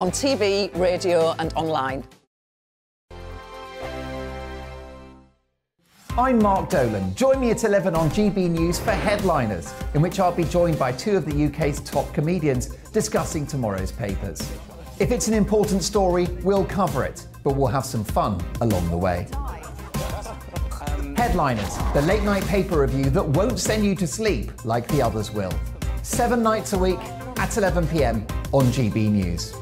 on TV, radio and online. I'm Mark Dolan. Join me at 11 on GB News for Headliners, in which I'll be joined by two of the UK's top comedians discussing tomorrow's papers. If it's an important story, we'll cover it, but we'll have some fun along the way. Headliners, the late-night paper review that won't send you to sleep like the others will. 7 nights a week at 11 p.m. on GB News.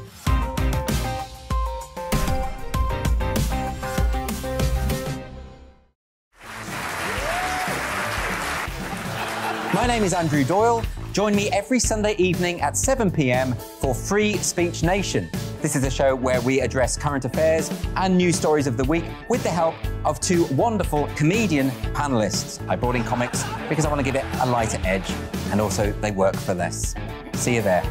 My name is Andrew Doyle. Join me every Sunday evening at 7 p.m. for Free Speech Nation. This is a show where we address current affairs and news stories of the week with the help of two wonderful comedian panellists. I brought in comics because I want to give it a lighter edge, and also they work for less. See you there.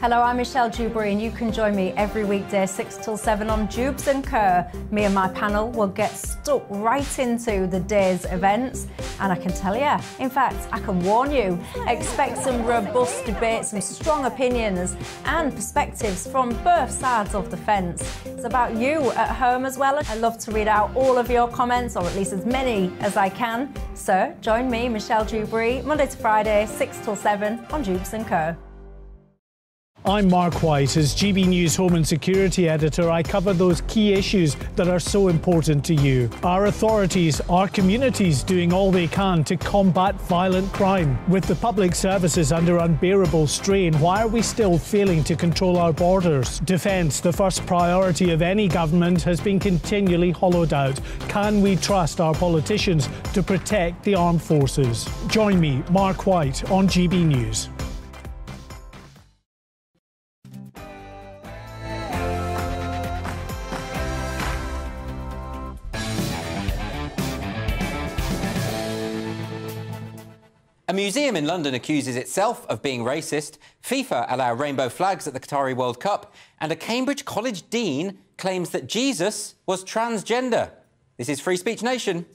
Hello, I'm Michelle Dewberry, and you can join me every weekday 6 till 7 on Dubes & Kerr. Me and my panel will get stuck right into the day's events, and I can tell you, in fact, I can warn you, expect some robust debates, some strong opinions and perspectives from both sides of the fence. It's about you at home as well. I love to read out all of your comments, or at least as many as I can. So join me, Michelle Dewberry, Monday to Friday, 6 till 7 on Dubes & Kerr. I'm Mark White. As GB News Home and Security Editor, I cover those key issues that are so important to you. Our authorities, our communities doing all they can to combat violent crime. With the public services under unbearable strain, why are we still failing to control our borders? Defence, the first priority of any government, has been continually hollowed out. Can we trust our politicians to protect the armed forces? Join me, Mark White, on GB News. A museum in London accuses itself of being racist, FIFA allow rainbow flags at the Qatari World Cup, and a Cambridge College dean claims that Jesus was transgender. This is Free Speech Nation.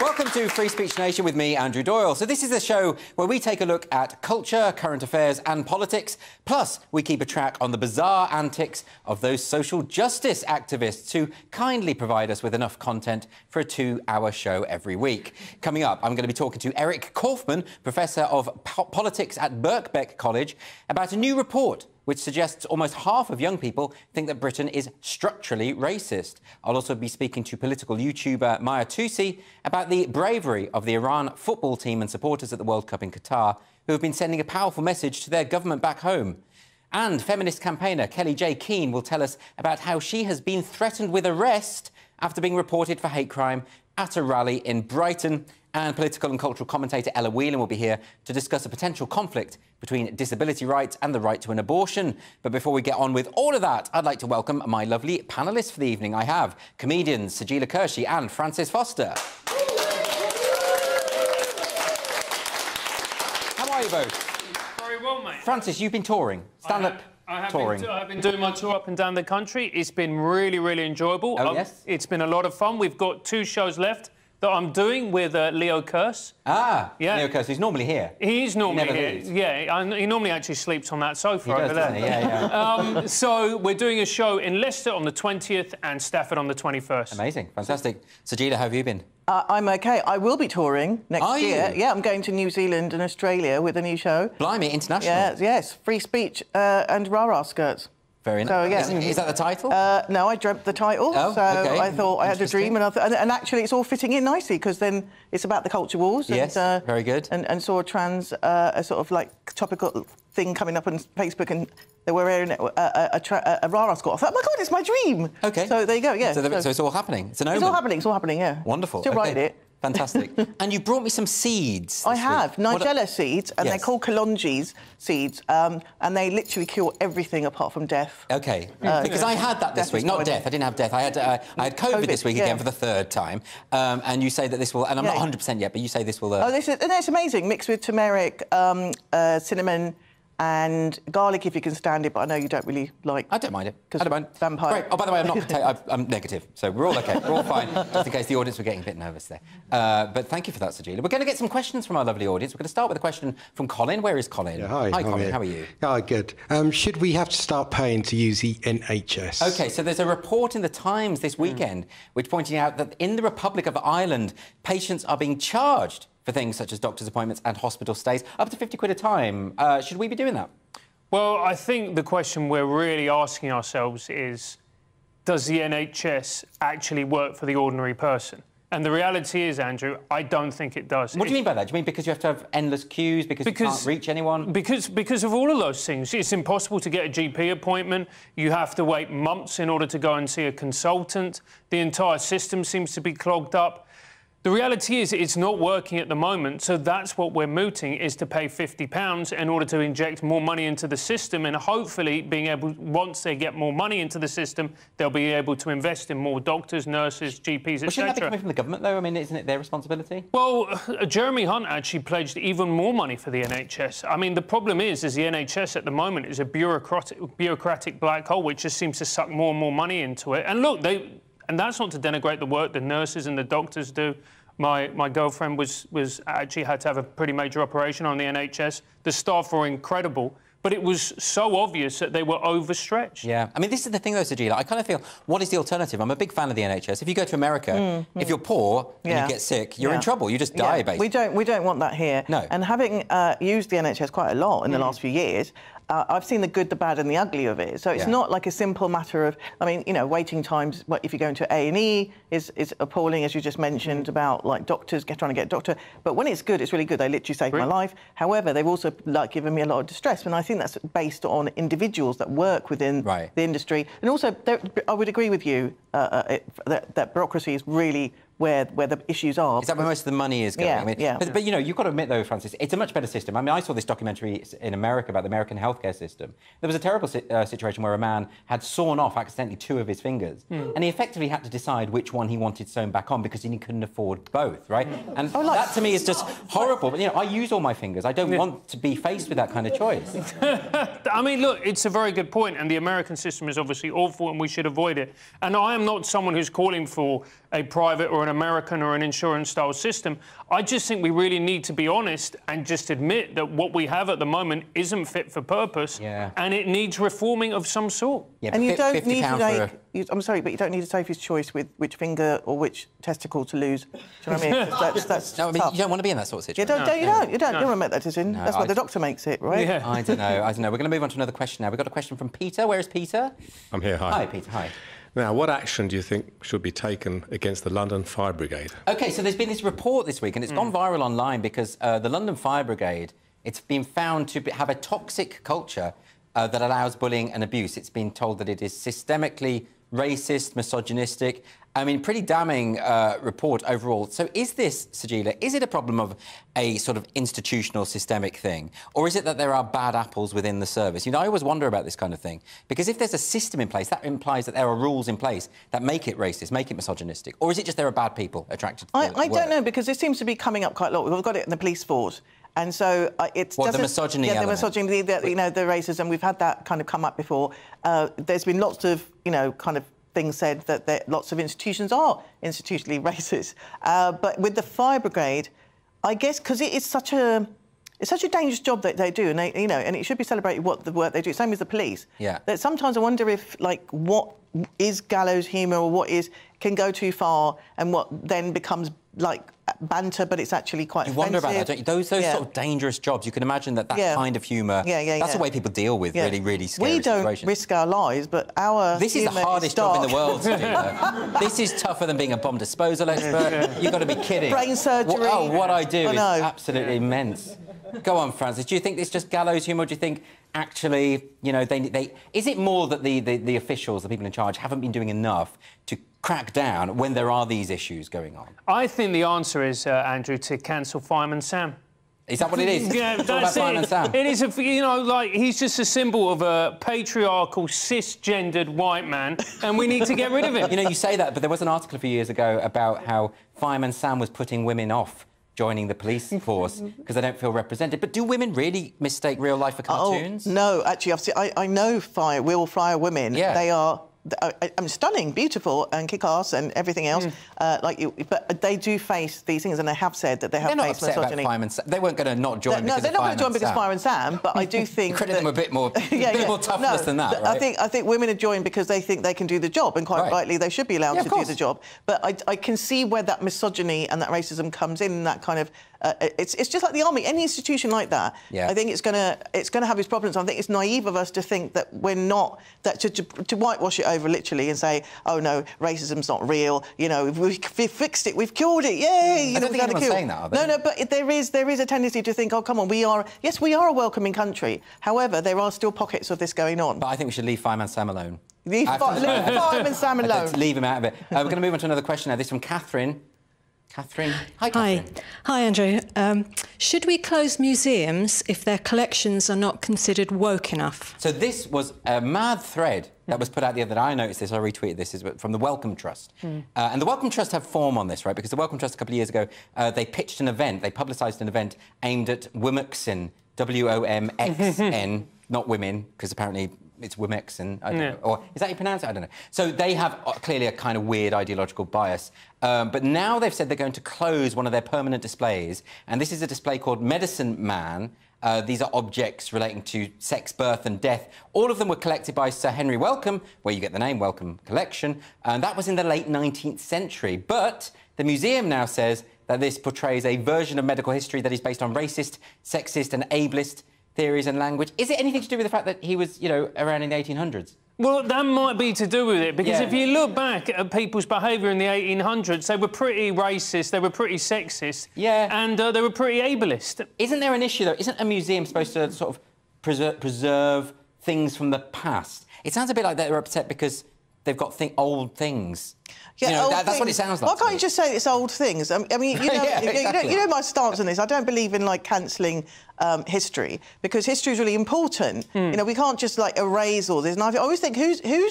Welcome to Free Speech Nation with me, Andrew Doyle. So this is a show where we take a look at culture, current affairs and politics. Plus, we keep a track on the bizarre antics of those social justice activists who kindly provide us with enough content for a 2-hour show every week. Coming up, I'm going to be talking to Eric Kaufman, Professor of Politics at Birkbeck College, about a new report which suggests almost half of young people think that Britain is structurally racist. I'll also be speaking to political YouTuber Maya Tusi about the bravery of the Iran football team and supporters at the World Cup in Qatar, who have been sending a powerful message to their government back home. And feminist campaigner Kellie-Jay Keen will tell us about how she has been threatened with arrest after being reported for hate crime at a rally in Brighton. And political and cultural commentator Ella Whelan will be here to discuss a potential conflict between disability rights and the right to an abortion. But before we get on with all of that, I'd like to welcome my lovely panellists for the evening. I have comedians Sajila Kirshy and Francis Foster. How are you both? Very well, mate. Francis, you've been touring. Stand-up. I've been doing my tour up and down the country. It's been really, really enjoyable. Oh, yes? It's been a lot of fun. We've got 2 shows left that I'm doing with Leo Kearse. Ah, yeah. Leo Kearse, he's normally here. He's normally here. Yeah, he normally actually sleeps on that sofa over there. Yeah, yeah. So we're doing a show in Leicester on the 20th and Stafford on the 21st. Amazing, fantastic. Sajila, how have you been? I'm OK. I will be touring next year. Yeah, I'm going to New Zealand and Australia with a new show. Blimey, international. Yeah, yes, free speech and rah-rah skirts. Very nice. So, yeah. Is that the title? No, I dreamt the title, I thought I had a dream, and actually it's all fitting in nicely because then it's about the culture wars. Yes, and, very good. And saw trans, a sort of like topical thing coming up on Facebook, and they were wearing a rah-rah skirt. I thought, oh my God, it's my dream. OK. So there you go, yeah. So it's all happening. It's an omen. It's all happening, yeah. Wonderful. Still write it. Fantastic. And you brought me some seeds. I have. Nigella seeds, and they're called Kalonji's seeds, and they literally cure everything apart from death. OK. Because I had that this week. Not death. I didn't have death. I had COVID this week again for the 3rd time. And you say that this will... And I'm not 100% yet, but you say this will... Oh, this is... And it's amazing. Mixed with turmeric, cinnamon... and garlic if you can stand it, but I know you don't really like... I don't mind it. I don't mind. Vampire. Great. Oh, by the way, I'm not... I'm negative, so we're all OK. We're all fine, just in case the audience were getting a bit nervous there. But thank you for that, Sajila. We're going to get some questions from our lovely audience. We're going to start with a question from Colin. Where is Colin? Yeah, hi. Hi, Colin. How are you? Hi, good. Should we have to start paying to use the NHS? OK, so there's a report in The Times this weekend which pointing out that in the Republic of Ireland, patients are being charged for things such as doctor's appointments and hospital stays, up to 50 quid a time. Should we be doing that? Well, I think the question we're really asking ourselves is, does the NHS actually work for the ordinary person? And the reality is, Andrew, I don't think it does. What do you mean by that? Do you mean because you have to have endless queues, because you can't reach anyone? Because of all of those things. It's impossible to get a GP appointment. You have to wait months in order to go and see a consultant. The entire system seems to be clogged up. The reality is it's not working at the moment, so that's what we're mooting, is to pay £50 in order to inject more money into the system, and hopefully being able, once they get more money into the system, they'll be able to invest in more doctors, nurses, GPs, etc. Well, shouldn't that be coming from the government, though? I mean, isn't it their responsibility? Well, Jeremy Hunt actually pledged even more money for the NHS. I mean, the problem is the NHS at the moment is a bureaucratic black hole which just seems to suck more and more money into it. And look, and that's not to denigrate the work the nurses and the doctors do. My girlfriend was actually had to have a pretty major operation on the NHS. The staff were incredible, but it was so obvious that they were overstretched. Yeah. I mean, this is the thing, though, Sajila. I kind of feel, what is the alternative? I'm a big fan of the NHS. If you go to America, if you're poor and you get sick, you're in trouble. You just die, basically. We don't want that here. No. And having used the NHS quite a lot in the last few years, I've seen the good, the bad and the ugly of it. So it's not like a simple matter of... I mean, you know, waiting times, if you're going to A&E, is appalling, as you just mentioned, about, like, doctors trying to get a doctor. But when it's good, it's really good. They literally saved my life. However, they've also, like, given me a lot of distress. And I think that's based on individuals that work within the industry. And also, I would agree with you that bureaucracy is really... Where the issues are. Is that where most of the money is going? Yeah, I mean, but, you know, you've got to admit, though, Francis, it's a much better system. I mean, I saw this documentary in America about the American healthcare system. There was a terrible situation where a man had sawn off, accidentally, two of his fingers. And he effectively had to decide which one he wanted sewn back on because he couldn't afford both, right? And that, to me, is just horrible. But, you know, I use all my fingers. I don't want to be faced with that kind of choice. I mean, look, it's a very good point, and the American system is obviously awful and we should avoid it. And I am not someone who's calling for a private or an American or an insurance-style system. I just think we really need to be honest and just admit that what we have at the moment isn't fit for purpose, and it needs reforming of some sort. Yeah, and you don't need to take... I'm sorry, but you don't need a Sophie's choice with which finger or which testicle to lose. Do you know what I mean? That's no, I mean, tough. You don't want to be in that sort of situation. You don't. You don't want to make that decision. No, that's why the doctor makes it, right? Yeah. I don't know. I don't know. We're going to move on to another question now. We've got a question from Peter. Where is Peter? I'm here. Hi. Hi, Peter. Hi. Now, what action do you think should be taken against the London Fire Brigade? OK, so there's been this report this week, and it's gone viral online because the London Fire Brigade, it's been found to have a toxic culture that allows bullying and abuse. It's been told that it is systemically racist, misogynistic. I mean, pretty damning report overall. So is this, Sajila, is it a problem of a sort of institutional systemic thing? Or is it that there are bad apples within the service? You know, I always wonder about this kind of thing, because if there's a system in place, that implies that there are rules in place that make it racist, make it misogynistic. Or is it just there are bad people attracted to the work? I don't know, because this seems to be coming up quite a lot. We've got it in the police force. And so it's the misogyny, the misogyny, you know, the racism. We've had that kind of come up before. There's been lots of, you know, kind of things said that lots of institutions are institutionally racist. But with the fire brigade, I guess because it is such a dangerous job that they do, and they, you know, and it should be celebrated what the work they do. Same as the police. Yeah. That sometimes I wonder if what is gallows humour or what is can go too far and what then becomes like banter, but it's actually quite offensive. You wonder about that, don't you? Those sort of dangerous jobs, you can imagine that kind of humour... That's the way people deal with really scary situations. We don't risk our lives, but our... This is the hardest job in the world to do, though. This is tougher than being a bomb disposal expert. You've got to be kidding. Brain surgery. What I do is absolutely immense. Go on, Francis. Do you think it's just gallows humour, or do you think actually, you know, they is it more that the officials, the people in charge, haven't been doing enough to crack down when there are these issues going on? I think the answer is, Andrew, to cancel Fireman Sam. Is that what it is? Yeah, that's it. Sam. It is, you know, like, he's just a symbol of a patriarchal, cisgendered white man, and we need to get rid of him. You know, you say that, but there was an article a few years ago about how Fireman Sam was putting women off joining the police force because they don't feel represented. But do women really mistake real life for cartoons? Oh, no, actually, I know real Fire women. Yeah. They are stunning, beautiful, and kick-ass and everything else. But they do face these things, and they have said that they have faced misogyny. They weren't going to not join. No, they're not going to join because Fire and Sam. But I do think credit them a bit more, more toughness than that. Right? I think women are joined because they think they can do the job, and quite rightly they should be allowed to do the job. But I can see where that misogyny and that racism comes in. That kind of it's just like the army, any institution like that. Yeah. I think it's gonna have its problems. I think it's naive of us to think that we're not to whitewash it over literally and say, oh no, racism's not real. You know, we've fixed it, we've cured it. Yay! You don't think anyone's saying that, are they? No, but there is a tendency to think, oh come on, we are a welcoming country. However, there are still pockets of this going on. But I think we should leave Fireman Sam alone. Leave Fireman Sam alone. Leave him out of it. We're going to move on to another question now. This is from Catherine. Hi, Catherine. Hi, Andrew. Should we close museums if their collections are not considered woke enough? So this was a mad thread that was put out the other day. I noticed this, I retweeted this, is from the Wellcome Trust. And the Wellcome Trust have form on this, right? Because the Wellcome Trust, a couple of years ago, they pitched an event, they publicised an event aimed at Womxen, W-O-M-X-N, not women, because apparently it's Womxen, I don't know. Or is that you pronounce it? I don't know. So they have clearly a kind of weird ideological bias. But now they've said they're going to close one of their permanent displays, and this is a display called Medicine Man. These are objects relating to sex, birth and death. All of them were collected by Sir Henry Wellcome, where you get the name Wellcome Collection, and that was in the late 19th century. But the museum now says that this portrays a version of medical history that is based on racist, sexist and ableist theories and language. Is it anything to do with the fact that he was, you know, around in the 1800s? Well, that might be to do with it, because if you look back at people's behaviour in the 1800s, they were pretty racist, they were pretty sexist, and they were pretty ableist. Isn't there an issue, though? Isn't a museum supposed to sort of preserve things from the past? It sounds a bit like they're upset because they've got old things. Yeah, you know, that's what it sounds like. Why can't you just say it's old things? I mean, you know, you know my stance on this. I don't believe in, like, cancelling history, because history is really important. You know, we can't just, like, erase all this. And I always think, who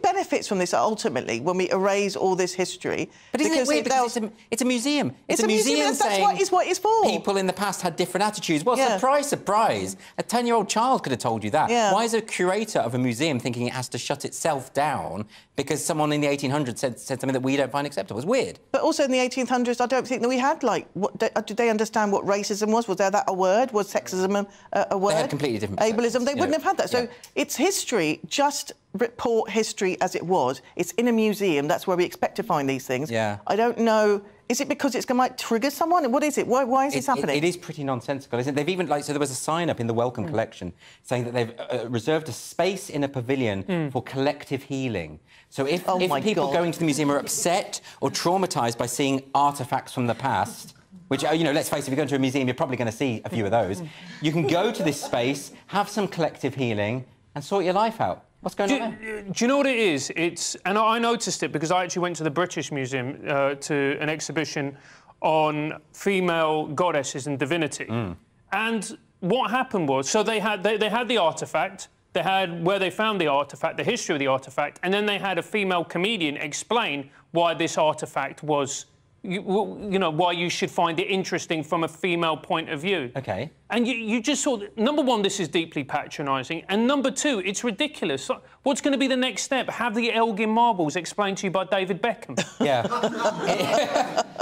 benefits from this, ultimately, when we erase all this history? But isn't it weird, because it's a museum. It's a museum saying that's what it's for. People in the past had different attitudes. Well, surprise, surprise. A 10-year-old child could have told you that. Yeah. Why is a curator of a museum thinking it has to shut itself down because someone in the 1800s said something that we don't find acceptable? It's weird. But also in the 1800s, I don't think that we had, like... did they understand what racism was? Was that a word? Was sexism a word? They had completely different... Ableism, they wouldn't have had that. So it's history, just report history as it was. It's in a museum, that's where we expect to find these things. Yeah. I don't know... Is it because it might trigger someone? What is it? Why is this happening? It is pretty nonsensical, isn't it? They've even, like, so there was a sign up in the Wellcome Collection saying that they've reserved a space in a pavilion for collective healing. So if people going to the museum are upset or traumatised by seeing artefacts from the past, which, you know, let's face it, if you go into a museum, you're probably going to see a few of those. You can go to this space, have some collective healing and sort your life out. What's going on there? Do you know what it is? And I noticed it because I actually went to the British Museum to an exhibition on female goddesses and divinity. And what happened was, so they had the artefact, they had where they found the artefact, the history of the artefact, and then they had a female comedian explain why this artefact was, you know, why you should find it interesting from a female point of view. OK. And you just saw... Number one, this is deeply patronising. And number two, it's ridiculous. What's going to be the next step? Have the Elgin marbles explained to you by David Beckham? Yeah.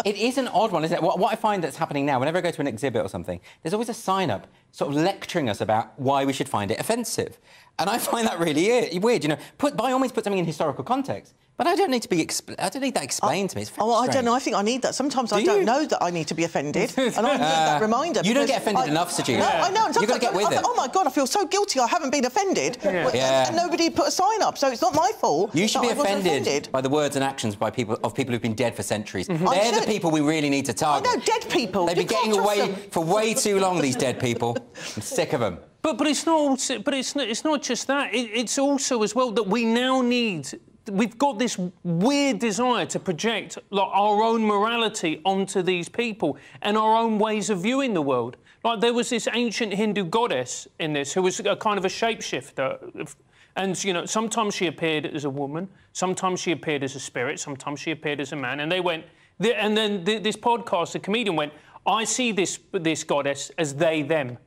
It is an odd one, isn't it? What I find that's happening now, whenever I go to an exhibit or something, there's always a sign-up sort of lecturing us about why we should find it offensive. And I find that really weird, you know. By all means, put something in historical context. But I don't need to be... I don't need that explained to me. It's very strange. I don't know. I think I need that. Sometimes I don't know that I need to be offended. And I need that reminder. You don't get offended enough, Sajila. No, I know. You've got to get with it. Oh, my God, I feel so guilty. I haven't been offended. And nobody put a sign up, so it's not my fault. You should be offended by the words and actions by people who've been dead for centuries. They're the people we really need to target. I know, dead people. They've been getting away for way too long, these dead people. I'm sick of them. But it's not. But it's not just that. It's also as well that we now need... We've got this weird desire to project, like, our own morality onto these people and our own ways of viewing the world. Like, there was this ancient Hindu goddess in this who was a kind of a shapeshifter. And, you know, sometimes she appeared as a woman, sometimes she appeared as a spirit, sometimes she appeared as a man. And they went... And then this podcast, the comedian, went, I see this goddess as they, them.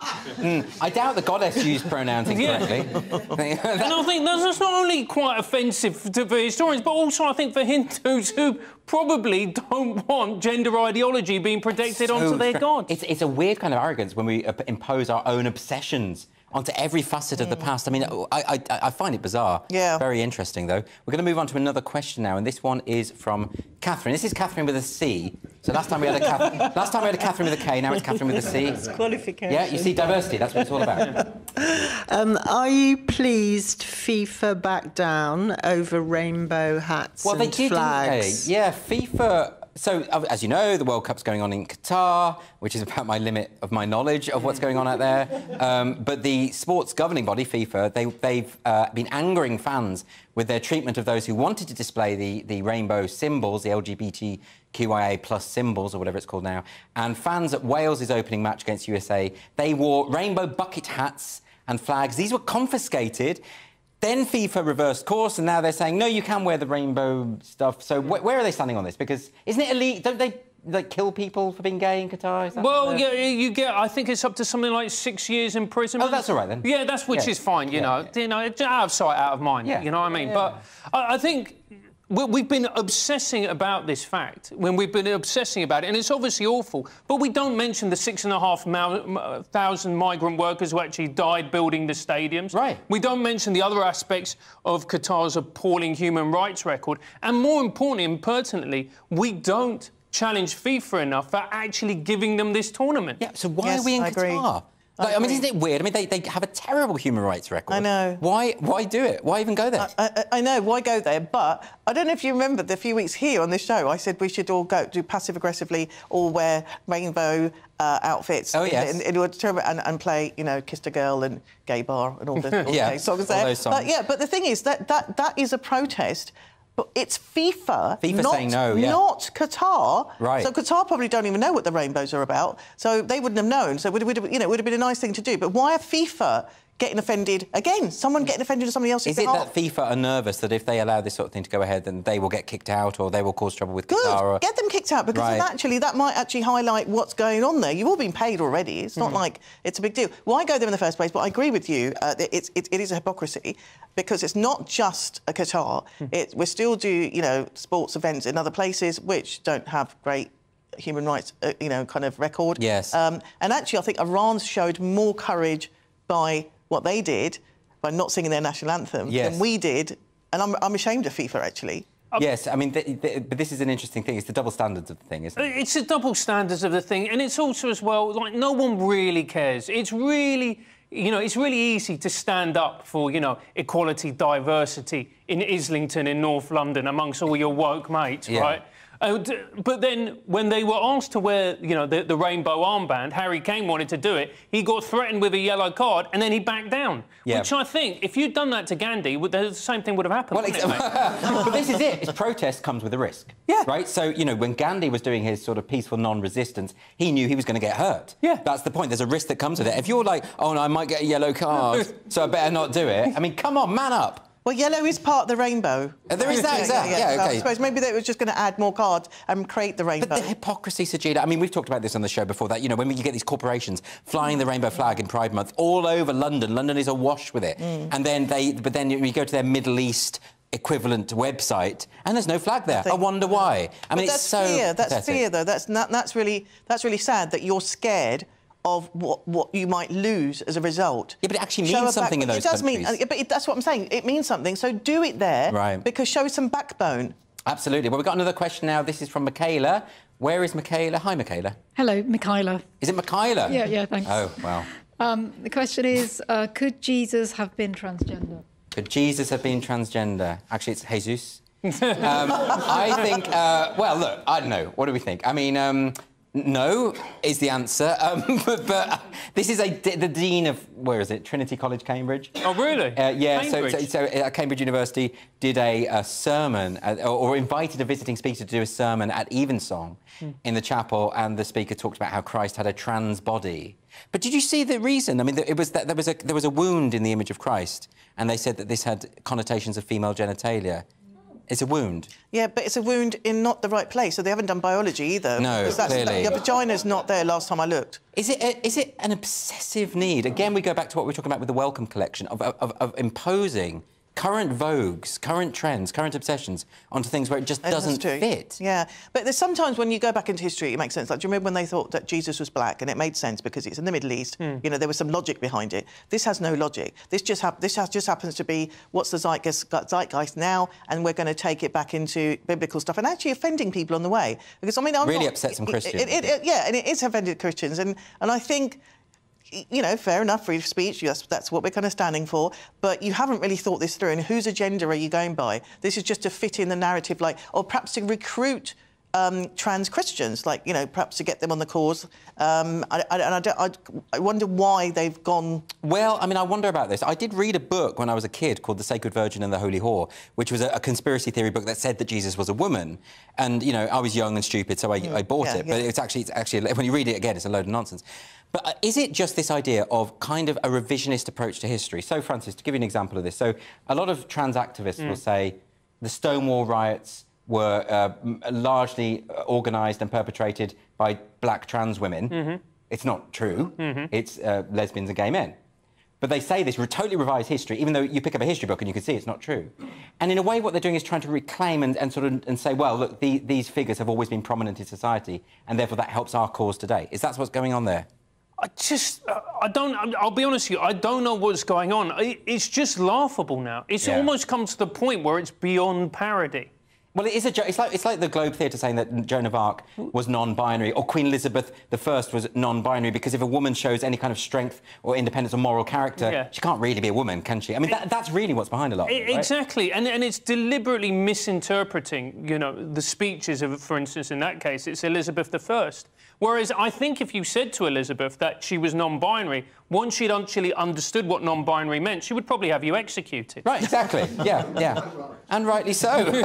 I doubt the goddess used pronouns incorrectly. And I think that's not only quite offensive to, for historians, but also I think for Hindus who probably don't want gender ideology being projected onto their god. It's a weird kind of arrogance when we impose our own obsessions onto every facet of the past. I mean, I find it bizarre. Yeah. Very interesting, though. We're going to move on to another question now, and this one is from Catherine. This is Catherine with a C. So last time we had a Catherine with a K. Now it's Catherine with a C. It's qualification. Yeah, you see, diversity. That's what it's all about. Are you pleased FIFA backed down over rainbow hats and flags? Well, they did, didn't they? Yeah, FIFA. So, as you know, the World Cup's going on in Qatar, which is about my limit of my knowledge of what's going on out there. But the sports governing body, FIFA, they've been angering fans with their treatment of those who wanted to display the rainbow symbols, the LGBTQIA+ symbols, or whatever it's called now. And fans at Wales' opening match against USA, they wore rainbow bucket hats and flags. These were confiscated. Then FIFA reversed course, and now they're saying, no, you can wear the rainbow stuff. So where are they standing on this? Because isn't it illegal? Don't they, like, kill people for being gay in Qatar? Is that yeah, you get... I think it's up to something like 6 years in prison. Oh, that's all right, then. Yeah, that's... which is fine, you know. You know, out of sight, out of mind, you know what I mean? But I think... We've been obsessing about this fact, when we've been obsessing about it, and it's obviously awful, but we don't mention the 6,500 migrant workers who actually died building the stadiums. Right. We don't mention the other aspects of Qatar's appalling human rights record, and more importantly and pertinently, we don't challenge FIFA enough for actually giving them this tournament. Yeah, so why are we in Qatar? Like, I mean, isn't it weird? I mean, they have a terrible human rights record. I know. Why do it? Why even go there? I know, why go there? But I don't know if you remember the few weeks here on this show, I said we should all go do passive-aggressively all wear rainbow outfits in order to and play, you know, Kissed a Girl and Gay Bar and all the songs there. All those songs. But, yeah, but the thing is that is a protest. But it's FIFA not, saying no, not Qatar. Right. So Qatar probably don't even know what the rainbows are about, so they wouldn't have known. So it would have been a nice thing to do. But why are FIFA getting offended again? Someone getting offended to somebody else. Is it that FIFA are nervous that if they allow this sort of thing to go ahead, then they will get kicked out or they will cause trouble with Qatar? Or... Get them kicked out, because actually that might actually highlight what's going on there. You've all been paid already. It's not like it's a big deal. Why go there in the first place? But I agree with you. It is a hypocrisy, because it's not just a Qatar. We still do, you know, sports events in other places which don't have great human rights, you know, kind of record. Yes. And actually, I think Iran's showed more courage by what they did, by not singing their national anthem, than we did. And I'm ashamed of FIFA, actually. Yes, I mean, but this is an interesting thing. It's the double standards of the thing, isn't it? It's the double standards of the thing. And it's also, as well, like, no one really cares. It's really... You know, it's really easy to stand up for, you know, equality, diversity in Islington, in North London, amongst all your woke mates, right? But then, when they were asked to wear, you know, the rainbow armband, Harry Kane wanted to do it. He got threatened with a yellow card, and then he backed down. Yeah. Which I think, if you'd done that to Gandhi, the same thing would have happened. Well, but this is it. Protest comes with a risk. Yeah. Right. So, you know, when Gandhi was doing his sort of peaceful non-resistance, he knew he was going to get hurt. Yeah. That's the point. There's a risk that comes with it. If you're like, oh no, I might get a yellow card, so I better not do it. I mean, come on, man up. Well, yellow is part of the rainbow. There is that, exactly. Yeah, okay. I suppose maybe they were just going to add more cards and create the rainbow. But the hypocrisy, Sajila, I mean, we've talked about this on the show before, that, you know, when you get these corporations flying the rainbow flag in Pride Month all over London, London is awash with it, and then but then you go to their Middle East equivalent website, and there's no flag there. I wonder why. I mean, it's so pathetic. That's fear, though. That's really sad that you're scared of what you might lose as a result. Yeah, but it actually means something in those countries. It does mean... But that's what I'm saying. It means something, so do it there. Right. Because show some backbone. Absolutely. Well, we've got another question now. This is from Michaela. Where is Michaela? Hi, Michaela. Hello, Michaela. Is it Michaela? Yeah, yeah, thanks. Oh, wow. The question is, could Jesus have been transgender? Could Jesus have been transgender? Actually, it's Jesus. I think... well, look, I don't know. What do we think? I mean... No is the answer, but this is the dean of, where is it, Trinity College, Cambridge. Oh, really? Yeah, Cambridge. So Cambridge University did a sermon, or invited a visiting speaker to do a sermon at Evensong in the chapel, and the speaker talked about how Christ had a trans body. But did you see the reason? I mean, it was that there was a wound in the image of Christ, and they said that this had connotations of female genitalia. It's a wound. Yeah, but it's a wound in not the right place. So they haven't done biology either. No, because that's, clearly. Your vagina's not there last time I looked. Is it an obsessive need? Again, we go back to what we were talking about with the Wellcome Collection, of imposing current vogues, current trends, current obsessions onto things where it just doesn't fit. Yeah, but there's sometimes when you go back into history, it makes sense. Like, do you remember when they thought that Jesus was black? And it made sense because it's in the Middle East. Mm. You know, there was some logic behind it. This has no logic. This just happens to be what's the zeitgeist now, and we're going to take it back into biblical stuff and actually offending people on the way. Because I mean, I'm really upset some Christians. Yeah, and it is offended Christians, and I think. You know, fair enough, free speech, yes, that's what we're kind of standing for, but you haven't really thought this through, and whose agenda are you going by? This is just to fit in the narrative, like, or perhaps to recruit trans Christians, like, you know, perhaps to get them on the cause. I wonder why they've gone... Well, I mean, I wonder about this. I did read a book when I was a kid called The Sacred Virgin and the Holy Whore, which was a conspiracy theory book that said that Jesus was a woman. And, you know, I was young and stupid, so I bought it. Yeah. But it's actually, when you read it again, it's a load of nonsense. But is it just this idea of kind of a revisionist approach to history? So, Francis, to give you an example of this, so a lot of trans activists will say the Stonewall riots were largely organised and perpetrated by black trans women. Mm-hmm. It's not true. Mm-hmm. It's lesbians and gay men. But they say this totally revised history, even though you pick up a history book and you can see it's not true. And in a way, what they're doing is trying to reclaim and say, well, look, these figures have always been prominent in society, and therefore that helps our cause today. Is that what's going on there? I'll be honest with you, I don't know what's going on. It's just laughable now. It's almost come to the point where it's beyond parody. Well, it is a joke. It's like the Globe Theatre saying that Joan of Arc was non-binary, or Queen Elizabeth I was non-binary, because if a woman shows any kind of strength or independence or moral character, she can't really be a woman, can she? I mean, that's really what's behind a lot of it, right? Exactly, and it's deliberately misinterpreting, you know, the speeches of, for instance, in that case, it's Elizabeth I. Whereas I think if you said to Elizabeth that she was non-binary, once she'd actually understood what non-binary meant, she would probably have you executed. Right, exactly. Yeah. And rightly so. OK.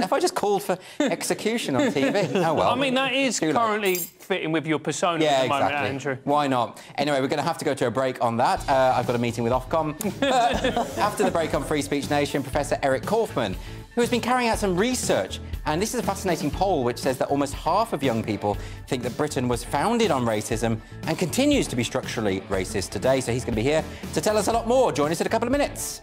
Have I just called for execution on TV? Oh, well. I mean, that is currently fitting with your persona at the moment, Andrew. Why not? Anyway, we're going to have to go to a break on that. I've got a meeting with Ofcom. After the break on Free Speech Nation, Professor Eric Kaufman, who has been carrying out some research, and this is a fascinating poll which says that almost half of young people think that Britain was founded on racism and continues to be structurally racist today. So he's going to be here to tell us a lot more. Join us in a couple of minutes.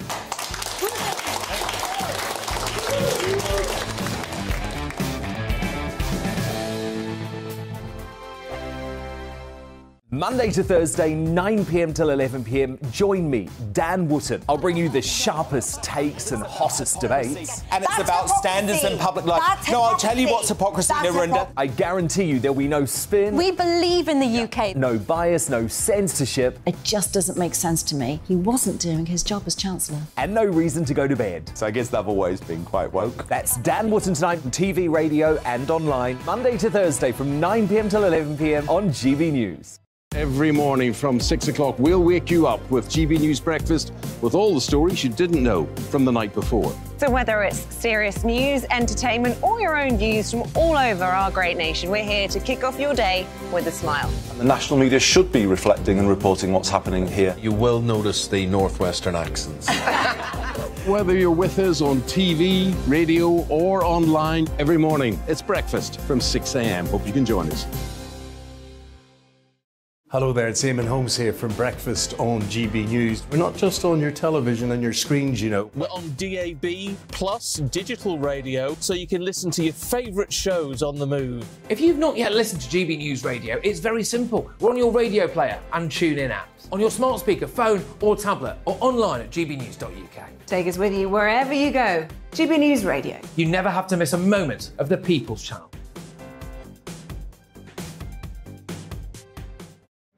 Monday to Thursday, 9 p.m. till 11 p.m, join me, Dan Wootton. I'll bring you the sharpest takes and hottest debates. And it's about standards and public life. No, I'll tell you what's hypocrisy, Narendra. I guarantee you there'll be no spin. We believe in the UK. No bias, no censorship. It just doesn't make sense to me. He wasn't doing his job as Chancellor. And no reason to go to bed. So I guess they've always been quite woke. That's Dan Wootton tonight on TV, radio and online. Monday to Thursday from 9 p.m. till 11 p.m. on GB News. Every morning from 6 o'clock, we'll wake you up with GB News Breakfast with all the stories you didn't know from the night before. So whether it's serious news, entertainment or your own views from all over our great nation, we're here to kick off your day with a smile. And the national media should be reflecting and reporting what's happening here. You will notice the Northwestern accents. Whether you're with us on TV, radio or online, every morning it's Breakfast from 6 a.m. Hope you can join us. Hello there, it's Eamon Holmes here from Breakfast on GB News. We're not just on your television and your screens, you know. We're on DAB plus digital radio, so you can listen to your favourite shows on the move. If you've not yet listened to GB News Radio, it's very simple. We're on your radio player and TuneIn apps, on your smart speaker, phone or tablet, or online at gbnews.uk. Take us with you wherever you go. GB News Radio. You never have to miss a moment of the People's Channel.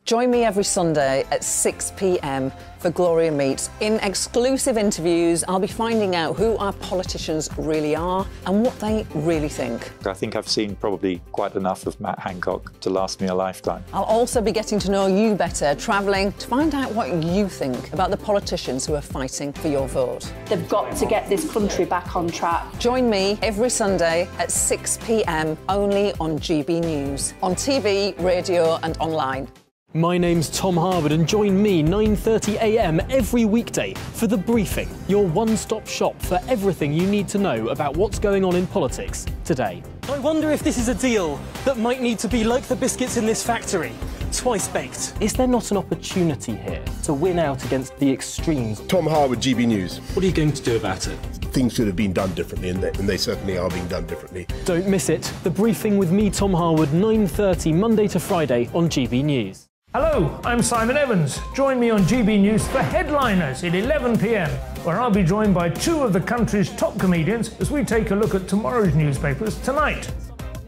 Join me every Sunday at 6 p.m. for Gloria Meets. In exclusive interviews, I'll be finding out who our politicians really are and what they really think. I think I've seen probably quite enough of Matt Hancock to last me a lifetime. I'll also be getting to know you better, travelling to find out what you think about the politicians who are fighting for your vote. They've got to get this country back on track. Join me every Sunday at 6 p.m. only on GB News, on TV, radio and online. My name's Tom Harvard, and join me 9:30 a.m. every weekday for The Briefing, your one-stop shop for everything you need to know about what's going on in politics today. I wonder if this is a deal that might need to be like the biscuits in this factory, twice baked. Is there not an opportunity here to win out against the extremes? Tom Harvard, GB News. What are you going to do about it? Things should have been done differently, and they certainly are being done differently. Don't miss it. The Briefing with me, Tom Harvard, 9:30 Monday to Friday on GB News. Hello, I'm Simon Evans. Join me on GB News for Headliners at 11 p.m, where I'll be joined by two of the country's top comedians as we take a look at tomorrow's newspapers tonight.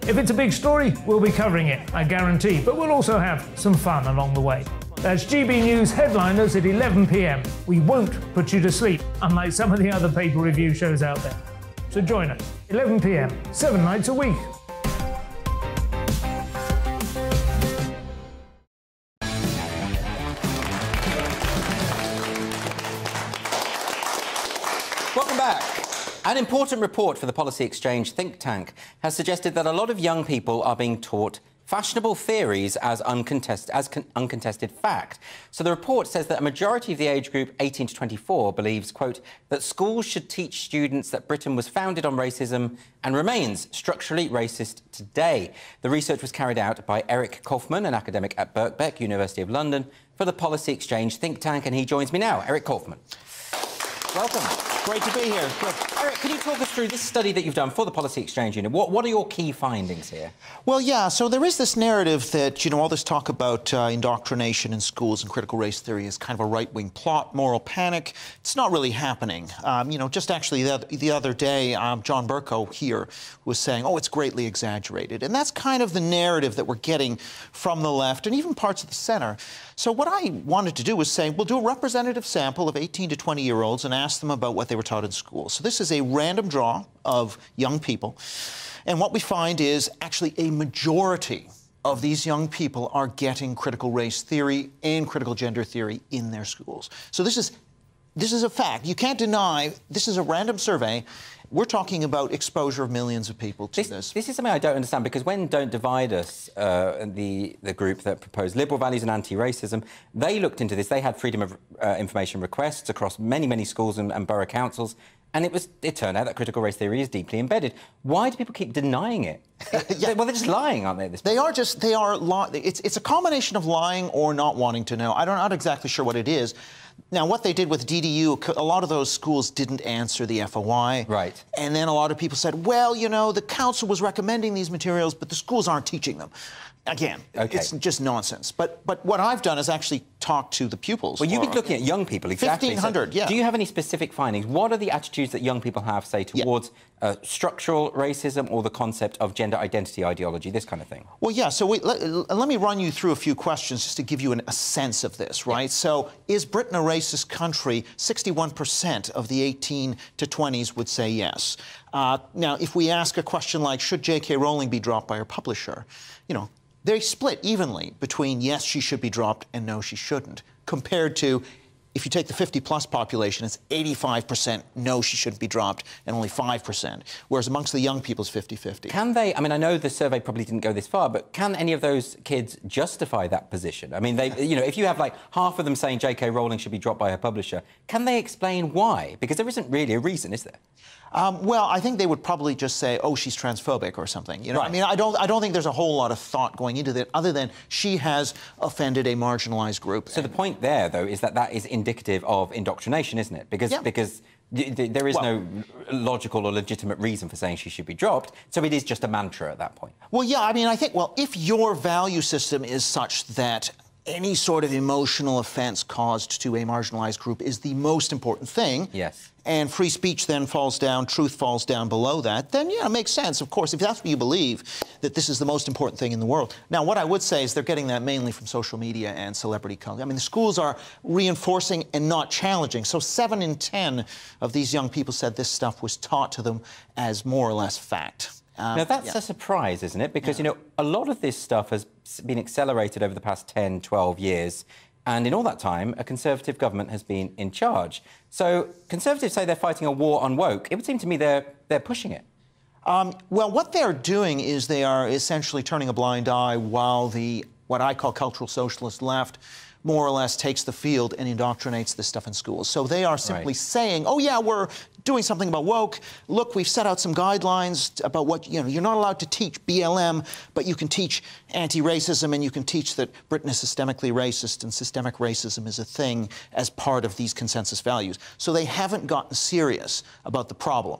If it's a big story, we'll be covering it, I guarantee, but we'll also have some fun along the way. That's GB News Headliners at 11 p.m. We won't put you to sleep, unlike some of the other paper review shows out there. So join us, 11 p.m, 7 nights a week. An important report for the Policy Exchange think tank has suggested that a lot of young people are being taught fashionable theories as uncontested fact. So the report says that a majority of the age group 18 to 24 believes, quote, that schools should teach students that Britain was founded on racism and remains structurally racist today. The research was carried out by Eric Kaufman, an academic at Birkbeck, University of London, for the Policy Exchange think tank, and he joins me now. Eric Kaufman. Welcome. Great to be here. Good. Eric, can you talk us through this study that you've done for the Policy Exchange Unit? What are your key findings here? Well, yeah, so there is this narrative that, you know, all this talk about indoctrination in schools and critical race theory is kind of a right-wing plot, moral panic. It's not really happening. You know, just actually the other day, John Bercow here was saying, oh, it's greatly exaggerated. And that's kind of the narrative that we're getting from the left and even parts of the centre. So what I wanted to do was say, we'll do a representative sample of 18 to 20-year-olds and ask them about what they were taught in school. So this is a random draw of young people, and what we find is actually a majority of these young people are getting critical race theory and critical gender theory in their schools. So this is a fact. You can't deny this is a random survey. We're talking about exposure of millions of people to this. This is something I don't understand, because when Don't Divide Us, the group that proposed liberal values and anti-racism, they looked into this. They had freedom of information requests across many, many schools and borough councils, and it turned out that critical race theory is deeply embedded. Why do people keep denying it? Yeah. Well, they're just lying, aren't they? At this point? They are just, they are lying. It's a combination of lying or not wanting to know. I'm not exactly sure what it is. Now, what they did with DDU, a lot of those schools didn't answer the FOI. Right. And then a lot of people said, well, you know, the council was recommending these materials, but the schools aren't teaching them. Again, okay. It's just nonsense. But what I've done is actually talk to the pupils. Well, you've been looking at young people, exactly. 1,500, so, yeah. Do you have any specific findings? What are the attitudes that young people have, say, towards structural racism or the concept of gender identity ideology, this kind of thing? Well, yeah, so let me run you through a few questions just to give you a sense of this, right? Yeah. So, is Britain a racist country? 61% of the 18 to 20s would say yes. Now, if we ask a question like, should J.K. Rowling be dropped by her publisher? You know, they split evenly between yes, she should be dropped and no, she shouldn't, compared to if you take the 50-plus population, it's 85% no, she shouldn't be dropped, and only 5%, whereas amongst the young people, it's 50-50. Can they, I mean, I know the survey probably didn't go this far, but can any of those kids justify that position? I mean, they, you know, if you have, like, half of them saying J.K. Rowling should be dropped by her publisher, can they explain why? Because there isn't really a reason, is there? Well, I think they would probably just say, "Oh, she's transphobic" or something. You know, right. I mean, I don't think there's a whole lot of thought going into that, other than she has offended a marginalized group. So the point there, though, is that that is indicative of indoctrination, isn't it? Because yeah. Because there is no logical or legitimate reason for saying she should be dropped, so it is just a mantra at that point. Well, yeah, I mean, I think if your value system is such that any sort of emotional offense caused to a marginalized group is the most important thing. Yes. And free speech then falls down, truth falls down below that, then, yeah, it makes sense, of course, if that's what you believe, that this is the most important thing in the world. Now, what I would say is they're getting that mainly from social media and celebrity content. I mean, the schools are reinforcing and not challenging. So 7 in 10 of these young people said this stuff was taught to them as more or less fact. Now, that's a surprise, isn't it? Because, you know, a lot of this stuff has been accelerated over the past 10, 12 years. And in all that time, a Conservative government has been in charge. So Conservatives say they're fighting a war on woke. It would seem to me they're pushing it. Well, what they're doing is they are essentially turning a blind eye while the what I call cultural socialist left, more or less takes the field and indoctrinates this stuff in schools. So they are simply saying, oh, yeah, we're doing something about woke. Look, we've set out some guidelines about what, you know, you're not allowed to teach BLM, but you can teach anti-racism and you can teach that Britain is systemically racist and systemic racism is a thing as part of these consensus values. So they haven't gotten serious about the problem.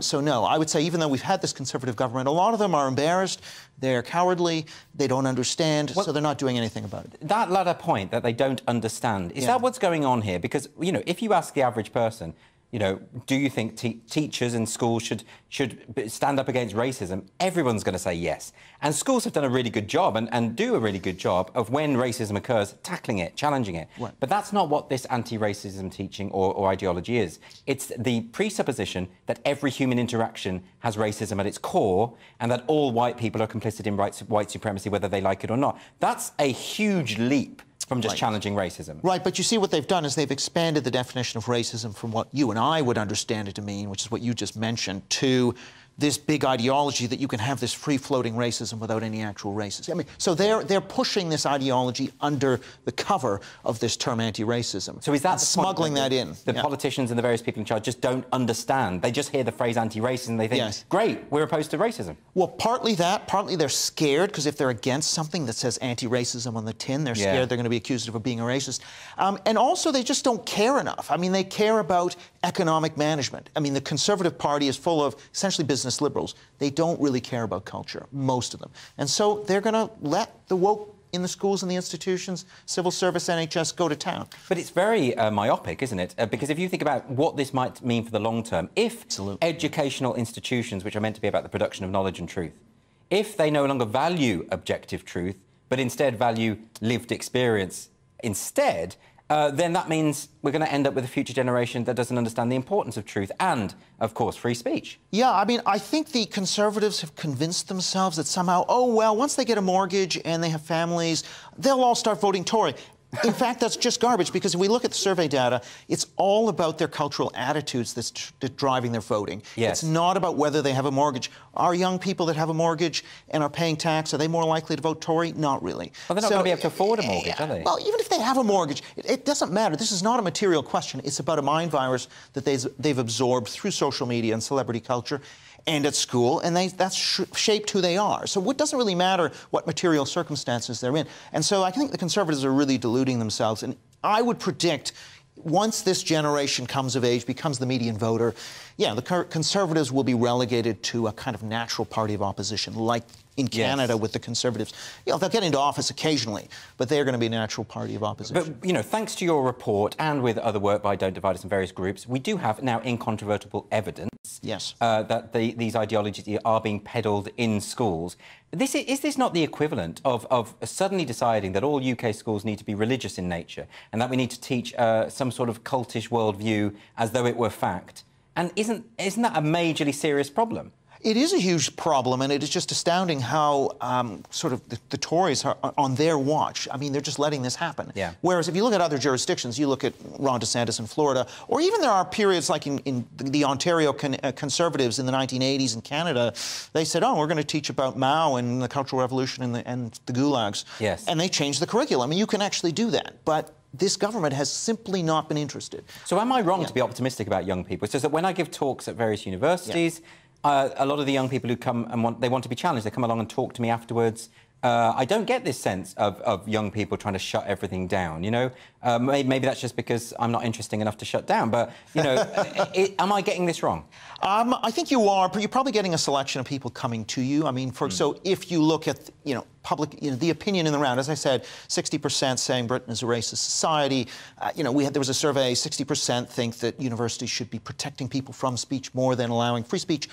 So, no, I would say even though we've had this conservative government, a lot of them are embarrassed. They're cowardly, they don't understand, so they're not doing anything about it. That latter point, that they don't understand, is that what's going on here? Because, you know, if you ask the average person, you know, do you think teachers in schools should stand up against racism, everyone's going to say yes. And schools have done a really good job and do a really good job of, when racism occurs, tackling it, challenging it. Right. But that's not what this anti-racism teaching or ideology is. It's the presupposition that every human interaction has racism at its core and that all white people are complicit in white supremacy, whether they like it or not. That's a huge leap from just challenging racism. Right, but you see what they've done is they've expanded the definition of racism from what you and I would understand it to mean, which is what you just mentioned, to this big ideology that you can have this free-floating racism without any actual racism. I mean, so they're pushing this ideology under the cover of this term anti-racism. So is that smuggling that in? The politicians and the various people in charge just don't understand. They just hear the phrase anti-racism, they think, great, we're opposed to racism. Well, partly that, partly they're scared, because if they're against something that says anti-racism on the tin, they're scared they're going to be accused of being a racist. And also, they just don't care enough. I mean, they care about economic management. I mean, the Conservative Party is full of essentially business liberals. They don't really care about culture, most of them. And so they're going to let the woke in the schools and the institutions, civil service, NHS, go to town. But it's very myopic, isn't it? Because if you think about what this might mean for the long term, if educational institutions, which are meant to be about the production of knowledge and truth, if they no longer value objective truth, but instead value lived experience instead, then that means we're going to end up with a future generation that doesn't understand the importance of truth and, of course, free speech. Yeah, I mean, I think the Conservatives have convinced themselves that somehow, oh, well, once they get a mortgage and they have families, they'll all start voting Tory. In fact, that's just garbage, because if we look at the survey data, it's all about their cultural attitudes that's driving their voting. Yes. It's not about whether they have a mortgage. Are young people that have a mortgage and are paying tax, are they more likely to vote Tory? Not really. Well, they're not going to be able to afford a mortgage, are they? Well, even if they have a mortgage, it doesn't matter. This is not a material question. It's about a mind virus that they've absorbed through social media and celebrity culture and at school, and that's shaped who they are. So it doesn't really matter what material circumstances they're in. And so I think the Conservatives are really deluding themselves. And I would predict, once this generation comes of age, becomes the median voter, the Conservatives will be relegated to a kind of natural party of opposition, like in Canada with the Conservatives. You know, they'll get into office occasionally, but they're going to be a natural party of opposition. But, you know, thanks to your report and with other work by Don't Divide Us and various groups, we do have now incontrovertible evidence that these ideologies are being peddled in schools. Is this not the equivalent of suddenly deciding that all UK schools need to be religious in nature and that we need to teach some sort of cultish worldview as though it were fact? And isn't that a majorly serious problem? It is a huge problem, and it is just astounding how sort of the Tories are on their watch. I mean, they're just letting this happen. Yeah. Whereas if you look at other jurisdictions, you look at Ron DeSantis in Florida, or even there are periods like in the Ontario Conservatives in the 1980s in Canada, they said, oh, we're going to teach about Mao and the Cultural Revolution and the gulags. Yes. And they changed the curriculum. I mean, you can actually do that. But this government has simply not been interested. So am I wrong to be optimistic about young people? It's just that when I give talks at various universities, a lot of the young people who come and want to be challenged, they come along and talk to me afterwards. I don't get this sense of young people trying to shut everything down, you know? Maybe that's just because I'm not interesting enough to shut down, but, you know, am I getting this wrong? I think you are, but you're probably getting a selection of people coming to you. I mean, so if you look at, you know, the opinion in the round, as I said, 60% saying Britain is a racist society. You know, there was a survey, 60% think that universities should be protecting people from speech more than allowing free speech.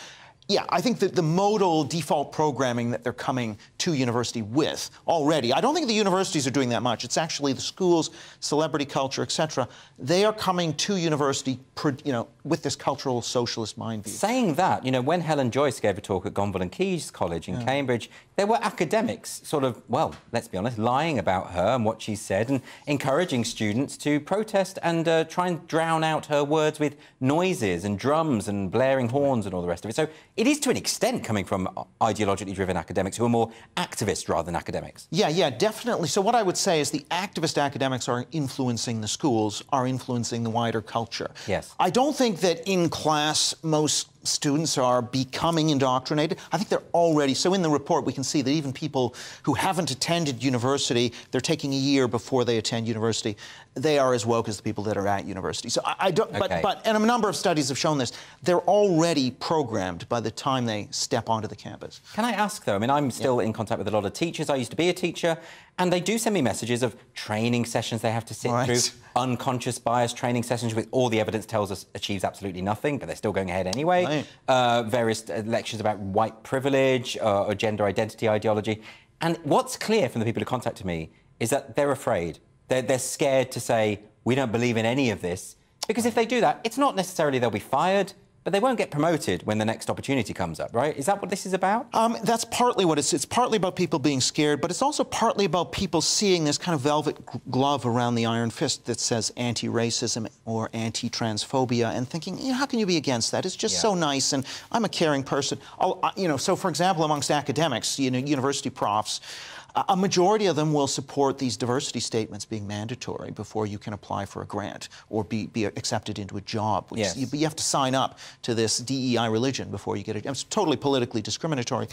Yeah, I think that the modal default programming that they're coming to university with already, I don't think the universities are doing that much. It's actually the schools, celebrity culture, etc. They are coming to university, you know, with this cultural socialist mind view. Saying that, you know, when Helen Joyce gave a talk at Gonville and Caius College in Cambridge, there were academics sort of, well, let's be honest, lying about her and what she said and encouraging students to protest and try and drown out her words with noises and drums and blaring horns and all the rest of it. So it is to an extent coming from ideologically driven academics who are more activists rather than academics. Yeah, definitely. So what I would say is the activist academics are influencing the schools, are influencing the wider culture. Yes. I don't think that in class most students are becoming indoctrinated. I think they're already. So in the report, we can see that even people who haven't attended university, they're taking a year before they attend university. They are as woke as the people that are at university. So I don't. Okay. But a number of studies have shown this. They're already programmed by the time they step onto the campus. Can I ask though? I mean, I'm still in contact with a lot of teachers. I used to be a teacher, and they do send me messages of training sessions they have to sit through, unconscious bias training sessions with all the evidence tells us achieves absolutely nothing, but they're still going ahead anyway. Various lectures about white privilege or gender identity ideology. And what's clear from the people who contacted me is that they're afraid. They're scared to say, we don't believe in any of this. Because if they do that, it's not necessarily they'll be fired, but they won't get promoted when the next opportunity comes up, right? Is that what this is about? That's partly what it's partly about people being scared, but it's also partly about people seeing this kind of velvet glove around the iron fist that says anti-racism or anti-transphobia and thinking, you know, how can you be against that? It's just so nice, and I'm a caring person. You know, so for example, amongst academics, you know, university profs, a majority of them will support these diversity statements being mandatory before you can apply for a grant or be accepted into a job. Which you have to sign up to this DEI religion before you get it. It's totally politically discriminatory.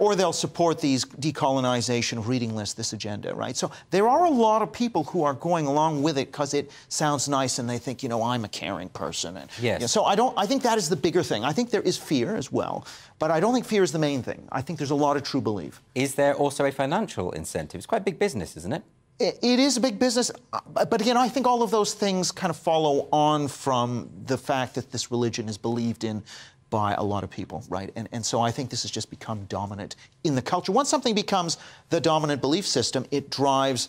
Or they'll support these decolonization of reading lists, this agenda, right? So there are a lot of people who are going along with it because it sounds nice and they think, you know, I'm a caring person. And, so I think that is the bigger thing. I think there is fear as well, but I don't think fear is the main thing. I think there's a lot of true belief. Is there also a financial incentive? It's quite big business, isn't it? It is a big business, but again, I think all of those things kind of follow on from the fact that this religion is believed in by a lot of people, right? And so I think this has just become dominant in the culture. Once something becomes the dominant belief system, it drives,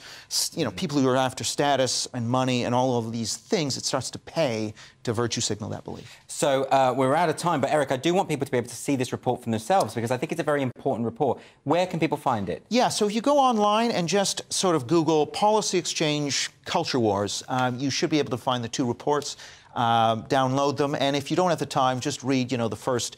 you know, people who are after status and money and all of these things, it starts to pay to virtue signal that belief. So we're out of time, but Eric, I do want people to be able to see this report for themselves because I think it's a very important report. Where can people find it? Yeah, so if you go online and just sort of Google Policy Exchange Culture Wars, you should be able to find the two reports. Download them, and if you don't have the time, just read, you know, the first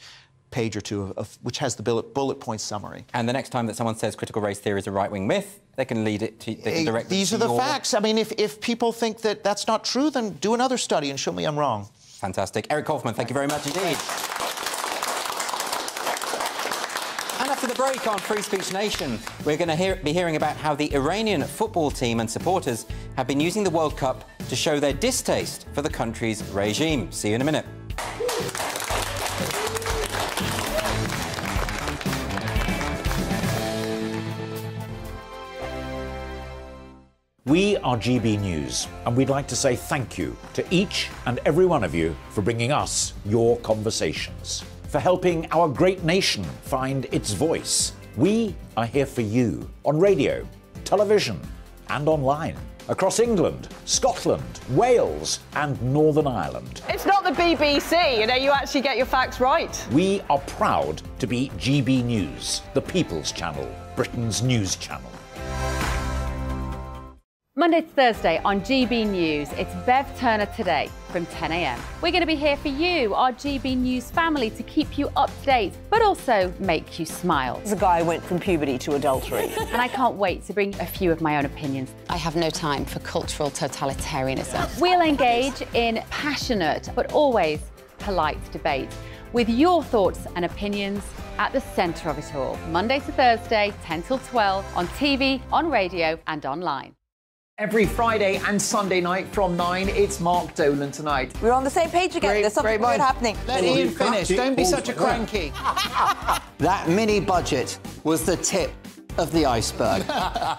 page or two, which has the bullet point summary. And the next time that someone says critical race theory is a right-wing myth, they can lead it to, they can direct these are the facts. I mean, if people think that that's not true, then do another study and show me I'm wrong. Fantastic. Eric Kaufman, thank you very much indeed. And after the break on Free Speech Nation, we're going to be hearing about how the Iranian football team and supporters have been using the World Cup to show their distaste for the country's regime. See you in a minute. We are GB News, and we'd like to say thank you to each and every one of you for bringing us your conversations, for helping our great nation find its voice. We are here for you on radio, television, and online. Across England, Scotland, Wales and Northern Ireland. It's not the BBC, you know, you actually get your facts right. We are proud to be GB News, the People's Channel, Britain's news channel. Monday to Thursday on GB News, it's Bev Turner Today from 10 a.m. We're going to be here for you, our GB News family, to keep you up to date, but also make you smile. The guy went from puberty to adultery. And I can't wait to bring a few of my own opinions. I have no time for cultural totalitarianism. We'll engage in passionate, but always polite debate, with your thoughts and opinions at the centre of it all. Monday to Thursday, 10 till 12, on TV, on radio and online. Every Friday and Sunday night from 9, it's Mark Dolan Tonight. We're on the same page again. There's something good happening. Let Ian finish. Don't be such a cranky. That mini budget was the tip of the iceberg.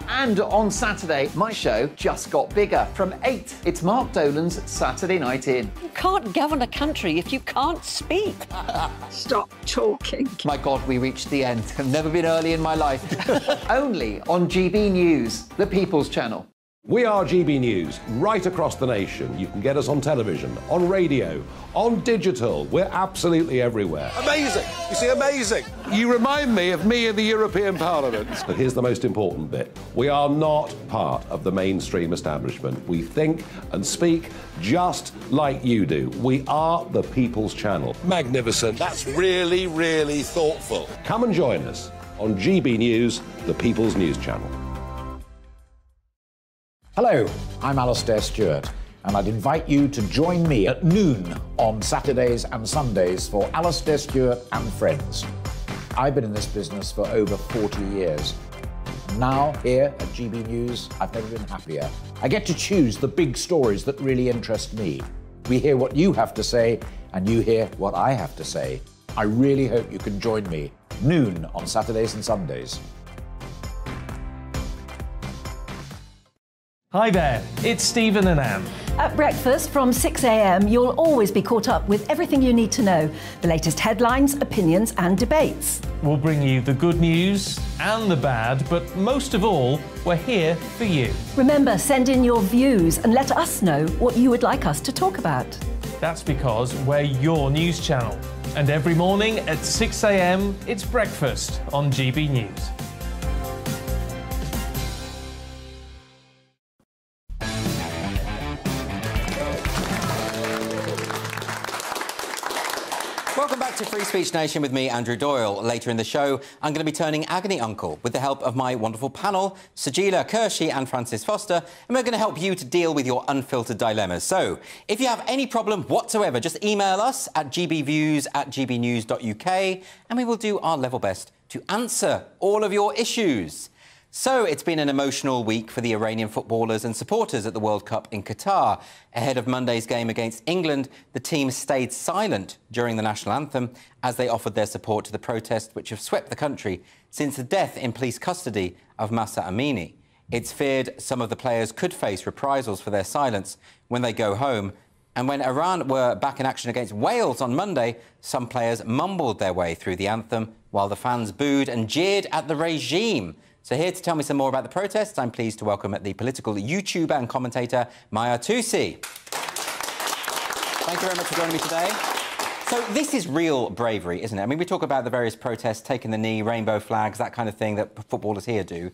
And on Saturday, my show just got bigger. From 8, it's Mark Dolan's Saturday Night In. You can't govern a country if you can't speak. Stop talking. My God, we reached the end. I've never been early in my life. Only on GB News, the People's Channel. We are GB News, right across the nation. You can get us on television, on radio, on digital. We're absolutely everywhere. Amazing. You see, amazing. You remind me of me in the European Parliament. But here's the most important bit. We are not part of the mainstream establishment. We think and speak just like you do. We are the People's Channel. Magnificent. That's really, really thoughtful. Come and join us on GB News, the People's News Channel. Hello, I'm Alastair Stewart, and I'd invite you to join me at noon on Saturdays and Sundays for Alastair Stewart and Friends. I've been in this business for over 40 years. Now, here at GB News, I've never been happier. I get to choose the big stories that really interest me. We hear what you have to say, and you hear what I have to say. I really hope you can join me, noon on Saturdays and Sundays. Hi there, it's Stephen and Anne. At breakfast from 6 a.m, you'll always be caught up with everything you need to know. The latest headlines, opinions and debates. We'll bring you the good news and the bad, but most of all, we're here for you. Remember, send in your views and let us know what you would like us to talk about. That's because we're your news channel. And every morning at 6 a.m, it's breakfast on GB News. To Free Speech Nation with me, Andrew Doyle. Later in the show, I'm going to be turning Agony Uncle with the help of my wonderful panel, Sajila Kirshy and Francis Foster, and we're going to help you to deal with your unfiltered dilemmas. So, if you have any problem whatsoever, just email us at gbviews@gbnews.uk, and we will do our level best to answer all of your issues. So, it's been an emotional week for the Iranian footballers and supporters at the World Cup in Qatar. Ahead of Monday's game against England, the team stayed silent during the national anthem as they offered their support to the protests which have swept the country since the death in police custody of Mahsa Amini. It's feared some of the players could face reprisals for their silence when they go home. And when Iran were back in action against Wales on Monday, some players mumbled their way through the anthem while the fans booed and jeered at the regime. So here to tell me some more about the protests, I'm pleased to welcome the political YouTuber and commentator, Maya Tusi. Thank you very much for joining me today. So this is real bravery, isn't it? I mean, we talk about the various protests, taking the knee, rainbow flags, that kind of thing that footballers here do.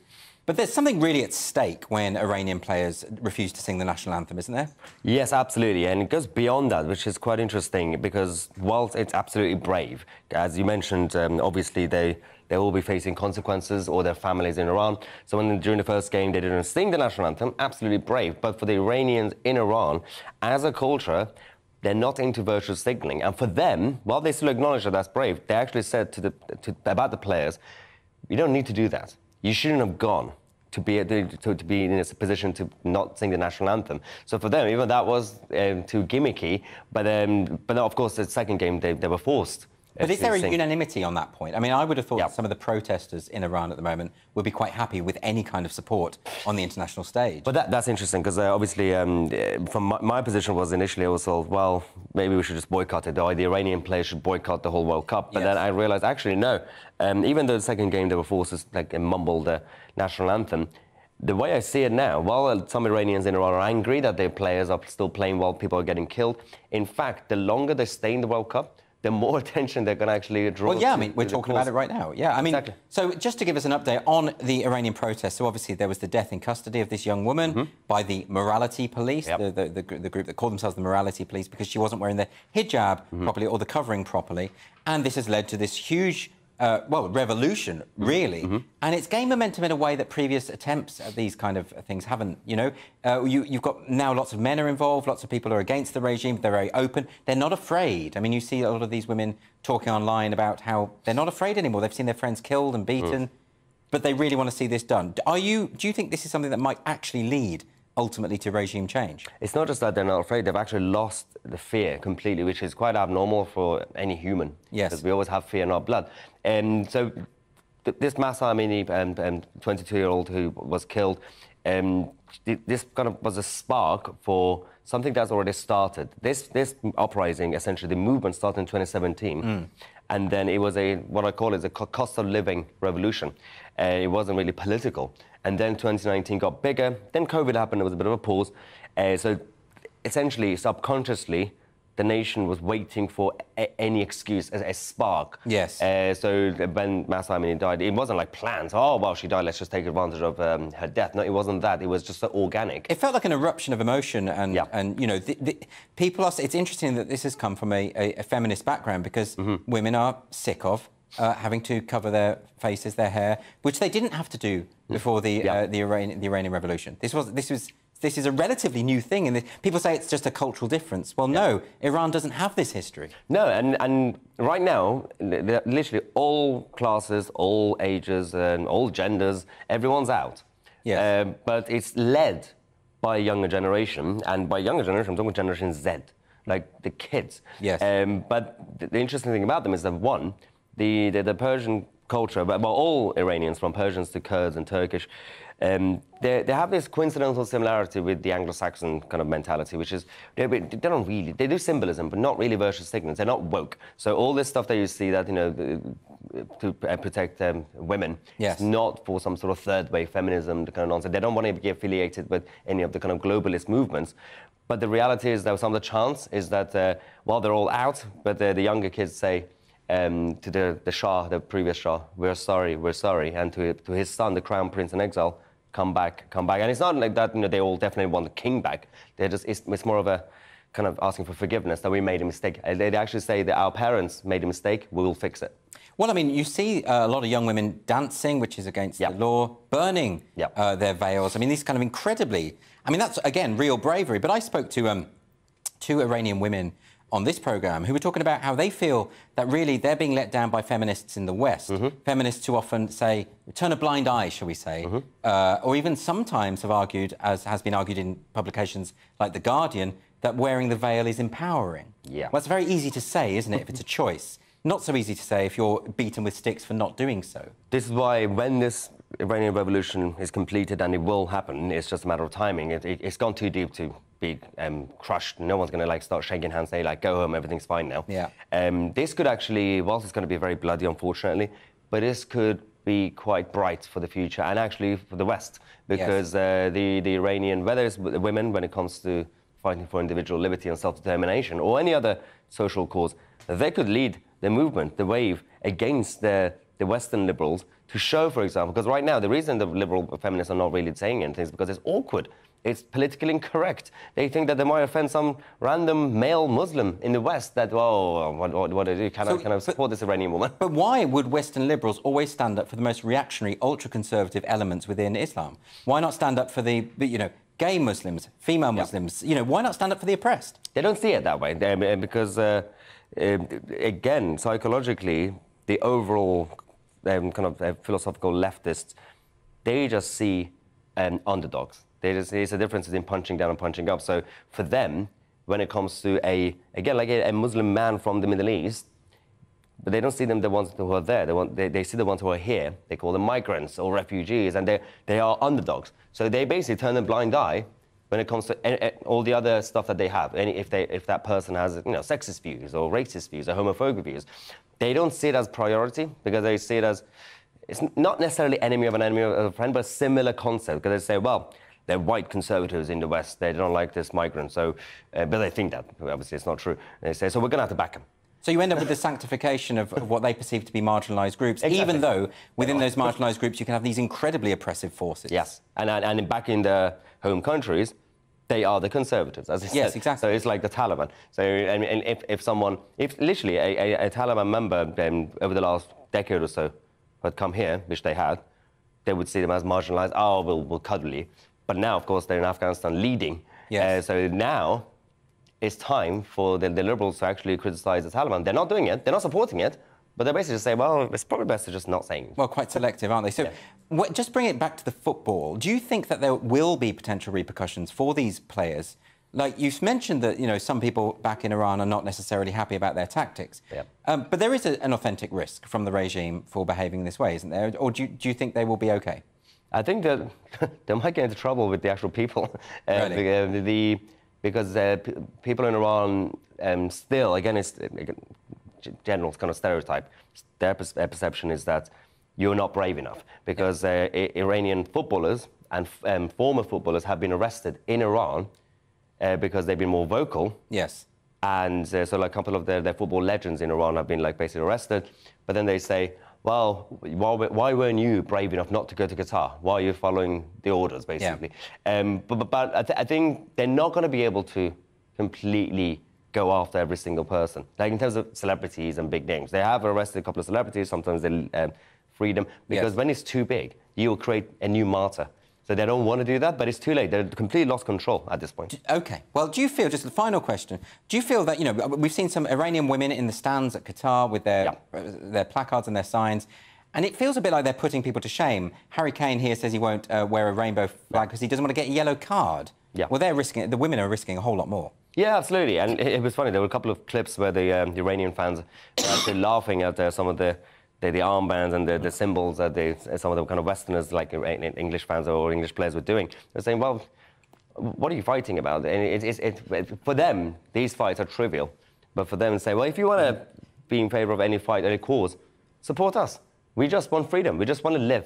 But there's something really at stake when Iranian players refuse to sing the national anthem, isn't there? Yes, absolutely. And it goes beyond that, which is quite interesting, because whilst it's absolutely brave, as you mentioned, obviously they will be facing consequences, or their families in Iran. So when, during the first game, they didn't sing the national anthem, absolutely brave. But for the Iranians in Iran, as a culture, they're not into virtual signalling. And for them, while they still acknowledge that that's brave, they actually said about the players, you don't need to do that. You shouldn't have gone to be in a position to not sing the national anthem. So for them, even that was too gimmicky. But of course, the second game, they were forced. But is there a unanimity on that point? I mean, I would have thought that some of the protesters in Iran at the moment would be quite happy with any kind of support on the international stage. But that's interesting, because obviously, from my position was initially, I was told, well, maybe we should just boycott it, or the Iranian players should boycott the whole World Cup. But then I realised, actually, no. Even though the second game, they were forced to mumble the national anthem, the way I see it now, while some Iranians in Iran are angry that their players are still playing while people are getting killed, in fact, the longer they stay in the World Cup, the more attention they're going to actually draw. Well, yeah, I mean, we're talking about it right now. Yeah, I mean, exactly. So just to give us an update on the Iranian protests, so obviously there was the death in custody of this young woman by the morality police, the group that called themselves the morality police, because she wasn't wearing the hijab properly or the covering properly. And this has led to this huge, well, revolution, really. And it's gained momentum in a way that previous attempts at these kind of things haven't, you know. You've got now lots of men are involved, lots of people are against the regime, they're very open, they're not afraid. I mean, you see a lot of these women talking online about how they're not afraid anymore. They've seen their friends killed and beaten, but they really want to see this done. Do you think this is something that might actually lead ultimately to regime change? It's not just that they're not afraid, they've actually lost the fear completely, which is quite abnormal for any human. Yes. Because we always have fear in our blood. And so this Mahsa Amini, 22-year-old who was killed, this kind of was a spark for something that's already started. This uprising, essentially, the movement started in 2017. And then it was what I call is a cost of living revolution. It wasn't really political. and then 2019 got bigger, then COVID happened, there was a bit of a pause. So essentially, subconsciously, the nation was waiting for any excuse, a spark. Yes. So when Mahsa Amini died, it wasn't like plans. Oh, well, she died, let's just take advantage of her death. No, it wasn't that. It was just so organic. It felt like an eruption of emotion. And, yeah. And you know, people are... It's interesting that this has come from a feminist background because mm-hmm. women are sick of having to cover their faces, their hair, which they didn't have to do before the Iranian Revolution. This is a relatively new thing, and people say it's just a cultural difference. Well, no, Iran doesn't have this history. No, and right now, literally all classes, all ages, and all genders, everyone's out. Yes. But it's led by a younger generation, and by younger generation, I'm talking about Generation Z, like the kids. Yes. But the interesting thing about them is that, one, the Persian culture, but all Iranians, from Persians to Kurds and Turkish, they have this coincidental similarity with the Anglo-Saxon kind of mentality, which is they don't really... They do symbolism, but not really virtue signals. They're not woke. So all this stuff that you see that, you know, to protect women, yes. It's not for some sort of third-way feminism, the kind of nonsense. They don't want to be affiliated with any of the kind of globalist movements. But the reality is that some of the chance is that, while they're all out, but the younger kids say... to the Shah, the previous Shah, we're sorry, and to his son, the Crown Prince in exile, come back, come back. And it's not like that, you know, they all definitely want the king back. They're just, it's more of a kind of asking for forgiveness that we made a mistake. They actually say that our parents made a mistake, we will fix it. Well, I mean, you see a lot of young women dancing, which is against the law, burning their veils. I mean, these kind of incredibly... I mean, that's, again, real bravery. But I spoke to two Iranian women on this programme, who were talking about how they feel that really they're being let down by feminists in the West. Mm-hmm. Feminists too often say, turn a blind eye, shall we say, mm-hmm. Or even sometimes have argued, as has been argued in publications like The Guardian, that wearing the veil is empowering. Yeah. Well, it's very easy to say, isn't it, if it's a choice. Not so easy to say if you're beaten with sticks for not doing so. This is why when this Iranian revolution is completed, and it will happen, it's just a matter of timing, it's gone too deep to be crushed. No one's going to like start shaking hands, say like, go home, everything's fine now. Yeah. This could actually, whilst it's going to be very bloody, unfortunately, but this could be quite bright for the future and actually for the West, because the Iranian, whether it's women when it comes to fighting for individual liberty and self-determination or any other social cause, they could lead the movement, the wave against the Western liberals to show, for example, because right now the reason the liberal feminists are not really saying anything is because it's awkward. It's politically incorrect. They think that they might offend some random male Muslim in the West that, oh, what do you, can I support this Iranian woman? But why would Western liberals always stand up for the most reactionary, ultra-conservative elements within Islam? Why not stand up for the, you know, gay Muslims, female Muslims? You know, why not stand up for the oppressed? They don't see it that way, because, again, psychologically, the overall kind of philosophical leftists, they just see underdogs. There's a difference between punching down and punching up. So for them, when it comes to a Muslim man from the Middle East, but they don't see them the ones who are there. They see the ones who are here. They call them migrants or refugees, and they are underdogs. So they basically turn a blind eye when it comes to all the other stuff that they have. And if that person has, you know, sexist views or racist views or homophobic views, they don't see it as priority because they see it as it's not necessarily enemy of a friend, but a similar concept. Because they say, well, they're white conservatives in the West. They don't like this migrant. So, but they think that obviously it's not true. And they say, so we're going to have to back them. So you end up with the sanctification of what they perceive to be marginalised groups, even though within those marginalised groups you can have these incredibly oppressive forces. Yes, and back in their home countries, they are the conservatives, as I said. Yes, exactly. So it's like the Taliban. So and if someone, if literally a Taliban member over the last decade or so had come here, which they had, they would see them as marginalised. Oh, we'll cuddle you. But now, of course, they're in Afghanistan leading. Yes. So now it's time for the liberals to actually criticise the Taliban. They're not doing it. They're not supporting it. But they basically just say, well, it's probably best to just not saying it. Well, quite selective, aren't they? So just bring it back to the football. Do you think that there will be potential repercussions for these players? Like, you've mentioned that, you know, some people back in Iran are not necessarily happy about their tactics. Yeah. But there is an authentic risk from the regime for behaving this way, isn't there? Or do you think they will be OK? I think that they might get into trouble with the actual people. Really? Because people in Iran still, again, it's general kind of stereotype. Their perception is that you're not brave enough, because Iranian footballers and former footballers have been arrested in Iran because they've been more vocal. Yes. And so like a couple of their football legends in Iran have been like basically arrested. But then they say, well, why weren't you brave enough not to go to Qatar? Why are you following the orders, basically? Yeah. But I think they're not going to be able to completely go after every single person. Like in terms of celebrities and big names, they have arrested a couple of celebrities. Sometimes they free them, because when it's too big, you will create a new martyr. So they don't want to do that, but it's too late. They've completely lost control at this point. OK. Well, do you feel, just the final question, do you feel that, you know, we've seen some Iranian women in the stands at Qatar with their placards and their signs, and it feels a bit like they're putting people to shame. Harry Kane here says he won't wear a rainbow flag because he doesn't want to get a yellow card. Yeah. Well, they're risking it. The women are risking a whole lot more. Yeah, absolutely. And it was funny. There were a couple of clips where the Iranian fans were actually laughing at some of the armbands and the symbols that some of the kind of Westerners, like English fans or English players, were doing. They're saying, well, what are you fighting about? And for them, these fights are trivial. But for them, say, well, if you want to be in favour of any fight, any cause, support us. We just want freedom. We just want to live.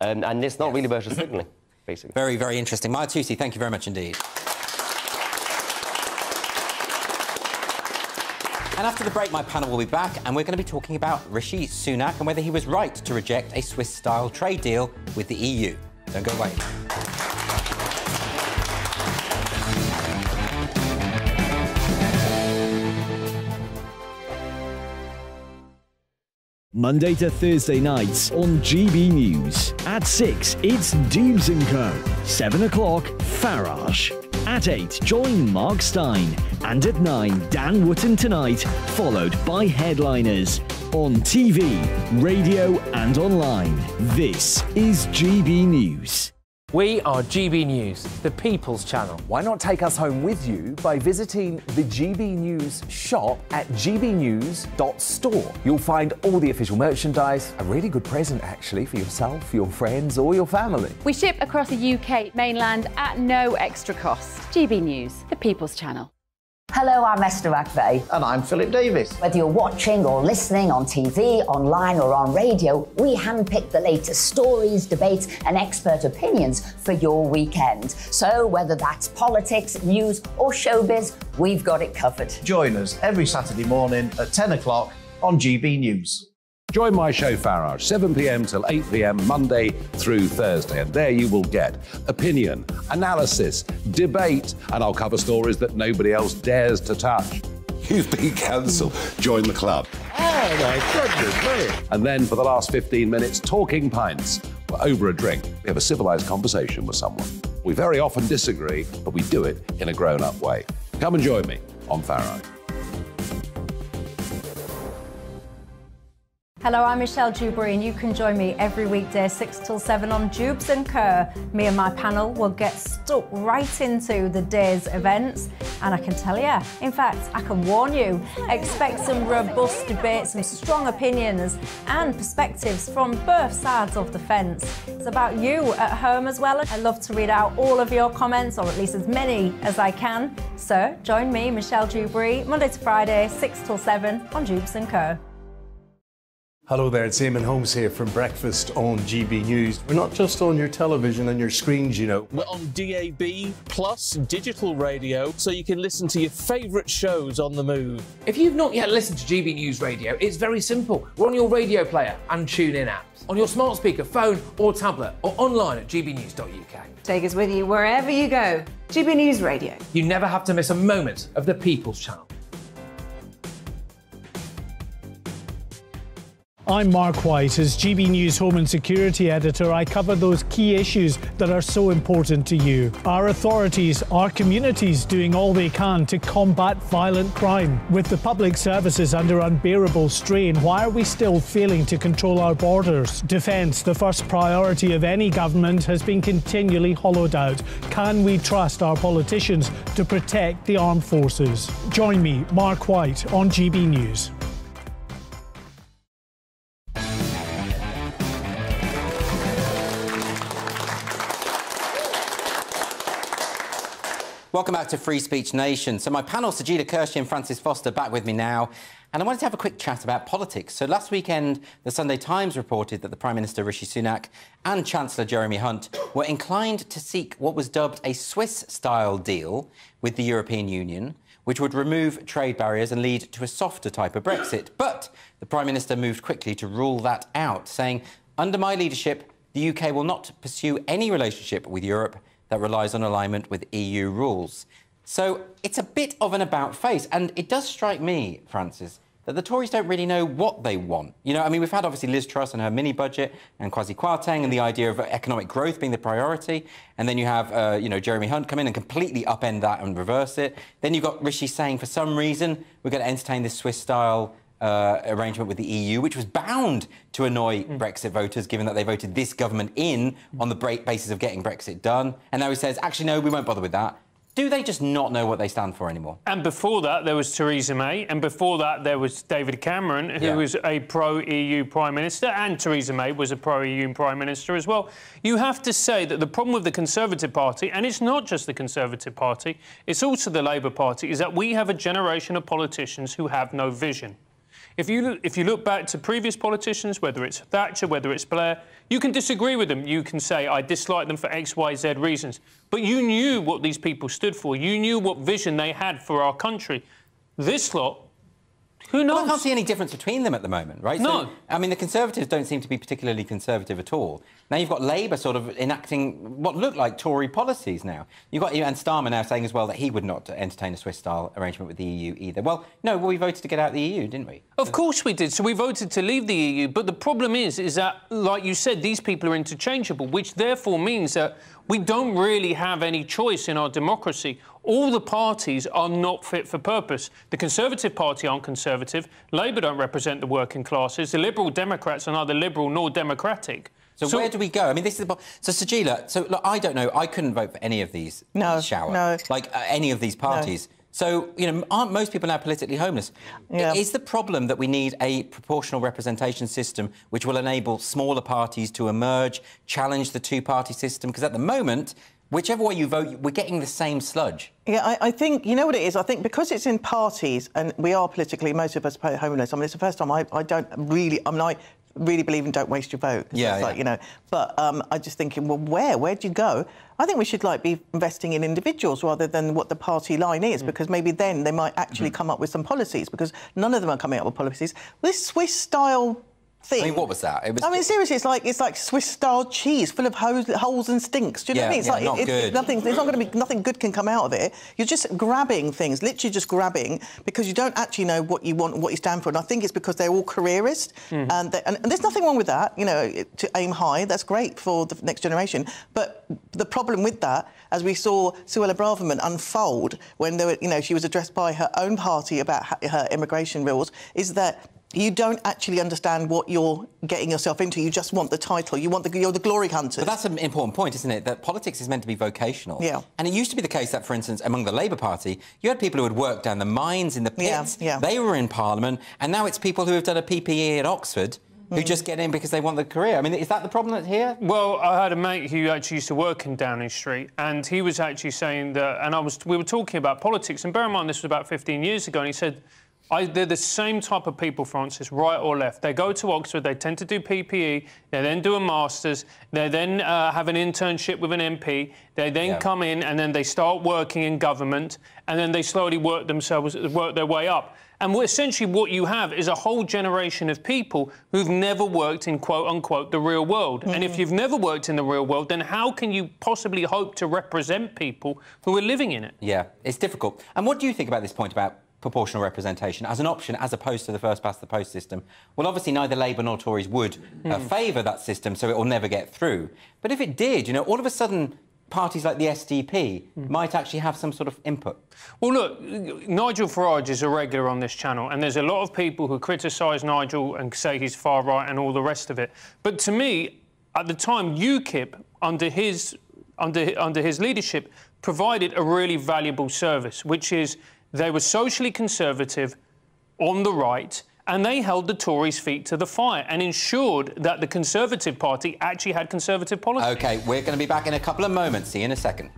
And it's not really virtue signalling, basically. Very, very interesting. Maya Tusi, thank you very much indeed. And after the break, my panel will be back, and we're going to be talking about Rishi Sunak and whether he was right to reject a Swiss-style trade deal with the EU. Don't go away. Monday to Thursday nights on GB News. At 6, it's Dooms & Co. 7 o'clock, Farage. At 8, join Mark Stein. And at 9, Dan Wootton Tonight, followed by Headliners. On TV, radio and online, this is GB News. We are GB News, the People's Channel. Why not take us home with you by visiting the GB News shop at gbnews.store. You'll find all the official merchandise, a really good present, actually, for yourself, your friends or your family. We ship across the UK mainland at no extra cost. GB News, the People's Channel. Hello, I'm Esther McVeigh. And I'm Philip Davis. Whether you're watching or listening on TV, online or on radio, we handpick the latest stories, debates and expert opinions for your weekend. So whether that's politics, news or showbiz, we've got it covered. Join us every Saturday morning at 10 o'clock on GB News. Join my show Farage, 7 p.m. till 8 p.m, Monday through Thursday. And there you will get opinion, analysis, debate, and I'll cover stories that nobody else dares to touch. You've been cancelled. Join the club. Oh, my goodness me. And then for the last 15 minutes, talking pints. We're over a drink. We have a civilised conversation with someone. We very often disagree, but we do it in a grown-up way. Come and join me on Farage. Hello, I'm Michelle Dewberry, and you can join me every weekday 6 till 7 on Dubes & Co. Me and my panel will get stuck right into the day's events, and I can tell you, in fact, I can warn you, expect some robust debates, some strong opinions and perspectives from both sides of the fence. It's about you at home as well. I love to read out all of your comments, or at least as many as I can. So join me, Michelle Dewberry, Monday to Friday, 6 till 7 on Dubes & Co. Hello there, it's Eamon Holmes here from Breakfast on GB News. We're not just on your television and your screens, you know. We're on DAB Plus digital radio, so you can listen to your favourite shows on the move. If you've not yet listened to GB News Radio, it's very simple. We're on your radio player and TuneIn apps, on your smart speaker, phone or tablet, or online at gbnews.uk. Take us with you wherever you go. GB News Radio. You never have to miss a moment of the People's Channel. I'm Mark White. As GB News Home and Security Editor, I cover those key issues that are so important to you. Our authorities, our communities doing all they can to combat violent crime. With the public services under unbearable strain, why are we still failing to control our borders? Defence, the first priority of any government, has been continually hollowed out. Can we trust our politicians to protect the armed forces? Join me, Mark White, on GB News. Welcome back to Free Speech Nation. So my panel, Sajila Kirshy and Francis Foster, back with me now. And I wanted to have a quick chat about politics. So last weekend, the Sunday Times reported that the Prime Minister Rishi Sunak and Chancellor Jeremy Hunt were inclined to seek what was dubbed a Swiss-style deal with the European Union, which would remove trade barriers and lead to a softer type of Brexit. But the Prime Minister moved quickly to rule that out, saying, "Under my leadership, the UK will not pursue any relationship with Europe that relies on alignment with EU rules." So it's a bit of an about-face, and it does strike me, Francis, that the Tories don't really know what they want. You know, I mean, we've had, obviously, Liz Truss and her mini-budget and Kwasi Kwarteng and the idea of economic growth being the priority, and then you have, you know, Jeremy Hunt come in and completely upend that and reverse it. Then you've got Rishi saying, for some reason, we're going to entertain this Swiss-style arrangement with the EU, which was bound to annoy Brexit voters, given that they voted this government in on the basis of getting Brexit done. And now he says, actually, no, we won't bother with that. Do they just not know what they stand for anymore? And before that, there was Theresa May, and before that, there was David Cameron, who was a pro-EU Prime Minister, and Theresa May was a pro-EU Prime Minister as well. You have to say that the problem with the Conservative Party, and it's not just the Conservative Party, it's also the Labour Party, is that we have a generation of politicians who have no vision. If you look back to previous politicians, whether it's Thatcher, whether it's Blair, you can disagree with them. You can say, I dislike them for X, Y, Z reasons. But you knew what these people stood for. You knew what vision they had for our country. This lot, who knows? Well, I can't see any difference between them at the moment, right? No. So, I mean, the Conservatives don't seem to be particularly conservative at all. Now you've got Labour sort of enacting what look like Tory policies now. You've got and Starmer now saying as well that he would not entertain a Swiss-style arrangement with the EU either. Well, no, we voted to get out of the EU, didn't we? Of course we did. So we voted to leave the EU. But the problem is that, like you said, these people are interchangeable, which therefore means that we don't really have any choice in our democracy. All the parties are not fit for purpose. The Conservative Party aren't conservative. Labour don't represent the working classes. The Liberal Democrats are neither liberal nor democratic. So where do we go? I mean, this is the... So, Sajila, so, look, I don't know. I couldn't vote for any of these any of these parties. No. So, you know, aren't most people now politically homeless? Yeah. Is the problem that we need a proportional representation system which will enable smaller parties to emerge, challenge the two-party system? Because at the moment, whichever way you vote, we're getting the same sludge. Yeah, I think, you know what it is? I think because it's in parties and we are politically, most of us homeless, I mean, it's the first time I don't really... I mean, I really believe in don't waste your vote. Yeah, it's like, you know, but I'm just thinking, well, where do you go? I think we should, like, be investing in individuals rather than what the party line is, because maybe then they might actually come up with some policies, because none of them are coming up with policies. This Swiss-style... thing. I mean, what was that? It was... I mean, seriously, it's like Swiss-style cheese, full of holes and stinks. Do you know what I mean? It's like it's not going to be nothing good can come out of it. You're just grabbing things, literally just grabbing, because you don't actually know what you want, and what you stand for. And I think it's because they're all careerists, and there's nothing wrong with that. You know, to aim high, that's great for the next generation. But the problem with that, as we saw Suella Braverman unfold when there were, you know, she was addressed by her own party about her immigration rules, is that you don't actually understand what you're getting yourself into. You just want the title. You want you're the glory hunters. But that's an important point, isn't it? That politics is meant to be vocational. Yeah. And it used to be the case that, for instance, among the Labour Party, you had people who had worked down the mines in the pits. Yeah, yeah. They were in Parliament. And now it's people who have done a PPE at Oxford who just get in because they want the career. I mean, is that the problem that's here? Well, I had a mate who actually used to work in Downing Street, and he was actually saying that... And we were talking about politics, and bear in mind this was about 15 years ago, and he said... they're the same type of people, Francis, right or left. They go to Oxford, they tend to do PPE, they then do a master's, they then have an internship with an MP, they then come in and then they start working in government, and then they slowly work their way up. And essentially what you have is a whole generation of people who've never worked in, quote-unquote, the real world. And if you've never worked in the real world, then how can you possibly hope to represent people who are living in it? Yeah, it's difficult. And what do you think about this point about proportional representation as an option as opposed to the first-past-the-post system? Well, obviously, neither Labour nor Tories would favour that system, so it will never get through. But if it did, you know, all of a sudden, parties like the SDP might actually have some sort of input. Well, look, Nigel Farage is a regular on this channel, and there's a lot of people who criticise Nigel and say he's far-right and all the rest of it. But to me, at the time, UKIP, under his leadership, provided a really valuable service, which is... they were socially conservative on the right, and they held the Tories' feet to the fire and ensured that the Conservative Party actually had conservative policies. OK, we're going to be back in a couple of moments. See you in a second.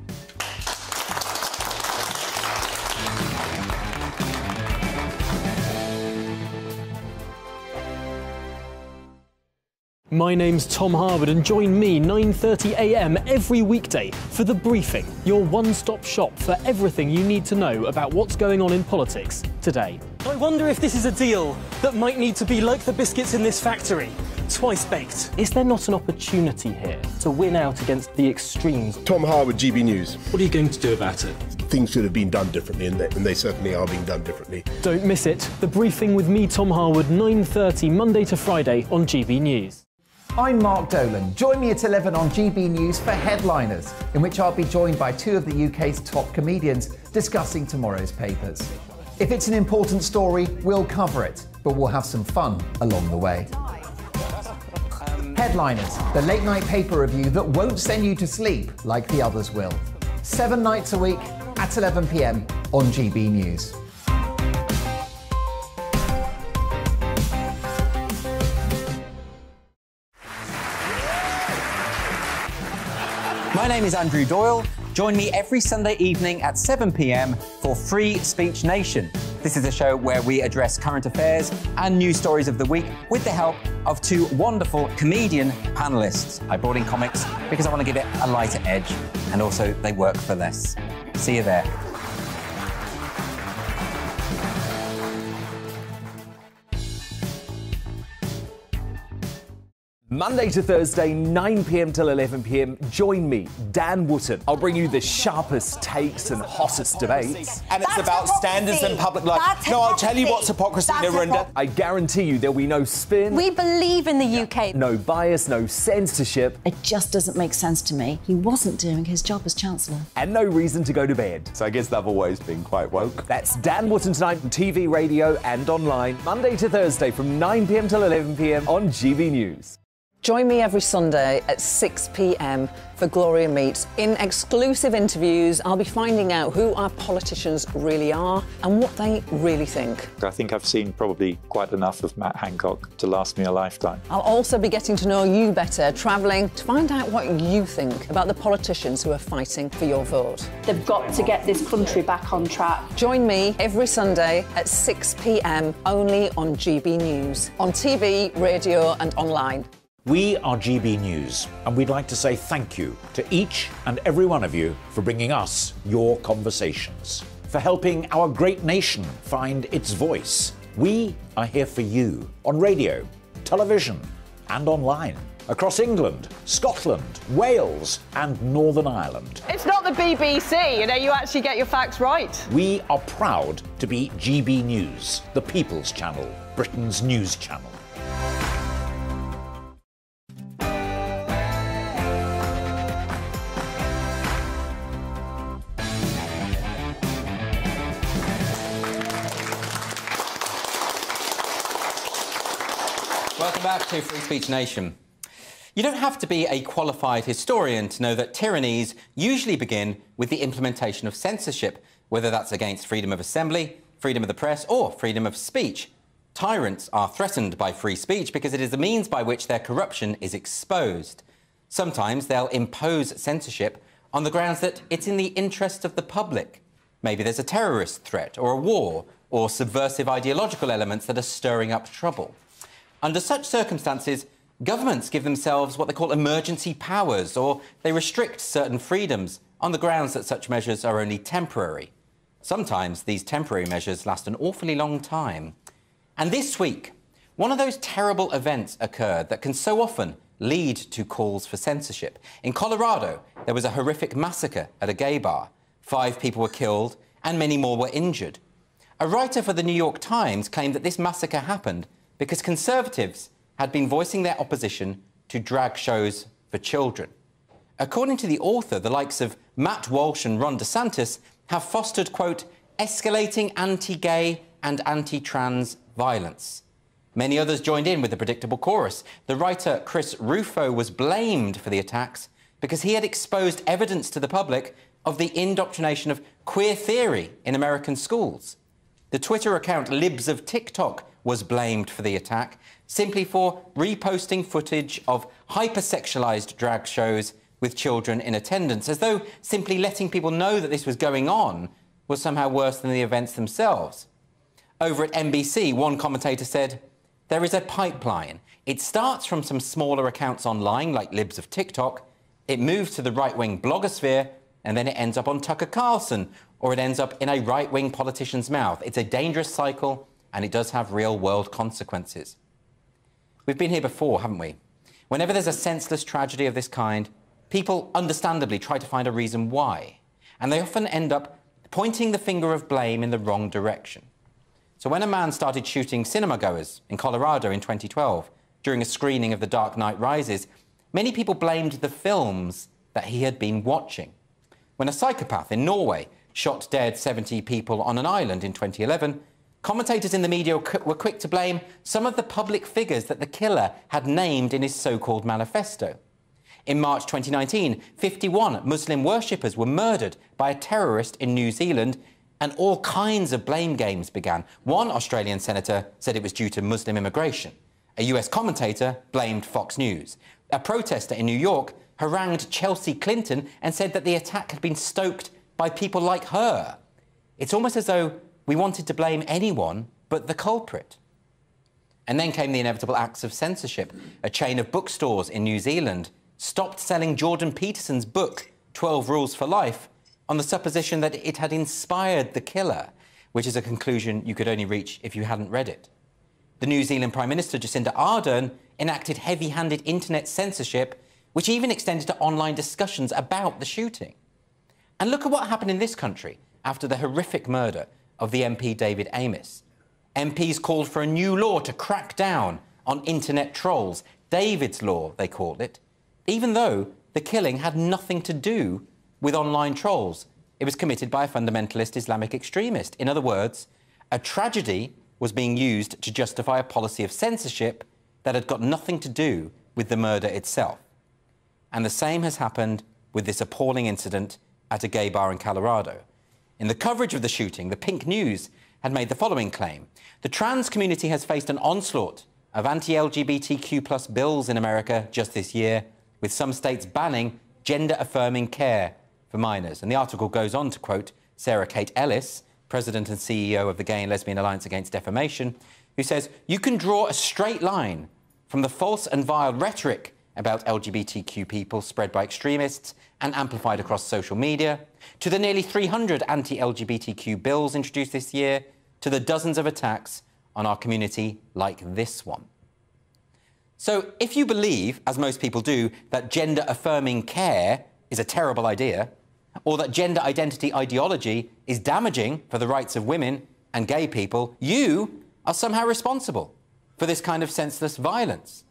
My name's Tom Harwood, and join me 9:30 a.m. every weekday for The Briefing, your one-stop shop for everything you need to know about what's going on in politics today. I wonder if this is a deal that might need to be like the biscuits in this factory, twice baked. Is there not an opportunity here to win out against the extremes? Tom Harwood, GB News. What are you going to do about it? Things should have been done differently, and they certainly are being done differently. Don't miss it. The Briefing with me, Tom Harwood, 9:30 Monday to Friday on GB News. I'm Mark Dolan. Join me at 11 on GB News for Headliners, in which I'll be joined by two of the UK's top comedians discussing tomorrow's papers. If it's an important story, we'll cover it, but we'll have some fun along the way. Headliners, the late-night paper review that won't send you to sleep like the others will. 7 nights a week at 11 p.m. on GB News. My name is Andrew Doyle. Join me every Sunday evening at 7 p.m. for Free Speech Nation. This is a show where we address current affairs and news stories of the week with the help of two wonderful comedian panellists. I brought in comics because I want to give it a lighter edge, and also they work for less. See you there. Monday to Thursday, 9 p.m. till 11 p.m, join me, Dan Wootton. I'll bring you the sharpest takes and hottest debates. And it's about standards in public life. No, I'll tell you what's hypocrisy, Narendra. I guarantee you there'll be no spin. We believe in the UK. No bias, no censorship. It just doesn't make sense to me. He wasn't doing his job as Chancellor. And no reason to go to bed. So I guess they've always been quite woke. That's Dan Wootton tonight on TV, radio and online. Monday to Thursday from 9 p.m. till 11 p.m. on GB News. Join me every Sunday at 6 p.m. for Gloria Meets. In exclusive interviews, I'll be finding out who our politicians really are and what they really think. I think I've seen probably quite enough of Matt Hancock to last me a lifetime. I'll also be getting to know you better, travelling to find out what you think about the politicians who are fighting for your vote. They've got to get this country back on track. Join me every Sunday at 6 p.m. only on GB News, on TV, radio and online. We are GB News, and we'd like to say thank you to each and every one of you for bringing us your conversations, for helping our great nation find its voice. We are here for you on radio, television, and online, across England, Scotland, Wales, and Northern Ireland. It's not the BBC, you know, you actually get your facts right. We are proud to be GB News, the People's Channel, Britain's news channel. Welcome back to Free Speech Nation. You don't have to be a qualified historian to know that tyrannies usually begin with the implementation of censorship, whether that's against freedom of assembly, freedom of the press, or freedom of speech. Tyrants are threatened by free speech because it is the means by which their corruption is exposed. Sometimes they'll impose censorship on the grounds that it's in the interest of the public. Maybe there's a terrorist threat, or a war, or subversive ideological elements that are stirring up trouble. Under such circumstances, governments give themselves what they call emergency powers, or they restrict certain freedoms on the grounds that such measures are only temporary. Sometimes these temporary measures last an awfully long time. And this week, one of those terrible events occurred that can so often lead to calls for censorship. In Colorado, there was a horrific massacre at a gay bar. 5 people were killed and many more were injured. A writer for The New York Times claimed that this massacre happened because conservatives had been voicing their opposition to drag shows for children. According to the author, the likes of Matt Walsh and Ron DeSantis have fostered, quote, escalating anti-gay and anti-trans violence. Many others joined in with the predictable chorus. The writer Chris Rufo was blamed for the attacks because he had exposed evidence to the public of the indoctrination of queer theory in American schools. The Twitter account Libs of TikTok was blamed for the attack simply for reposting footage of hypersexualized drag shows with children in attendance, as though simply letting people know that this was going on was somehow worse than the events themselves. Over at NBC, one commentator said, There is a pipeline. It starts from some smaller accounts online, like Libs of TikTok. It moves to the right-wing blogosphere, and then it ends up on Tucker Carlson, or it ends up in a right-wing politician's mouth. It's a dangerous cycle, and it does have real-world consequences. We've been here before, haven't we? Whenever there's a senseless tragedy of this kind, people understandably try to find a reason why, and they often end up pointing the finger of blame in the wrong direction. So when a man started shooting cinema-goers in Colorado in 2012, during a screening of The Dark Knight Rises, many people blamed the films that he had been watching. When a psychopath in Norway shot dead 70 people on an island in 2011, commentators in the media were quick to blame some of the public figures that the killer had named in his so-called manifesto. In March 2019, 51 Muslim worshippers were murdered by a terrorist in New Zealand, and all kinds of blame games began. One Australian senator said it was due to Muslim immigration. A US commentator blamed Fox News. A protester in New York harangued Chelsea Clinton and said that the attack had been stoked by people like her. It's almost as though we wanted to blame anyone but the culprit. And then came the inevitable acts of censorship. A chain of bookstores in New Zealand stopped selling Jordan Peterson's book, 12 Rules for Life, on the supposition that it had inspired the killer, which is a conclusion you could only reach if you hadn't read it. The New Zealand Prime Minister, Jacinda Ardern, enacted heavy-handed internet censorship, which even extended to online discussions about the shooting. And look at what happened in this country after the horrific murder of the MP David Amess. MPs called for a new law to crack down on internet trolls. David's Law, they called it, even though the killing had nothing to do with online trolls. It was committed by a fundamentalist Islamic extremist. In other words, a tragedy was being used to justify a policy of censorship that had got nothing to do with the murder itself. And the same has happened with this appalling incident at a gay bar in Colorado. In the coverage of the shooting, the Pink News had made the following claim. The trans community has faced an onslaught of anti-LGBTQ+ bills in America just this year, with some states banning gender-affirming care for minors. And the article goes on to quote Sarah Kate Ellis, president and CEO of the Gay and Lesbian Alliance Against Defamation, who says, "You can draw a straight line from the false and vile rhetoric about LGBTQ people spread by extremists and amplified across social media, to the nearly 300 anti-LGBTQ bills introduced this year, to the dozens of attacks on our community like this one." So if you believe, as most people do, that gender-affirming care is a terrible idea, or that gender identity ideology is damaging for the rights of women and gay people, you are somehow responsible for this kind of senseless violence.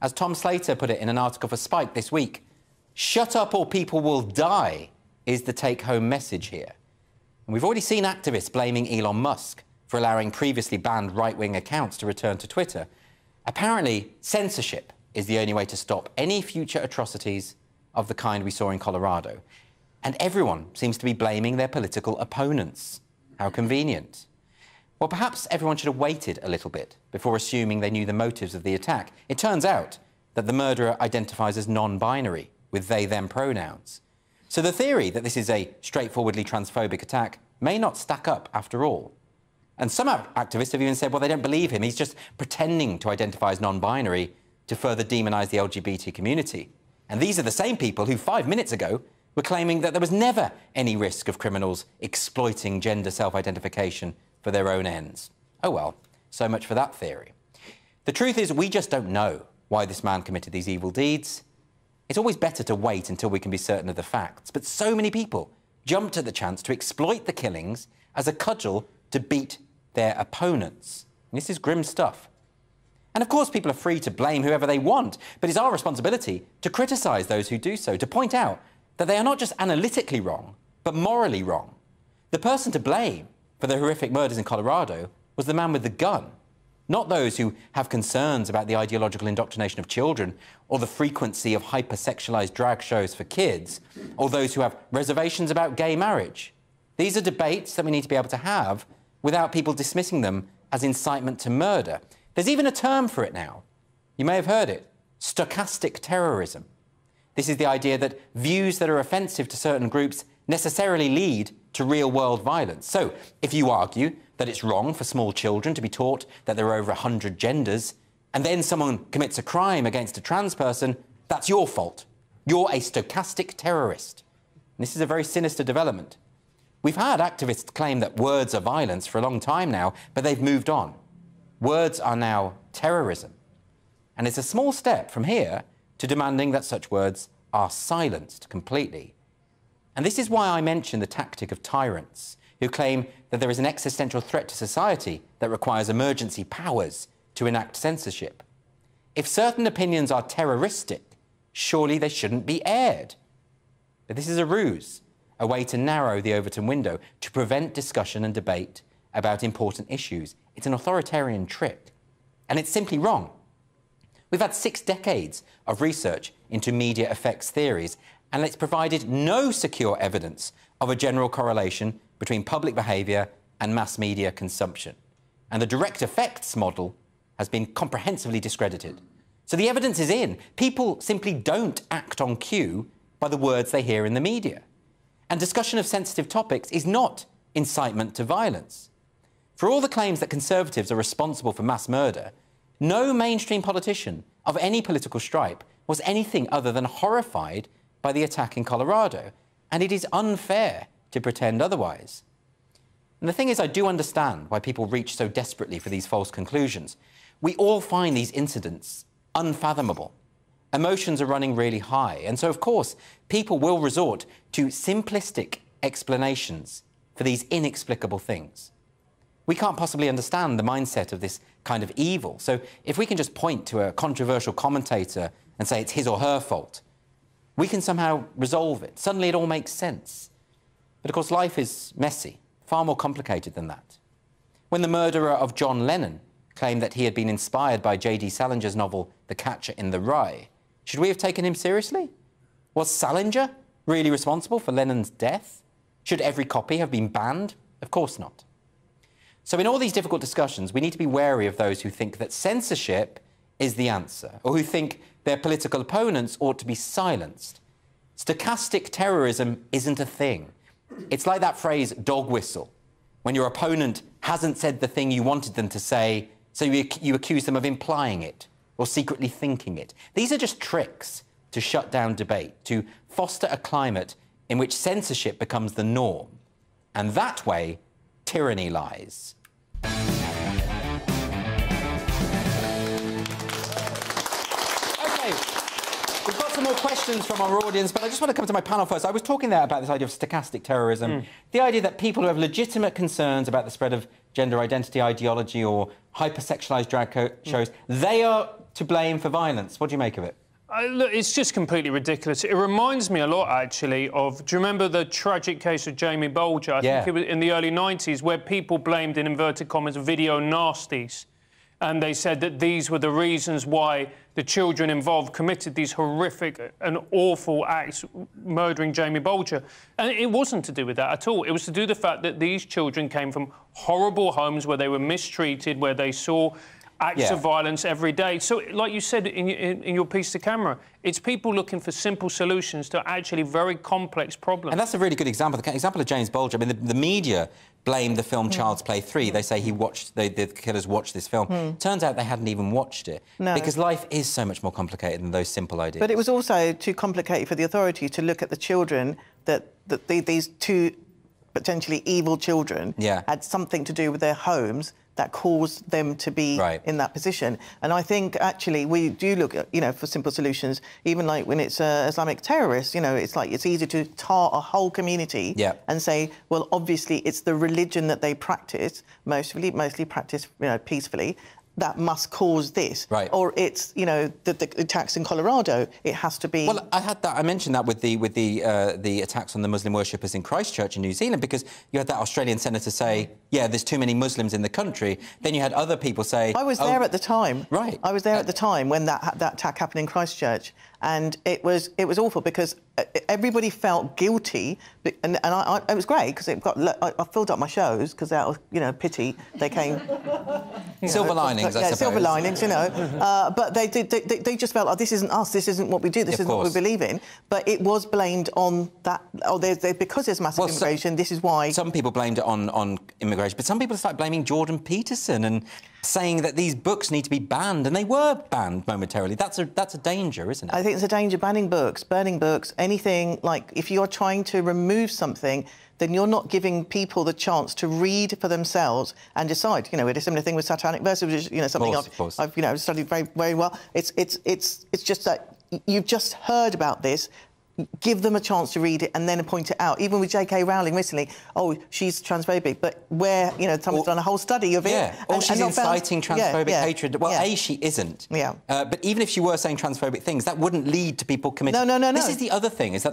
As Tom Slater put it in an article for Spike this week, "Shut up or people will die" is the take-home message here. And we've already seen activists blaming Elon Musk for allowing previously banned right-wing accounts to return to Twitter. Apparently, censorship is the only way to stop any future atrocities of the kind we saw in Colorado. And everyone seems to be blaming their political opponents. How convenient. Well, perhaps everyone should have waited a little bit before assuming they knew the motives of the attack. It turns out that the murderer identifies as non-binary, with they/them pronouns. So the theory that this is a straightforwardly transphobic attack may not stack up after all. And some activists have even said, well, they don't believe him. He's just pretending to identify as non-binary to further demonise the LGBT community. And these are the same people who 5 minutes ago were claiming that there was never any risk of criminals exploiting gender self-identification for their own ends. Oh well, so much for that theory. The truth is, we just don't know why this man committed these evil deeds. It's always better to wait until we can be certain of the facts, but so many people jumped at the chance to exploit the killings as a cudgel to beat their opponents. And this is grim stuff. And of course, people are free to blame whoever they want, but it's our responsibility to criticise those who do so, to point out that they are not just analytically wrong, but morally wrong. The person to blame for the horrific murders in Colorado was the man with the gun, not those who have concerns about the ideological indoctrination of children, or the frequency of hypersexualized drag shows for kids, or those who have reservations about gay marriage. These are debates that we need to be able to have without people dismissing them as incitement to murder. There's even a term for it now. You may have heard it, stochastic terrorism. This is the idea that views that are offensive to certain groups necessarily lead to real-world violence. So if you argue that it's wrong for small children to be taught that there are over 100 genders, and then someone commits a crime against a trans person, that's your fault. You're a stochastic terrorist. And this is a very sinister development. We've had activists claim that words are violence for a long time now, but they've moved on. Words are now terrorism. And it's a small step from here to demanding that such words are silenced completely. And this is why I mention the tactic of tyrants, who claim that there is an existential threat to society that requires emergency powers to enact censorship. If certain opinions are terroristic, surely they shouldn't be aired. But this is a ruse, a way to narrow the Overton window, to prevent discussion and debate about important issues. It's an authoritarian trick, and it's simply wrong. We've had 6 decades of research into media effects theories, and it's provided no secure evidence of a general correlation between public behaviour and mass media consumption. And the direct effects model has been comprehensively discredited. So the evidence is in. People simply don't act on cue by the words they hear in the media. And discussion of sensitive topics is not incitement to violence. For all the claims that Conservatives are responsible for mass murder, no mainstream politician of any political stripe was anything other than horrified by the attack in Colorado, and it is unfair to pretend otherwise. And the thing is, I do understand why people reach so desperately for these false conclusions. We all find these incidents unfathomable. Emotions are running really high, and so, of course, people will resort to simplistic explanations for these inexplicable things. We can't possibly understand the mindset of this kind of evil, so if we can just point to a controversial commentator and say it's his or her fault, we can somehow resolve it. Suddenly it all makes sense. But, of course, life is messy, far more complicated than that. When the murderer of John Lennon claimed that he had been inspired by J.D. Salinger's novel The Catcher in the Rye, should we have taken him seriously? Was Salinger really responsible for Lennon's death? Should every copy have been banned? Of course not. So in all these difficult discussions, we need to be wary of those who think that censorship is the answer, or who think their political opponents ought to be silenced. Stochastic terrorism isn't a thing. It's like that phrase, dog whistle, when your opponent hasn't said the thing you wanted them to say, so you accuse them of implying it or secretly thinking it. These are just tricks to shut down debate, to foster a climate in which censorship becomes the norm. And that way, tyranny lies. Some more questions from our audience, but I just want to come to my panel first. I was talking there about this idea of stochastic terrorism, the idea that people who have legitimate concerns about the spread of gender identity ideology or hypersexualized drag shows, they are to blame for violence. What do you make of it? Look, it's just completely ridiculous. It reminds me a lot, actually, of... Do you remember the tragic case of Jamie Bolger? I think it was in the early 90s, where people blamed, in inverted commas, video nasties. And they said that these were the reasons why the children involved committed these horrific and awful acts, murdering Jamie Bolger. And it wasn't to do with that at all. It was to do with the fact that these children came from horrible homes where they were mistreated, where they saw acts of violence every day. So, like you said in your piece to camera, it's people looking for simple solutions to actually very complex problems. And that's a really good example. The example of James Bolger. I mean, the media blamed the film Child's Play 3. They say the killers watched this film. Turns out they hadn't even watched it. No. Because life is so much more complicated than those simple ideas. But it was also too complicated for the authority to look at the children these two potentially evil children had something to do with their homes that caused them to be in that position. And I think, actually, we do look at, you know, for simple solutions, even like when it's Islamic terrorists, you know, it's like it's easy to tar a whole community and say, well, obviously, it's the religion that they practice, mostly practice, you know, peacefully, that must cause this. Or it's, you know, the attacks in Colorado, it has to be... Well, I had that, I mentioned that with the attacks on the Muslim worshippers in Christchurch in New Zealand, because you had that Australian senator say, yeah, there's too many Muslims in the country. Then you had other people say... I was there at the time. I was there at the time when that attack happened in Christchurch. And it was awful because everybody felt guilty, and it was great because it got I filled up my shows because out of pity they came. Silver linings, yeah, I suppose. Silver linings, but they just felt, oh, this isn't us, this isn't what we do, this isn't what we believe in. But it was blamed on that. Oh, because there's massive immigration. This is why some people blamed it on immigration, but some people started blaming Jordan Peterson and saying that these books need to be banned, and they were banned momentarily. That's a danger, isn't it? I think it's a danger, banning books, burning books, anything like if you're trying to remove something, then you're not giving people the chance to read for themselves and decide. You know, we had a similar thing with Satanic Verses, which is, something I've studied very, very well. It's just that you've just heard about this. Give them a chance to read it and then point it out. Even with J.K. Rowling recently, oh, she's transphobic, but where, someone's done a whole study of it. Yeah, or she's inciting transphobic hatred. Well, A, she isn't. Yeah. But even if she were saying transphobic things, that wouldn't lead to people committing... No. This is the other thing, is that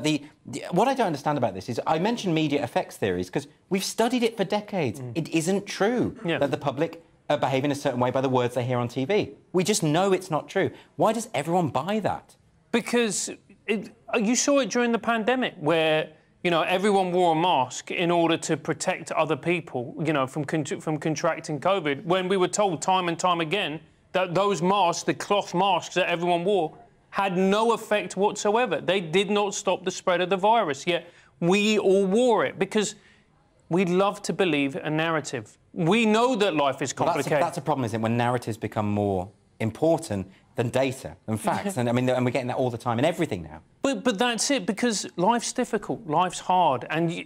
what I don't understand about this is I mentioned media effects theories because we've studied it for decades. Mm. It isn't true that the public behave in a certain way by the words they hear on TV. We just know it's not true. Why does everyone buy that? Because... you saw it during the pandemic where, everyone wore a mask in order to protect other people, from contracting COVID, when we were told time and time again that those masks, the cloth masks that everyone wore, had no effect whatsoever. They did not stop the spread of the virus, yet we all wore it because we love to believe a narrative. We know that life is complicated. Well, that's a problem, isn't it, when narratives become more important than data and facts, and we're getting that all the time in everything now. But that's it, because life's difficult, life's hard, and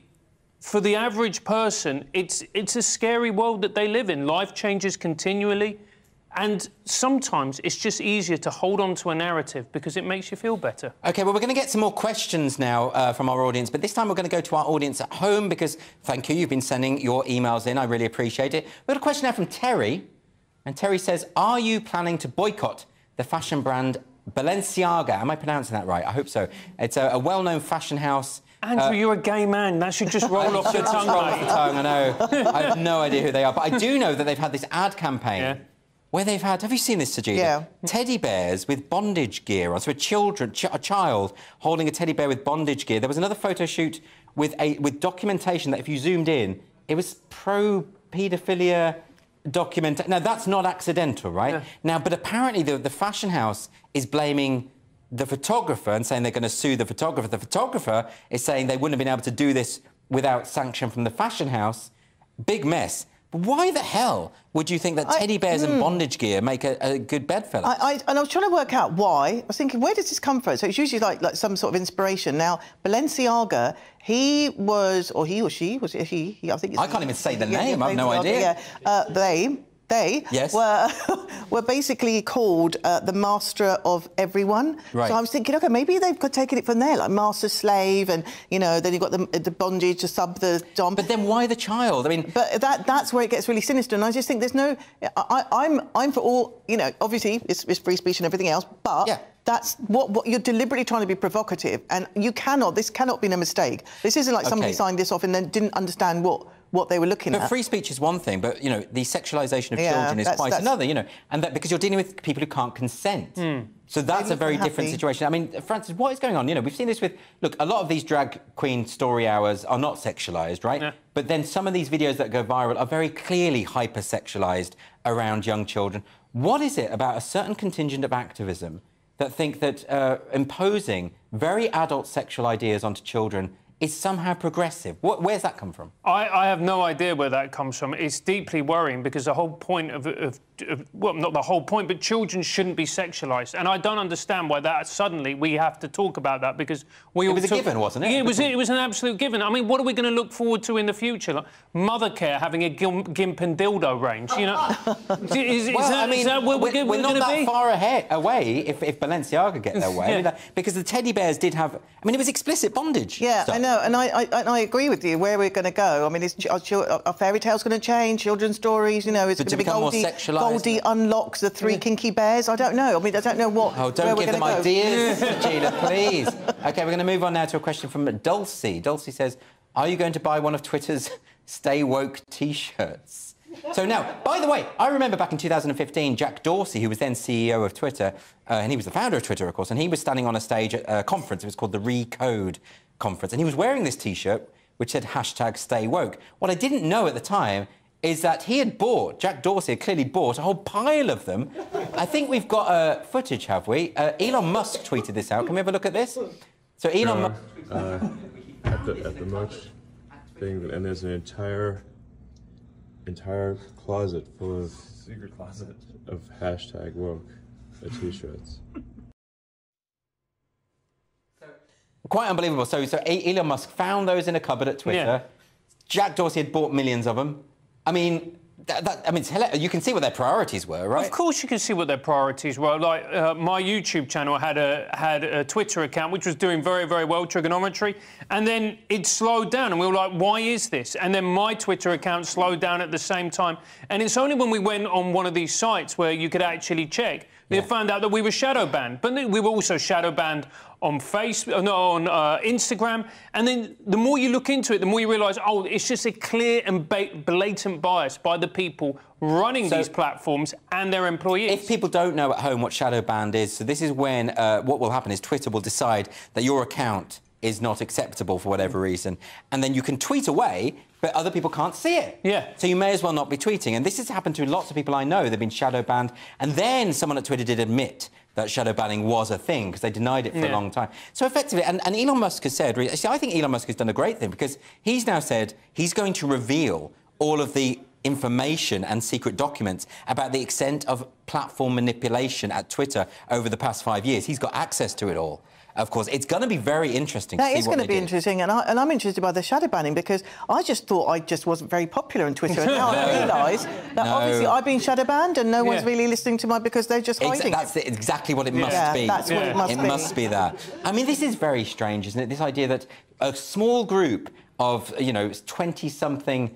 for the average person, it's a scary world that they live in. Life changes continually, and sometimes it's just easier to hold on to a narrative because it makes you feel better. OK, well, we're going to get some more questions now from our audience, but this time we're going to go to our audience at home because, thank you, you've been sending your emails in. I really appreciate it. We've got a question now from Terry, and Terry says, are you planning to boycott the fashion brand Balenciaga? Am I pronouncing that right? I hope so. It's a well-known fashion house. Andrew, you're a gay man. That should just roll off your tongue. Roll off the tongue, I know. I have no idea who they are. But I do know that they've had this ad campaign where they've had... Have you seen this, Sajila? Yeah. Teddy bears with bondage gear on. So a child holding a teddy bear with bondage gear. There was another photo shoot with documentation that, if you zoomed in, it was pro-paedophilia... Now, that's not accidental, right? Yeah. Now, but apparently the fashion house is blaming the photographer and saying they're going to sue the photographer. The photographer is saying they wouldn't have been able to do this without sanction from the fashion house. Big mess. But why the hell would you think that teddy bears and bondage gear make a good bedfellow? And I was trying to work out why. I was thinking, where does this come from? So it's usually like some sort of inspiration. Now, Balenciaga, he or she, I think it's... I can't even say the name, I've no idea. Yeah. They were basically called the master of everyone. Right. So I was thinking, OK, maybe they've got taken it from there, like master slave and, then you've got the bondage to sub the dom. But then why the child? I mean... But that's where it gets really sinister, and I just think there's no... I'm for all... obviously, it's free speech and everything else, but... Yeah. That's what you're deliberately trying to be provocative, and you cannot. This cannot be a mistake. This isn't like somebody signed this off and then didn't understand what they were looking at. But free speech is one thing, but the sexualization of children is quite another. And that because you're dealing with people who can't consent, so that's a very different situation. I mean, Francis, what is going on? We've seen this with a lot of these drag queen story hours are not sexualized, right? Yeah. But then some of these videos that go viral are very clearly hypersexualized around young children. What is it about a certain contingent of activism that think that imposing very adult sexual ideas onto children is somehow progressive? Where's that come from? I have no idea where that comes from. It's deeply worrying because the whole point of... Well, not the whole point, but children shouldn't be sexualised. And I don't understand why that suddenly we have to talk about that because we all... It was a given, wasn't it? It was an absolute given. I mean, what are we going to look forward to in the future? Like Mothercare having a gimp and dildo range, Is that where we're going to be? We're not that far away if Balenciaga get their way. Because the teddy bears did have... I mean, it was explicit bondage. Yeah, stuff. I know, and I agree with you. Where we're going to go, I mean, our fairy tales going to change, children's stories, it's going to become more sexualised. Goldie unlocks the three kinky bears. I don't know. I mean, I don't know what... Oh, don't give them ideas, Sajila, please. OK, we're going to move on now to a question from Dulcie. Dulcie says, are you going to buy one of Twitter's Stay Woke T-shirts? So now, by the way, I remember back in 2015, Jack Dorsey, who was then CEO of Twitter, and he was the founder of Twitter, of course, and he was standing on a stage at a conference. It was called the Recode Conference, and he was wearing this T-shirt which said #StayWoke. What I didn't know at the time is that he had bought, Jack Dorsey had clearly bought a whole pile of them. I think we've got footage, have we? Elon Musk tweeted this out. Can we have a look at this? So Elon Musk... at the Musk thing, and there's an entire closet full of... Secret closet. ...of #woke T-shirts. Quite unbelievable. So Elon Musk found those in a cupboard at Twitter. Yeah. Jack Dorsey had bought millions of them. I mean, you can see what their priorities were, right? Of course you can see what their priorities were. Like, my YouTube channel had a Twitter account which was doing very, very well, trigonometry, and then it slowed down, and we were like, why is this? And then my Twitter account slowed down at the same time, and it's only when we went on one of these sites where you could actually check, they found out that we were shadow banned. But we were also shadow banned on Facebook, on Instagram, and then the more you look into it, the more you realise, oh, it's just a clear and blatant bias by the people running these platforms and their employees. If people don't know at home what shadow banned is, so this is when what will happen is Twitter will decide that your account is not acceptable for whatever reason, and then you can tweet away, but other people can't see it. Yeah. So you may as well not be tweeting, and this has happened to lots of people I know. They've been shadow banned, and then someone at Twitter did admit that shadow banning was a thing, because they denied it for a long time. So effectively, and Elon Musk has said... See, I think Elon Musk has done a great thing, because he's now said he's going to reveal all of the information and secret documents about the extent of platform manipulation at Twitter over the past 5 years. He's got access to it all. Of course, it's going to be very interesting. That is going to be interesting, and I'm interested by the shadow banning, because I just thought I just wasn't very popular on Twitter, and now I realise that obviously I've been shadow banned and no one's really listening to mine because they're just hiding. That's exactly what it must be. That's what it must be. It must be that. I mean, this is very strange, isn't it? This idea that a small group of 20-something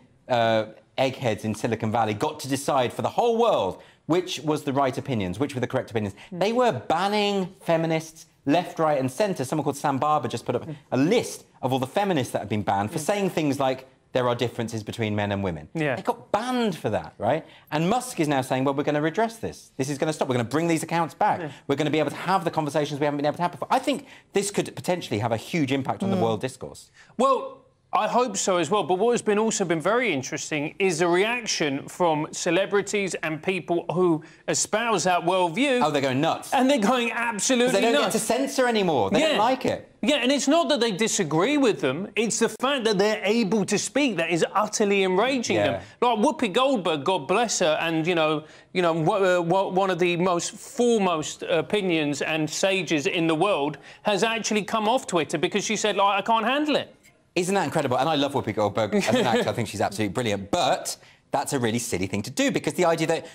eggheads in Silicon Valley got to decide for the whole world which was the right opinions, which were the correct opinions. They were banning feminists left, right and centre. Someone called Sam Barber just put up a list of all the feminists that have been banned for saying things like, there are differences between men and women. Yeah. They got banned for that, right? And Musk is now saying, well, we're going to redress this. This is going to stop. We're going to bring these accounts back. Yeah. We're going to be able to have the conversations we haven't been able to have before. I think this could potentially have a huge impact on the world discourse. Well, I hope so as well, but what has been also been very interesting is the reaction from celebrities and people who espouse that worldview. Oh, they're going nuts. And they're going absolutely nuts. They don't get to censor anymore. They don't like it. Yeah, and it's not that they disagree with them, it's the fact that they're able to speak that is utterly enraging them. Like Whoopi Goldberg, God bless her, and, you know, one of the most foremost opinions and sages in the world has actually come off Twitter because she said, like, I can't handle it. Isn't that incredible? And I love Whoopi Goldberg as an actor. I think she's absolutely brilliant. But that's a really silly thing to do, because the idea that...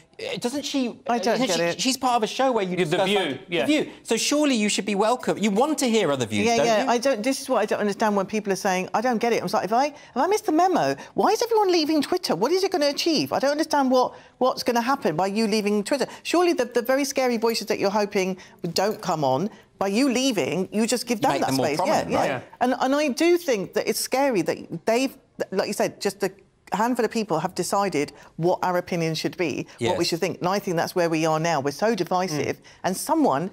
Doesn't she... I don't get it. She's part of a show where you discuss... The View, The View. So surely you should be welcome. You want to hear other views, don't you? Yeah, I don't... This is what I don't understand when people are saying, I don't get it. I was like, if I missed the memo, why is everyone leaving Twitter? What is it going to achieve? I don't understand what's going to happen by you leaving Twitter. Surely the very scary voices that you're hoping don't come on... By you leaving, you just give them that space. Right? And I do think that it's scary that they've, like you said, just a handful of people have decided what our opinion should be, what we should think. And I think that's where we are now. We're so divisive, and someone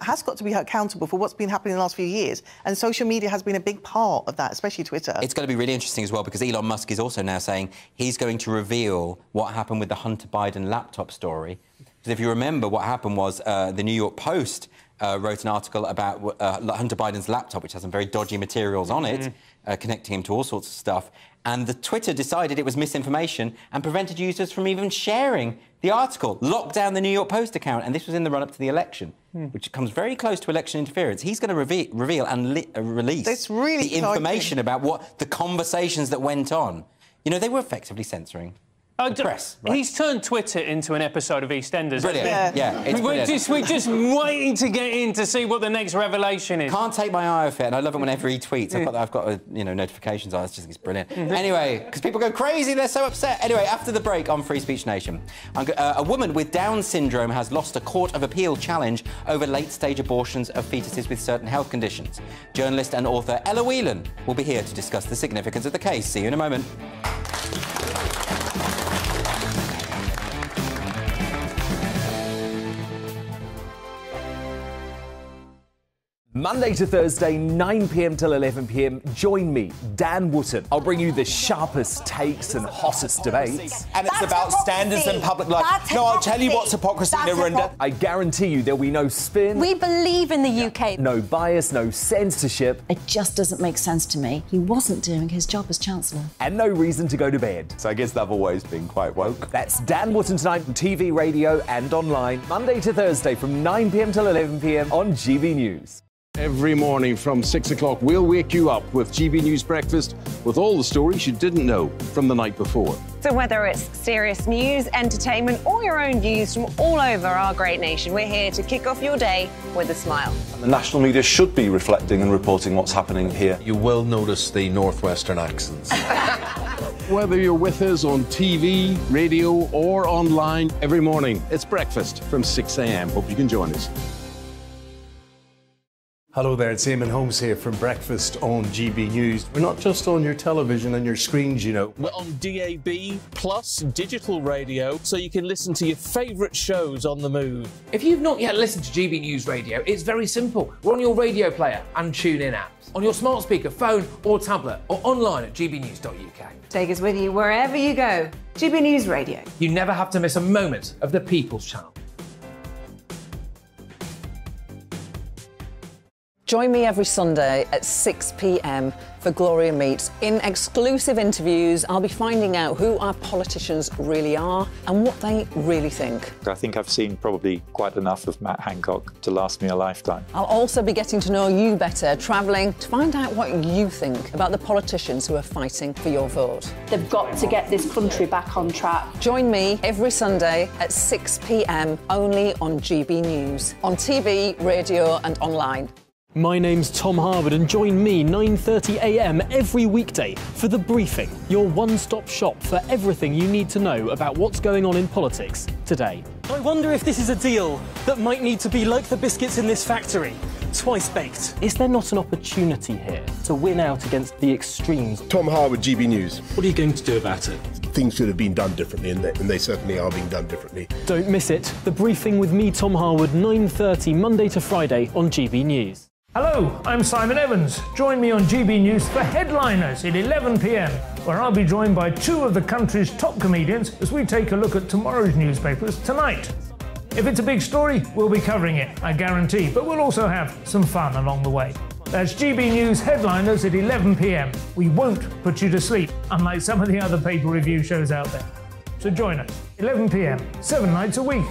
has got to be accountable for what's been happening in the last few years. And social media has been a big part of that, especially Twitter. It's going to be really interesting as well, because Elon Musk is also now saying he's going to reveal what happened with the Hunter Biden laptop story. Because if you remember, what happened was the New York Post wrote an article about Hunter Biden's laptop, which has some very dodgy materials on it, connecting him to all sorts of stuff. And the Twitter decided it was misinformation and prevented users from even sharing the article, locked down the New York Post account. And this was in the run-up to the election, which comes very close to election interference. He's going to reveal and release really the information about what the conversations that went on. You know, they were effectively censoring. Press, right? He's turned Twitter into an episode of EastEnders. Brilliant. It's brilliant. We're just waiting to get in to see what the next revelation is. Can't take my eye off it, and I love it whenever he tweets. I've got notifications on. I just think it's brilliant. Anyway, because people go crazy, they're so upset. Anyway, after the break on Free Speech Nation, a woman with Down syndrome has lost a Court of Appeal challenge over late-stage abortions of fetuses with certain health conditions. Journalist and author Ella Whelan will be here to discuss the significance of the case. See you in a moment. Monday to Thursday, 9 p.m. till 11 p.m, join me, Dan Wootton. I'll bring you the sharpest takes and hottest debates. And it's about standards in public life. No, I'll tell you what's hypocrisy, Narinda. I guarantee you there'll be no spin. We believe in the UK. No bias, no censorship. It just doesn't make sense to me. He wasn't doing his job as Chancellor. And no reason to go to bed. So I guess they've always been quite woke. That's Dan Wootton tonight on TV, radio and online. Monday to Thursday from 9 p.m. till 11 p.m. on GB News. Every morning from 6 o'clock, we'll wake you up with GB News Breakfast with all the stories you didn't know from the night before. So whether it's serious news, entertainment or your own views from all over our great nation, we're here to kick off your day with a smile. And the national media should be reflecting and reporting what's happening here. You will notice the Northwestern accents. Whether you're with us on TV, radio or online, every morning it's Breakfast from 6 a.m. Hope you can join us. Hello there, it's Eamon Holmes here from Breakfast on GB News. We're not just on your television and your screens, you know. We're on DAB plus digital radio, so you can listen to your favourite shows on the move. If you've not yet listened to GB News Radio, it's very simple. We're on your radio player and TuneIn apps, on your smart speaker, phone or tablet, or online at gbnews.uk. Take us with you wherever you go. GB News Radio. You never have to miss a moment of the People's Channel. Join me every Sunday at 6 p.m. for Gloria Meets. In exclusive interviews, I'll be finding out who our politicians really are and what they really think. I think I've seen probably quite enough of Matt Hancock to last me a lifetime. I'll also be getting to know you better, travelling to find out what you think about the politicians who are fighting for your vote. They've got to get this country back on track. Join me every Sunday at 6 p.m, only on GB News, on TV, radio and online. My name's Tom Harvard, and join me 9:30 a.m. every weekday for The Briefing, your one-stop shop for everything you need to know about what's going on in politics today. I wonder if this is a deal that might need to be like the biscuits in this factory, twice baked. Is there not an opportunity here to win out against the extremes? Tom Harvard, GB News. What are you going to do about it? Things should have been done differently, and they certainly are being done differently. Don't miss it. The Briefing with me, Tom Harvard, 9:30 Monday to Friday on GB News. Hello, I'm Simon Evans. Join me on GB News for Headliners at 11 p.m, where I'll be joined by two of the country's top comedians as we take a look at tomorrow's newspapers tonight. If it's a big story, we'll be covering it, I guarantee, but we'll also have some fun along the way. That's GB News Headliners at 11 p.m. We won't put you to sleep, unlike some of the other paper review shows out there. So join us, 11 p.m, 7 nights a week.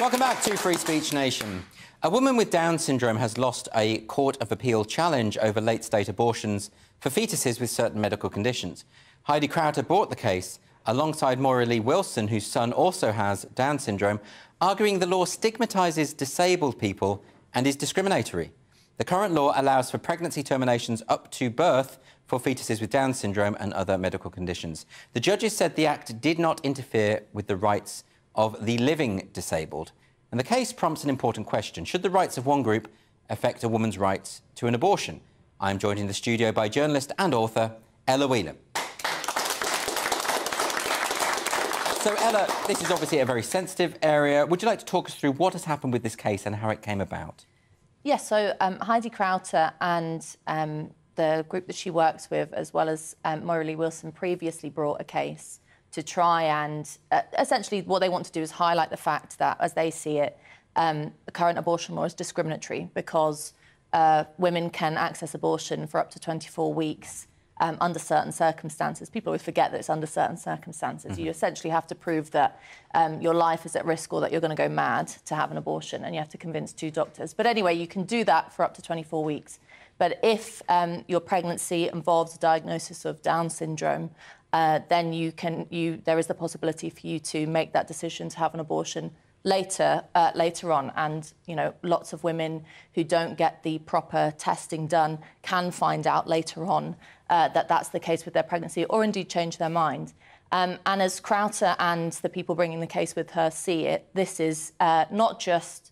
Welcome back to Free Speech Nation. A woman with Down syndrome has lost a Court of Appeal challenge over late-stage abortions for fetuses with certain medical conditions. Heidi Crowter brought the case alongside Moira Lee Wilson, whose son also has Down syndrome, arguing the law stigmatises disabled people and is discriminatory. The current law allows for pregnancy terminations up to birth for fetuses with Down syndrome and other medical conditions. The judges said the act did not interfere with the rights of the living disabled. And the case prompts an important question. Should the rights of one group affect a woman's rights to an abortion? I'm joined in the studio by journalist and author Ella Whelan. So, Ella, this is obviously a very sensitive area. Would you like to talk us through what has happened with this case and how it came about? Yes, so Heidi Crowter and the group that she works with, as well as Moira Lee Wilson, previously brought a case to try and essentially what they want to do is highlight the fact that, as they see it, the current abortion law is discriminatory because women can access abortion for up to 24 weeks under certain circumstances. People always forget that it's under certain circumstances. Mm-hmm. You essentially have to prove that your life is at risk or that you're going to go mad to have an abortion, and you have to convince two doctors. But anyway, you can do that for up to 24 weeks. But if your pregnancy involves a diagnosis of Down syndrome, then there is the possibility for you to make that decision to have an abortion later on. And, you know, lots of women who don't get the proper testing done can find out later on that that's the case with their pregnancy, or indeed change their mind. And as Crowter and the people bringing the case with her see it, this is not just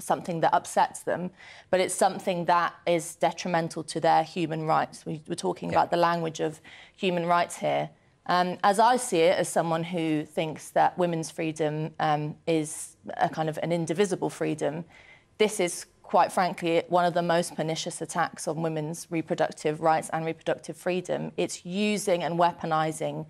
something that upsets them, but it's something that is detrimental to their human rights. We're talking about the language of human rights here. As I see it, as someone who thinks that women's freedom is a kind of an indivisible freedom, this is, quite frankly, one of the most pernicious attacks on women's reproductive rights and reproductive freedom. It's using and weaponising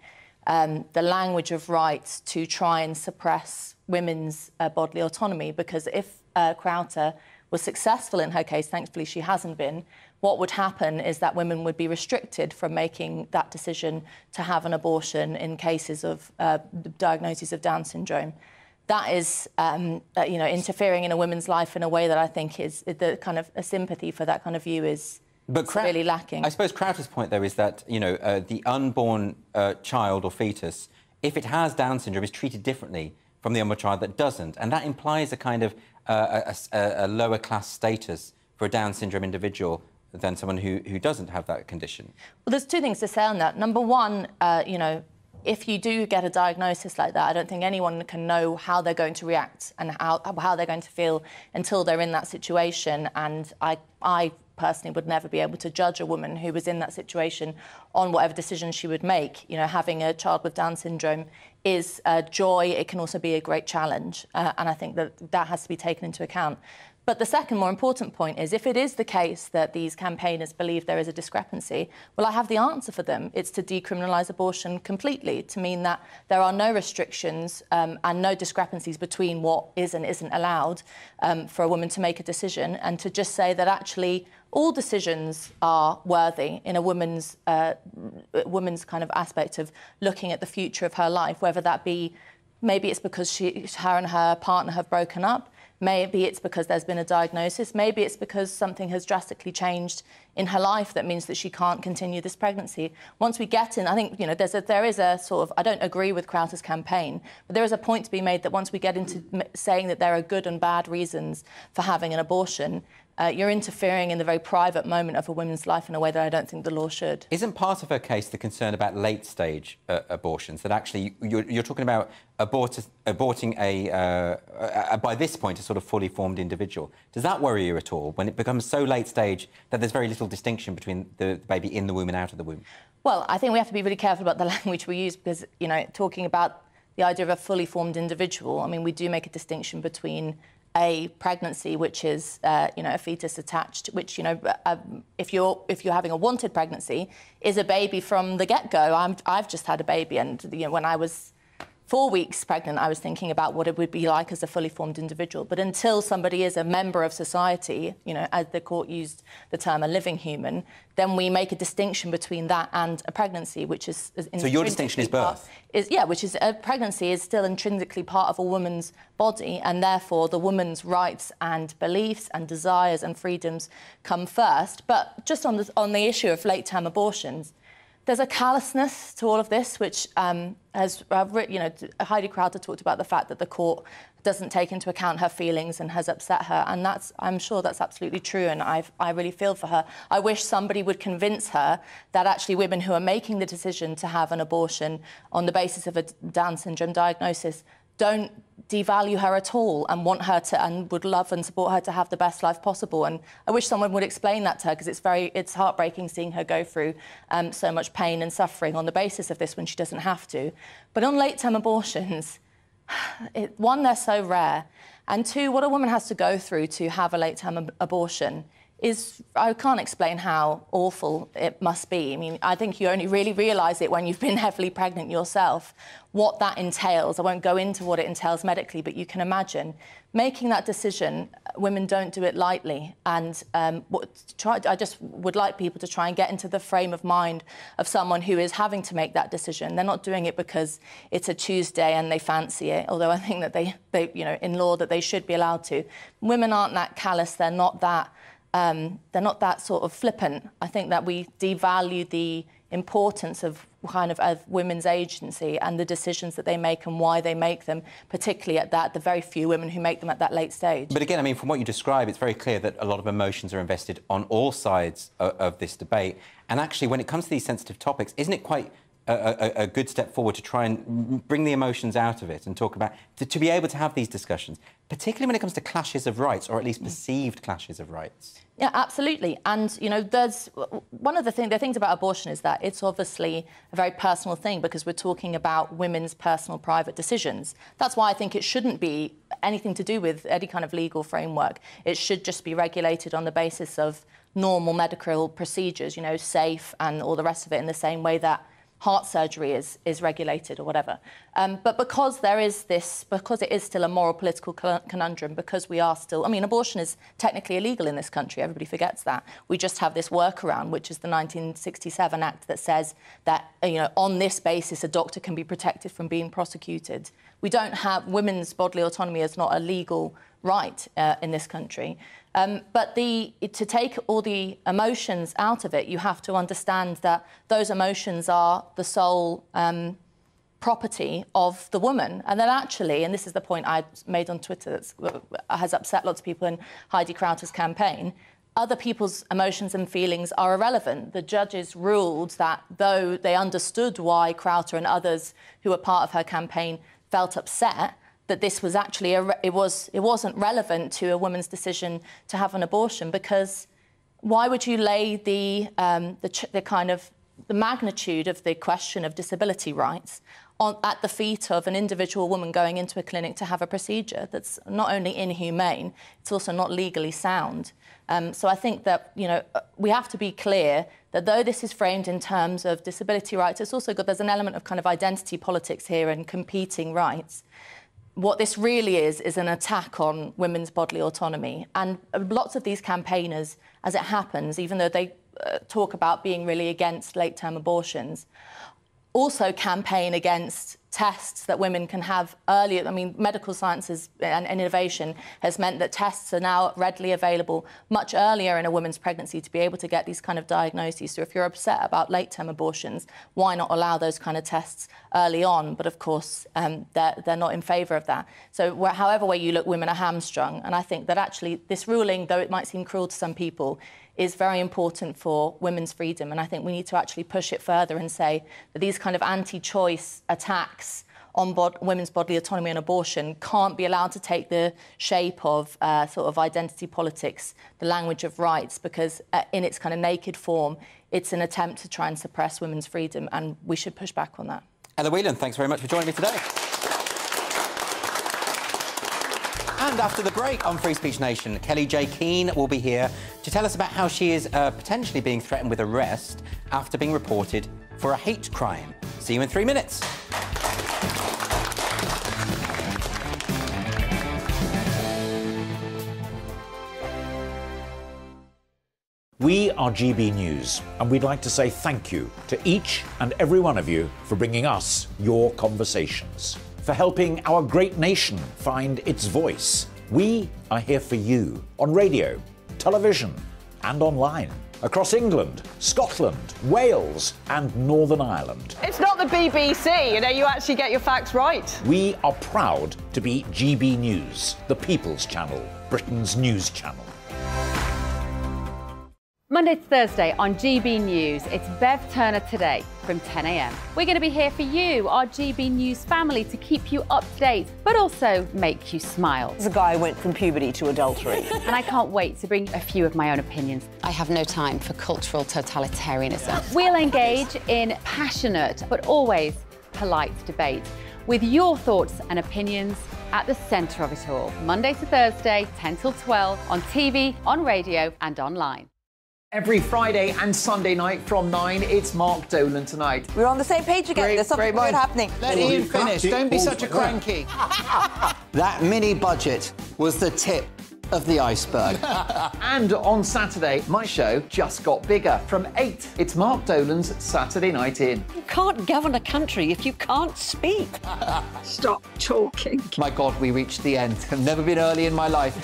the language of rights to try and suppress women's bodily autonomy, because if Crowter was successful in her case, thankfully she hasn't been, what would happen is that women would be restricted from making that decision to have an abortion in cases of diagnoses of Down syndrome. That is, you know, interfering in a woman's life in a way that I think is the kind of a sympathy for that kind of view is really lacking. I suppose Crowter's point, though, is that, you know, the unborn child or fetus, if it has Down syndrome, is treated differently from the unborn child that doesn't, and that implies a kind of a lower class status for a Down syndrome individual than someone who doesn't have that condition. Well, there's two things to say on that. Number one, you know, if you do get a diagnosis like that, I don't think anyone can know how they're going to react and how they're going to feel until they're in that situation. And I personally would never be able to judge a woman who was in that situation on whatever decision she would make. You know, having a child with Down syndrome is a joy. It can also be a great challenge. And I think that that has to be taken into account. But the second, more important point is, if it is the case that these campaigners believe there is a discrepancy, well, I have the answer for them. It's to decriminalise abortion completely, to mean that there are no restrictions and no discrepancies between what is and isn't allowed for a woman to make a decision, and to just say that actually all decisions are worthy in a woman's, kind of aspect of looking at the future of her life, whether that be maybe it's because her and her partner have broken up, maybe it's because there's been a diagnosis. Maybe it's because something has drastically changed in her life that means that she can't continue this pregnancy. Once we get in, I think, you know, there is a sort of... I don't agree with Crowter's campaign, but there is a point to be made that once we get into saying that there are good and bad reasons for having an abortion, you're interfering in the very private moment of a woman's life in a way that I don't think the law should. Isn't part of her case the concern about late-stage abortions, that actually you're talking about aborting by this point, a sort of fully formed individual? Does that worry you at all, when it becomes so late-stage that there's very little distinction between the baby in the womb and out of the womb? Well, I think we have to be really careful about the language we use, because, you know, talking about the idea of a fully formed individual, I mean, we do make a distinction between a pregnancy, which is, you know, a fetus attached, which, you know, if you're having a wanted pregnancy, is a baby from the get-go. I've just had a baby, and, you know, when I was 4 weeks pregnant, I was thinking about what it would be like as a fully formed individual. But until somebody is a member of society, you know, as the court used the term, a living human, then we make a distinction between that and a pregnancy, which is... So your distinction is birth? Yeah, which is a pregnancy is still intrinsically part of a woman's body, and therefore the woman's rights and beliefs and desires and freedoms come first. But just on the issue of late-term abortions, there's a callousness to all of this, which has, you know, Heidi Crowter talked about the fact that the court doesn't take into account her feelings and has upset her, and that's, I'm sure that's absolutely true, and I really feel for her. I wish somebody would convince her that actually women who are making the decision to have an abortion on the basis of a Down syndrome diagnosis don't devalue her at all and want her to, and would love and support her to have the best life possible. And I wish someone would explain that to her, because it's heartbreaking seeing her go through so much pain and suffering on the basis of this when she doesn't have to. But on late-term abortions, one, they're so rare, and two, what a woman has to go through to have a late-term abortion is, I can't explain how awful it must be. I mean, I think you only really realise it when you've been heavily pregnant yourself, what that entails. I won't go into what it entails medically, but you can imagine. Making that decision, women don't do it lightly. And I just would like people to try and get into the frame of mind of someone who is having to make that decision. They're not doing it because it's a Tuesday and they fancy it, although I think that they you know, in law, that they should be allowed to. Women aren't that callous. They're not that... they're not that sort of flippant. I think that we devalue the importance of kind of women's agency and the decisions that they make and why they make them, particularly at that, the very few women who make them at that late stage. But again, I mean, from what you describe, it's very clear that a lot of emotions are invested on all sides of this debate. And actually, when it comes to these sensitive topics, isn't it quite a good step forward to try and bring the emotions out of it and talk about, to be able to have these discussions, particularly when it comes to clashes of rights, or at least perceived clashes of rights. Yeah, absolutely. And, you know, there's one of the things about abortion is that it's obviously a very personal thing, because we're talking about women's personal private decisions. That's why I think it shouldn't be anything to do with any kind of legal framework. It should just be regulated on the basis of normal medical procedures, you know, safe and all the rest of it, in the same way that heart surgery is regulated or whatever. But because there is this, because it is still a moral political conundrum, because we are still... I mean, abortion is technically illegal in this country. Everybody forgets that. We just have this workaround, which is the 1967 Act that says that, you know, on this basis, a doctor can be protected from being prosecuted. We don't have... Women's bodily autonomy is not a legal right in this country. But to take all the emotions out of it, you have to understand that those emotions are the sole property of the woman. And then actually, and this is the point I made on Twitter that has upset lots of people in Heidi Crowter's campaign, other people's emotions and feelings are irrelevant. The judges ruled that though they understood why Crowter and others who were part of her campaign felt upset, that this was actually it wasn't relevant to a woman's decision to have an abortion, because why would you lay the magnitude of the question of disability rights at the feet of an individual woman going into a clinic to have a procedure? That's not only inhumane, it's also not legally sound. So I think that, you know, we have to be clear that though this is framed in terms of disability rights, it's also got, there's an element of kind of identity politics here and competing rights. What this really is an attack on women's bodily autonomy. And lots of these campaigners, as it happens, even though they talk about being really against late-term abortions, also campaign against tests that women can have earlier. I mean, medical sciences and innovation has meant that tests are now readily available much earlier in a woman's pregnancy to be able to get these kind of diagnoses. So if you're upset about late-term abortions, why not allow those kind of tests early on? But of course, they're not in favour of that. So however way you look, women are hamstrung. And I think that actually this ruling, though it might seem cruel to some people, is very important for women's freedom. And I think we need to actually push it further and say that these kind of anti-choice attacks on women's bodily autonomy and abortion can't be allowed to take the shape of sort of identity politics, the language of rights, because in its kind of naked form, it's an attempt to try and suppress women's freedom, and we should push back on that. Ella Whelan, thanks very much for joining me today. And after the break on Free Speech Nation, Kellie-Jay Keen will be here to tell us about how she is potentially being threatened with arrest after being reported for a hate crime. See you in 3 minutes. We are GB News, and we'd like to say thank you to each and every one of you for bringing us your conversations, for helping our great nation find its voice. We are here for you on radio, television and online, across England, Scotland, Wales and Northern Ireland. It's not the BBC, you know, you actually get your facts right. We are proud to be GB News, the People's Channel, Britain's news channel. Monday to Thursday on GB News, it's Bev Turner Today from 10 a.m. We're going to be here for you, our GB News family, to keep you up to date, but also make you smile. The guy went from puberty to adultery. And I can't wait to bring a few of my own opinions. I have no time for cultural totalitarianism. We'll engage in passionate, but always polite debate, with your thoughts and opinions at the centre of it all. Monday to Thursday, 10 till 12, on TV, on radio and online. Every Friday and Sunday night from 9, it's Mark Dolan Tonight. We're on the same page again. There's something good happening. Let Ian finish. Don't be such a cranky. That mini budget was the tip of the iceberg. And on Saturday, my show just got bigger. From 8, it's Mark Dolan's Saturday Night In. You can't govern a country if you can't speak. Stop talking. My God, we reached the end. I've never been early in my life.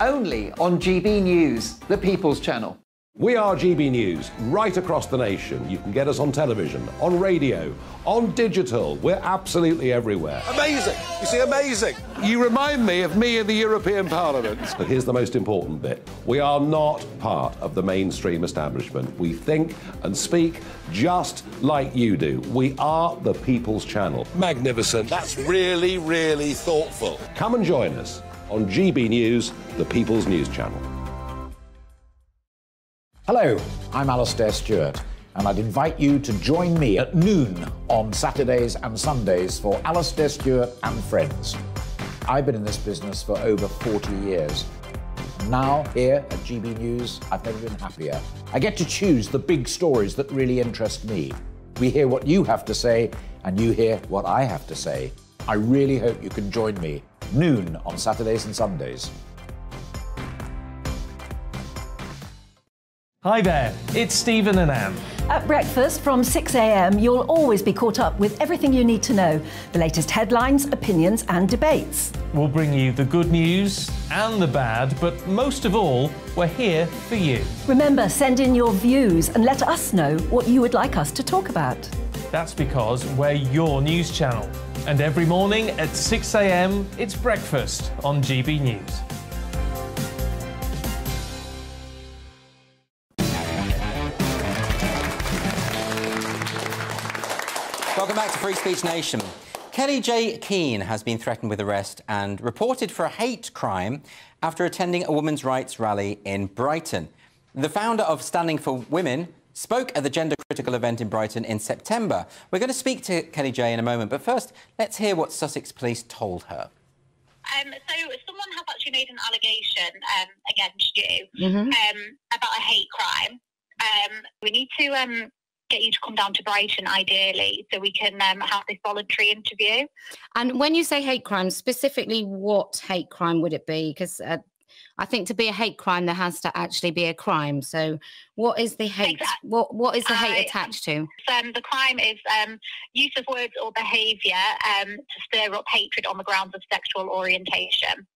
Only on GB News, the People's Channel. We are GB News, right across the nation. You can get us on television, on radio, on digital. We're absolutely everywhere. Amazing. You see, amazing. You remind me of me in the European Parliament. But here's the most important bit. We are not part of the mainstream establishment. We think and speak just like you do. We are the People's Channel. Magnificent. That's really, really thoughtful. Come and join us on GB News, the People's News Channel. Hello, I'm Alastair Stewart, and I'd invite you to join me at noon on Saturdays and Sundays for Alastair Stewart and Friends. I've been in this business for over 40 years. Now, here at GB News, I've never been happier. I get to choose the big stories that really interest me. We hear what you have to say, and you hear what I have to say. I really hope you can join me, noon on Saturdays and Sundays. Hi there, it's Stephen and Anne. At breakfast from 6 a.m, you'll always be caught up with everything you need to know. The latest headlines, opinions and debates. We'll bring you the good news and the bad, but most of all, we're here for you. Remember, send in your views and let us know what you would like us to talk about. That's because we're your news channel. And every morning at 6 a.m, it's breakfast on GB News. Welcome back to Free Speech Nation. Kellie-Jay Keen has been threatened with arrest and reported for a hate crime after attending a women's rights rally in Brighton. The founder of Standing for Women spoke at the gender-critical event in Brighton in September. We're going to speak to Kellie-Jay in a moment, but first, let's hear what Sussex Police told her. So someone has actually made an allegation against you about a hate crime. We need to... get you to come down to Brighton, ideally, so we can have this voluntary interview. And when you say hate crime, specifically what hate crime would it be? Because I think to be a hate crime, there has to actually be a crime. So what is the hate? Exactly. What is the hate attached to? The crime is use of words or behaviour to stir up hatred on the grounds of sexual orientation.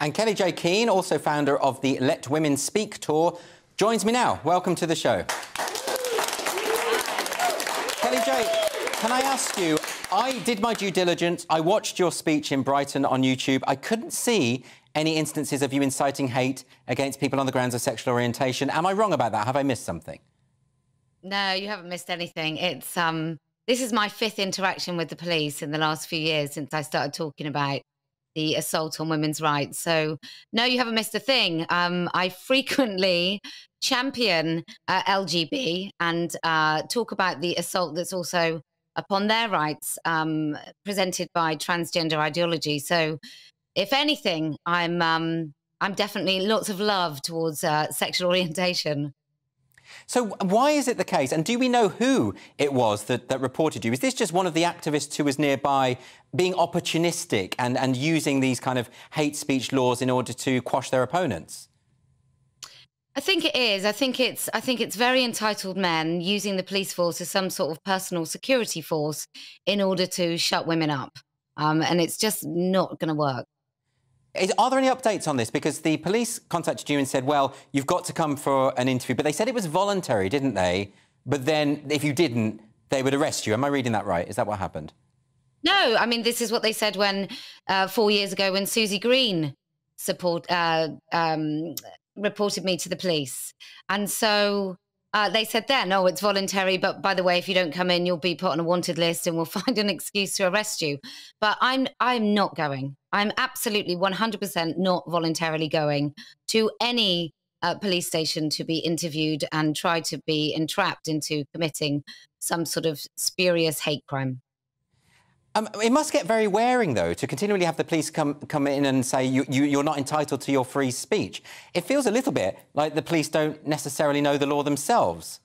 And Kellie-Jay Keen, also founder of the Let Women Speak tour, joins me now. Welcome to the show. Kellie-Jay, can I ask you, I did my due diligence. I watched your speech in Brighton on YouTube. I couldn't see any instances of you inciting hate against people on the grounds of sexual orientation. Am I wrong about that? Have I missed something? No, you haven't missed anything. It's this is my 5th interaction with the police in the last few years since I started talking about the assault on women's rights. So, no, you haven't missed a thing. I frequently champion LGB and talk about the assault that's also upon their rights presented by transgender ideology. So, if anything, I'm definitely lots of love towards sexual orientation. So why is it the case, and do we know who it was that reported you? Is this just one of the activists who was nearby being opportunistic and using these kind of hate speech laws in order to quash their opponents? I think it is. I think it's very entitled men using the police force as some sort of personal security force in order to shut women up. And it's just not going to work. Are there any updates on this? Because the police contacted you and said, well, you've got to come for an interview. But they said it was voluntary, didn't they? But then if you didn't, they would arrest you. Am I reading that right? Is that what happened? No, I mean, this is what they said when 4 years ago when Susie Green reported me to the police. And so they said then, oh, it's voluntary. But by the way, if you don't come in, you'll be put on a wanted list and we'll find an excuse to arrest you. But I'm not going. I'm absolutely 100% not voluntarily going to any police station to be interviewed and try to be entrapped into committing some sort of spurious hate crime. It must get very wearing, though, to continually have the police come in and say you're not entitled to your free speech. It feels a little bit like the police don't necessarily know the law themselves.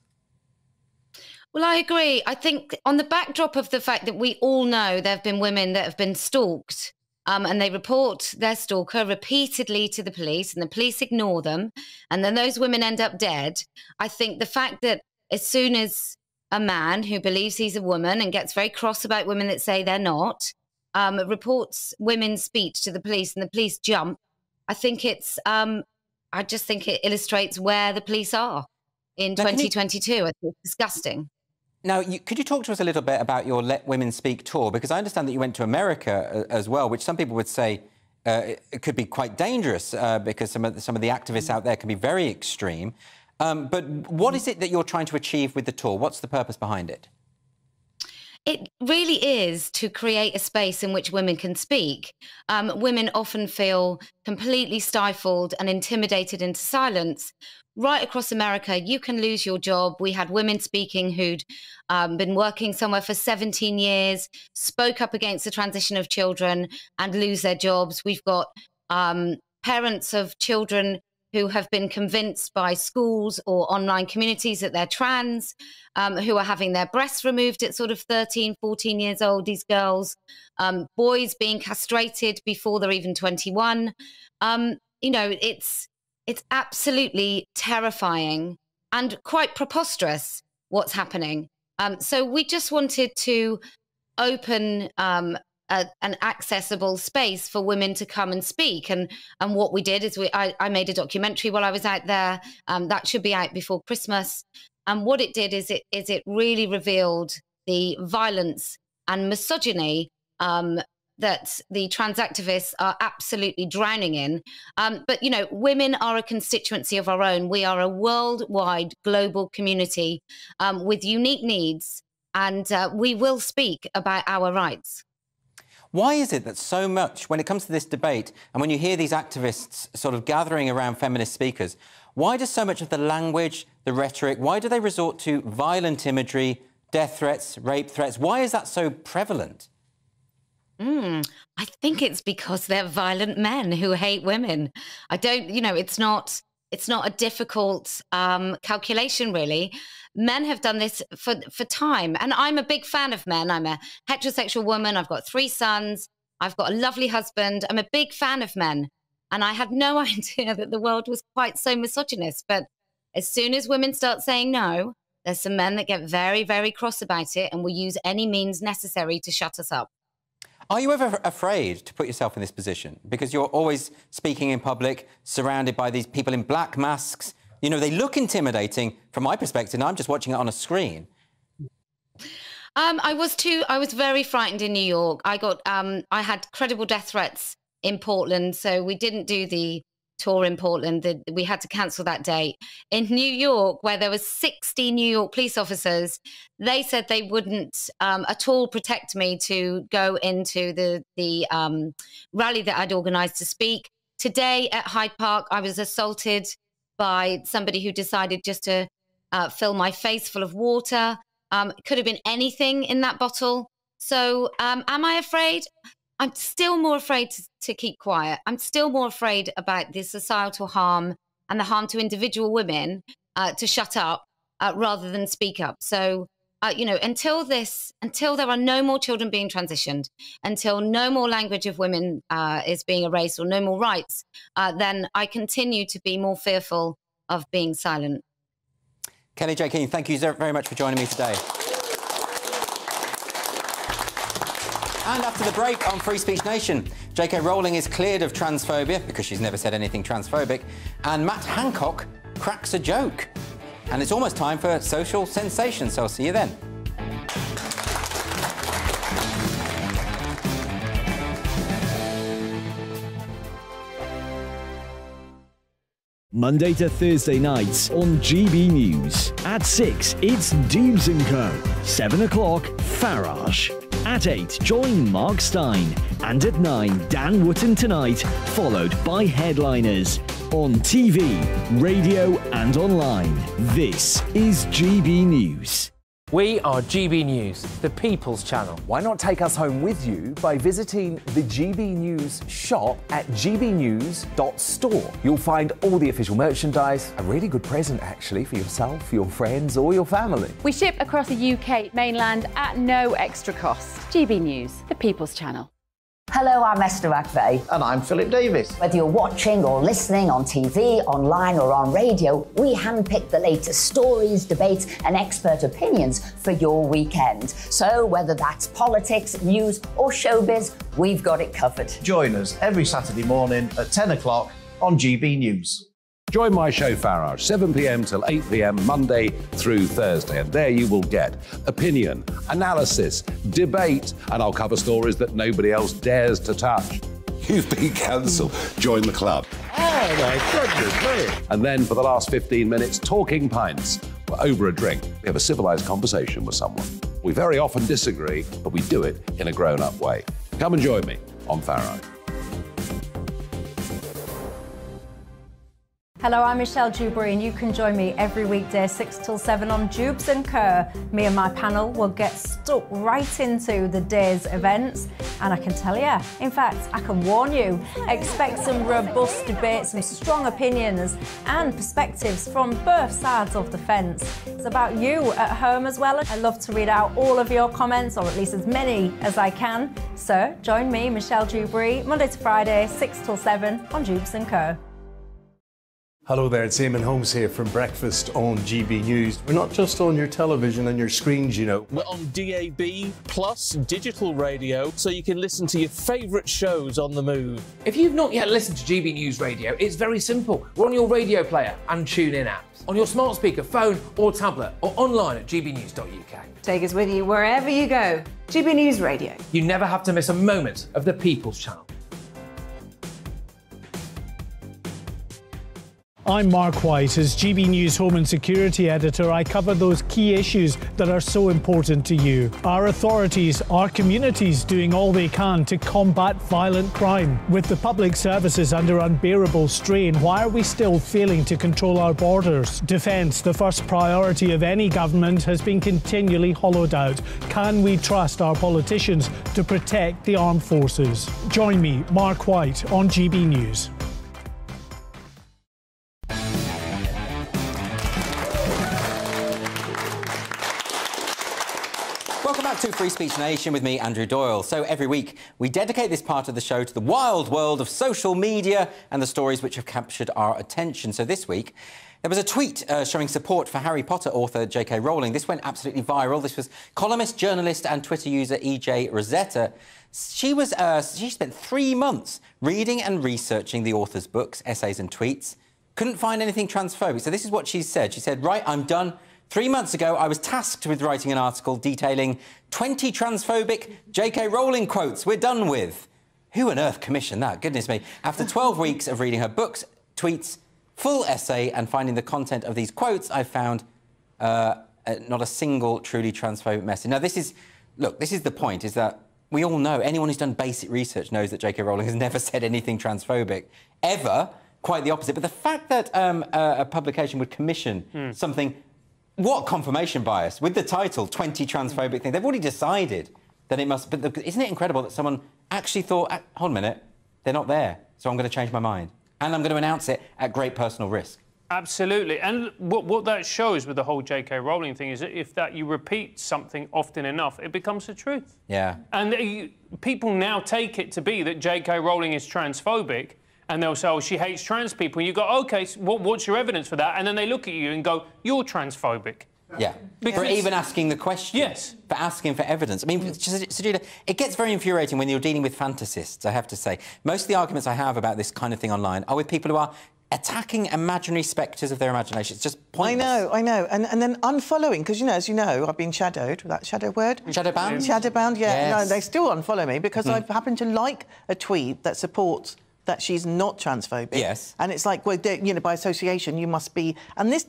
Well, I agree. I think on the backdrop of the fact that we all know there have been women that have been stalked, and they report their stalker repeatedly to the police, and the police ignore them, and then those women end up dead. I think the fact that as soon as a man who believes he's a woman and gets very cross about women that say they're not, reports women's speech to the police and the police jump, I think it's I just think it illustrates where the police are in 2022. I think it's disgusting. Now, could you talk to us a little bit about your Let Women Speak tour? Because I understand that you went to America as well, which some people would say it could be quite dangerous because some of the activists out there can be very extreme. But what is it that you're trying to achieve with the tour? What's the purpose behind it? It really is to create a space in which women can speak. Women often feel completely stifled and intimidated into silence. Right across America, you can lose your job. We had women speaking who'd been working somewhere for 17 years, spoke up against the transition of children and lose their jobs. We've got parents of children who have been convinced by schools or online communities that they're trans, who are having their breasts removed at sort of 13, 14 years old, these girls, boys being castrated before they're even 21. You know, it's absolutely terrifying and quite preposterous what's happening. So we just wanted to open an accessible space for women to come and speak. And what we did is I made a documentary while I was out there. That should be out before Christmas. And what it did is it really revealed the violence and misogyny that the trans activists are absolutely drowning in. But, you know, women are a constituency of our own. We are a worldwide global community with unique needs. And we will speak about our rights. Why is it that so much, when it comes to this debate, and when you hear these activists sort of gathering around feminist speakers, why does so much of the language, the rhetoric, why do they resort to violent imagery, death threats, rape threats? Why is that so prevalent? I think it's because they're violent men who hate women. I don't, you know, it's not a difficult calculation, really. Men have done this for time. And I'm a big fan of men. I'm a heterosexual woman. I've got 3 sons. I've got a lovely husband. I'm a big fan of men. And I had no idea that the world was quite so misogynist. But as soon as women start saying no, there's some men that get very, very cross about it and will use any means necessary to shut us up. Are you ever afraid to put yourself in this position? Because you're always speaking in public, surrounded by these people in black masks. You know, they look intimidating from my perspective. I'm just watching it on a screen. I was very frightened in New York. I had credible death threats in Portland, so we didn't do the tour in Portland. We had to cancel that date. In New York, where there were 60 New York police officers, they said they wouldn't at all protect me to go into the rally that I'd organised to speak. Today at Hyde Park, I was assaulted by somebody who decided just to fill my face full of water. It could have been anything in that bottle. So am I afraid? I'm still more afraid to keep quiet. I'm still more afraid about the societal harm and the harm to individual women to shut up rather than speak up. So, you know, until there are no more children being transitioned, until no more language of women is being erased or no more rights, then I continue to be more fearful of being silent. Kellie-Jay Keen, thank you very much for joining me today. And after the break on Free Speech Nation, J.K. Rowling is cleared of transphobia because she's never said anything transphobic, and Matt Hancock cracks a joke. And it's almost time for Social Sensation, so I'll see you then. Monday to Thursday nights on GB News. At 6, it's Debs & Co. 7 o'clock, Farage. At 8, join Mark Stein. And at 9, Dan Wootton Tonight, followed by Headliners. On TV, radio and online, this is GB News. We are GB News, the People's Channel. Why not take us home with you by visiting the GB News shop at gbnews.store. You'll find all the official merchandise, a really good present actually for yourself, your friends or your family. We ship across the UK mainland at no extra cost. GB News, the People's Channel. Hello, I'm Esther McVeigh. And I'm Philip Davis. Whether you're watching or listening on TV, online or on radio, we handpick the latest stories, debates and expert opinions for your weekend. So whether that's politics, news or showbiz, we've got it covered. Join us every Saturday morning at 10 o'clock on GB News. Join my show, Farage, 7 p.m. till 8 p.m, Monday through Thursday. And there you will get opinion, analysis, debate, and I'll cover stories that nobody else dares to touch. You've been cancelled. Join the club. Oh, my goodness me. And then for the last 15 minutes, talking pints. We're over a drink. We have a civilised conversation with someone. We very often disagree, but we do it in a grown-up way. Come and join me on Farage. Hello, I'm Michelle Dewberry, and you can join me every weekday 6 till 7 on Dubes & Kerr. Me and my panel will get stuck right into the day's events, and I can tell you, in fact, I can warn you, expect some robust debates, some strong opinions and perspectives from both sides of the fence. It's about you at home as well. I love to read out all of your comments, or at least as many as I can. So join me, Michelle Dewberry, Monday to Friday, 6 till 7 on Dubes & Kerr. Hello there, it's Eamon Holmes here from Breakfast on GB News. We're not just on your television and your screens, you know. We're on DAB plus digital radio, so you can listen to your favourite shows on the move. If you've not yet listened to GB News Radio, it's very simple. We're on your radio player and TuneIn apps, on your smart speaker, phone or tablet, or online at gbnews.uk. Take us with you wherever you go. GB News Radio. You never have to miss a moment of the People's Channel. I'm Mark White. As GB News Home and Security Editor, I cover those key issues that are so important to you. Our authorities, our communities doing all they can to combat violent crime. With the public services under unbearable strain, why are we still failing to control our borders? Defence, the first priority of any government, has been continually hollowed out. Can we trust our politicians to protect the armed forces? Join me, Mark White, on GB News. To Free Speech Nation with me, Andrew Doyle. So every week we dedicate this part of the show to the wild world of social media and the stories which have captured our attention. So this week there was a tweet showing support for Harry Potter author J.K. Rowling. This went absolutely viral. This was columnist, journalist and Twitter user E.J. Rosetta. She spent 3 months reading and researching the author's books, essays and tweets. Couldn't find anything transphobic. So this is what she said. She said, right, I'm done. 3 months ago, I was tasked with writing an article detailing 20 transphobic J.K. Rowling quotes we're done with. Who on earth commissioned that? Goodness me. After 12 weeks of reading her books, tweets, full essay, and finding the content of these quotes, I found not a single truly transphobic message. Now, this is the point, is that we all know, anyone who's done basic research knows that J.K. Rowling has never said anything transphobic, ever. Quite the opposite. But the fact that a publication would commission something... What confirmation bias? With the title, 20 transphobic things, they've already decided that it must... But isn't it incredible that someone actually thought, hold a minute, they're not there, so I'm going to change my mind. And I'm going to announce it at great personal risk. Absolutely. And what that shows with the whole J.K. Rowling thing is that if you repeat something often enough, it becomes the truth. Yeah. And people now take it to be that J.K. Rowling is transphobic, and they'll say, oh, she hates trans people. And you go, OK, so what's your evidence for that? And then they look at you and go, you're transphobic. Yeah. Because... For even asking the question. Yes. For asking for evidence. I mean, Sajila, it gets very infuriating when you're dealing with fantasists, I have to say. Most of the arguments I have about this kind of thing online are with people who are attacking imaginary spectres of their imagination. It's just pointless. I know. And then unfollowing, because, you know, as you know, I've been shadowed, that shadow word? Shadowbound? Shadowbound, yeah. Yes. No, they still unfollow me because I've happened to like a tweet that supports... that she's not transphobic. Yes. And it's like, well, you know, by association, you must be... And this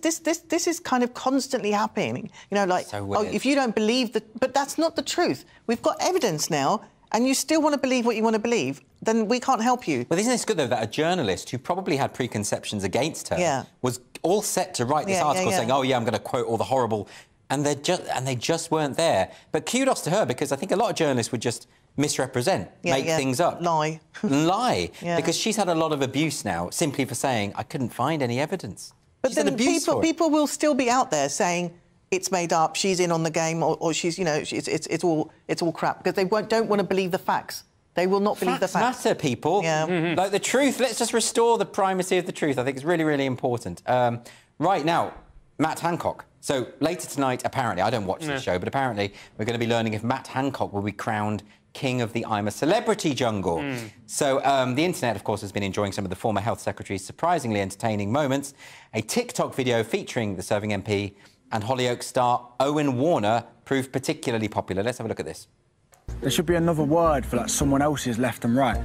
is kind of constantly happening. You know, like, so oh, if you don't believe the... But that's not the truth. We've got evidence now, and you still want to believe what you want to believe, then we can't help you. Well, isn't this good, though, that a journalist who probably had preconceptions against her was all set to write this article saying, oh, yeah, I'm going to quote all the horrible... And they just weren't there. But kudos to her, because I think a lot of journalists would just... misrepresent, make things up. Lie. Lie. Because she's had a lot of abuse now, simply for saying, I couldn't find any evidence. But she's then people will still be out there saying, it's made up, she's in on the game, or she's, you know, it's all crap, because they don't want to believe the facts. They will not believe the facts. Matter, people. Yeah. Like, the truth, let's just restore the primacy of the truth. I think it's really, really important. Right now, Matt Hancock. So, later tonight, apparently, I don't watch this show, but apparently we're going to be learning if Matt Hancock will be crowned king of the I'm a celebrity jungle. So the internet, of course, has been enjoying some of the former health secretary's surprisingly entertaining moments. A TikTok video featuring the serving MP and Hollyoaks star Owen Warner proved particularly popular. Let's have a look at this. There should be another word for, like, someone else's left and right.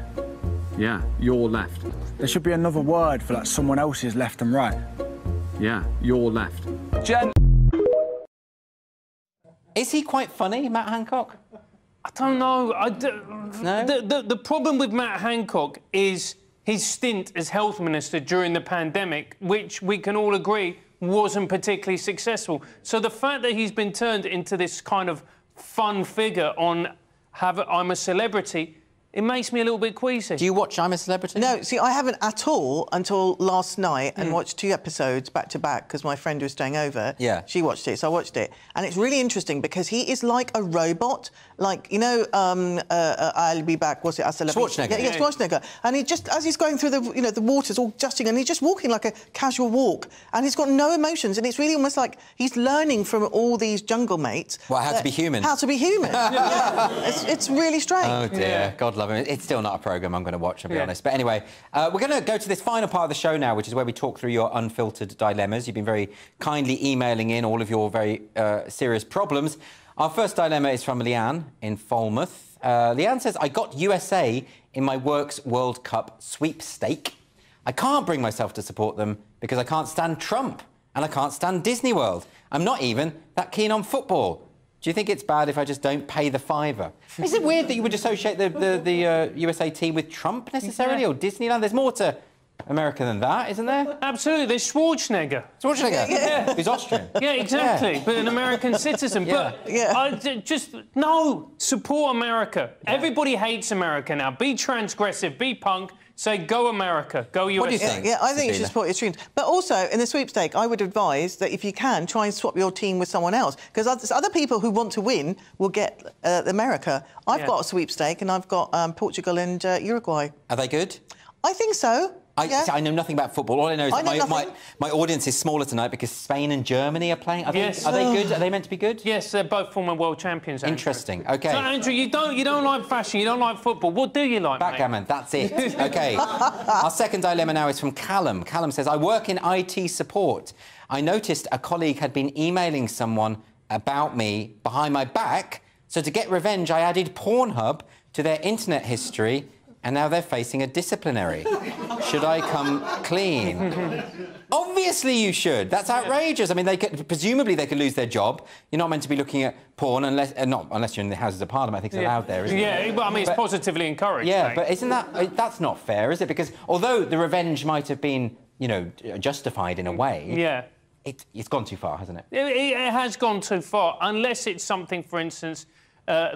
Yeah, your left. There should be another word for, like, someone else's left and right. Yeah, your left. Jen. Is he quite funny, Matt Hancock? I don't know. No? The problem with Matt Hancock is his stint as health minister during the pandemic, which we can all agree wasn't particularly successful. So the fact that he's been turned into this kind of fun figure on I'm a Celebrity, it makes me a little bit queasy. Do you watch I'm a Celebrity? No, see, I haven't at all until last night and watched 2 episodes back to back because my friend who was staying over, she watched it, so I watched it. And it's really interesting because he is like a robot, like, you know, I'll be back, was it? A Celebrity? Schwarzenegger. Yeah, Schwarzenegger. And he just, as he's going through the, you know, the waters all jutting, and he's just walking like a casual walk, and he's got no emotions, and it's really almost like he's learning from all these jungle mates. Well, how to be human. How to be human. It's really strange. Oh, dear. Yeah. God love him. It's still not a programme I'm going to watch, I'll be honest. But anyway, we're going to go to this final part of the show now, which is where we talk through your unfiltered dilemmas. You've been very kindly emailing in all of your very serious problems. Our first dilemma is from Leanne in Falmouth. Leanne says, I got USA in my work's World Cup sweepstake. I can't bring myself to support them because I can't stand Trump and I can't stand Disney World. I'm not even that keen on football. Do you think it's bad if I just don't pay the £5? Is it weird that you would associate the USA team with Trump, necessarily, or Disneyland? There's more to America than that, isn't there? Absolutely. There's Schwarzenegger. Schwarzenegger? Yeah. Who's Austrian. Yeah, exactly. Yeah. But an American citizen. Yeah. But no, support America. Yeah. Everybody hates America now. Be transgressive, be punk. Say, go America, go USA. What do you think? Yeah, I think you should support your teams. But also, in the sweepstake, I would advise that if you can, try and swap your team with someone else, because other people who want to win will get America. I've got a sweepstake, and I've got Portugal and Uruguay. Are they good? I think so. I know nothing about football. All I know is my audience is smaller tonight because Spain and Germany are playing. Are they good? Are they meant to be good? Yes, they're both former world champions, Andrew. Interesting. OK. So, Andrew, you don't like fashion, you don't like football. What do you like, Backgammon, mate? That's it. OK. Our second dilemma now is from Callum. Callum says, I work in IT support. I noticed a colleague had been emailing someone about me behind my back, so to get revenge, I added Pornhub to their internet history, and now they're facing a disciplinary. Should I come clean? Obviously you should. That's outrageous. I mean, presumably they could lose their job. You're not meant to be looking at porn unless you're in the Houses of Parliament. I think it's allowed there, isn't it? Yeah, well, I mean, it's positively encouraged. Yeah, like. But isn't that's not fair, is it? Because although the revenge might have been, you know, justified in a way. Yeah. It's gone too far, hasn't it? It has gone too far, unless it's something, for instance,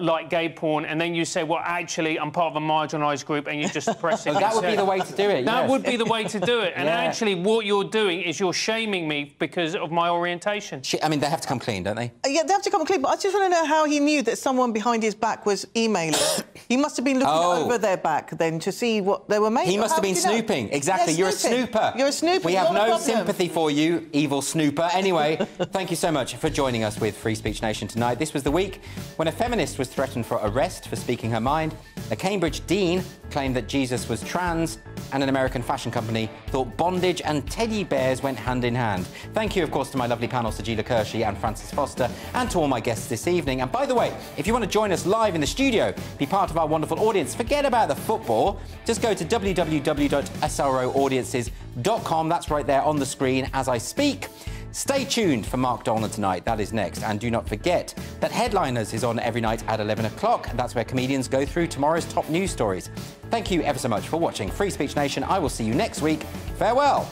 like gay porn, and then you say, well, actually, I'm part of a marginalised group, and you just press it. Well, that would be the way to do it, That would be the way to do it. And actually, what you're doing is you're shaming me because of my orientation. I mean, they have to come clean, don't they? Yeah, they have to come clean, but I just want to know how he knew that someone behind his back was emailing. He must have been looking over their back, then, to see what they were making. He must have been snooping. Exactly. You're snooping. A snooper. You're a snooper. We have no sympathy for you, evil snooper. Anyway, thank you so much for joining us with Free Speech Nation tonight. This was the week when a feminist was threatened for arrest for speaking her mind, a Cambridge dean claimed that Jesus was trans, and an American fashion company thought bondage and teddy bears went hand in hand. Thank you, of course, to my lovely panel, Sajila Kirshy and Francis Foster, and to all my guests this evening. And by the way, if you want to join us live in the studio, be part of our wonderful audience, forget about the football, just go to www.sroaudiences.com. That's right there on the screen as I speak. Stay tuned for Mark Dolan tonight. That is next. And do not forget that Headliners is on every night at 11 o'clock. That's where comedians go through tomorrow's top news stories. Thank you ever so much for watching Free Speech Nation. I will see you next week. Farewell.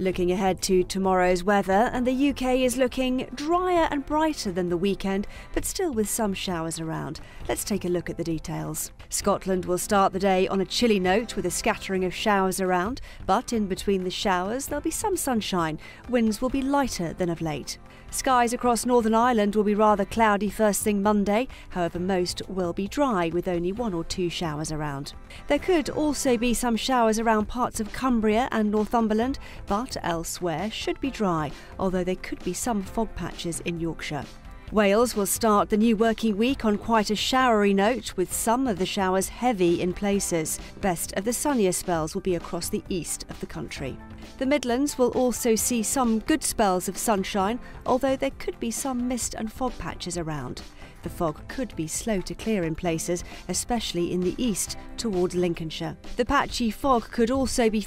Looking ahead to tomorrow's weather, and the UK is looking drier and brighter than the weekend, but still with some showers around. Let's take a look at the details. Scotland will start the day on a chilly note with a scattering of showers around, but in between the showers there'll be some sunshine. Winds will be lighter than of late. Skies across Northern Ireland will be rather cloudy first thing Monday, however most will be dry with only 1 or 2 showers around. There could also be some showers around parts of Cumbria and Northumberland, but water elsewhere should be dry, although there could be some fog patches in Yorkshire. Wales will start the new working week on quite a showery note, with some of the showers heavy in places. Best of the sunnier spells will be across the east of the country. The Midlands will also see some good spells of sunshine, although there could be some mist and fog patches around. The fog could be slow to clear in places, especially in the east towards Lincolnshire. The patchy fog could also be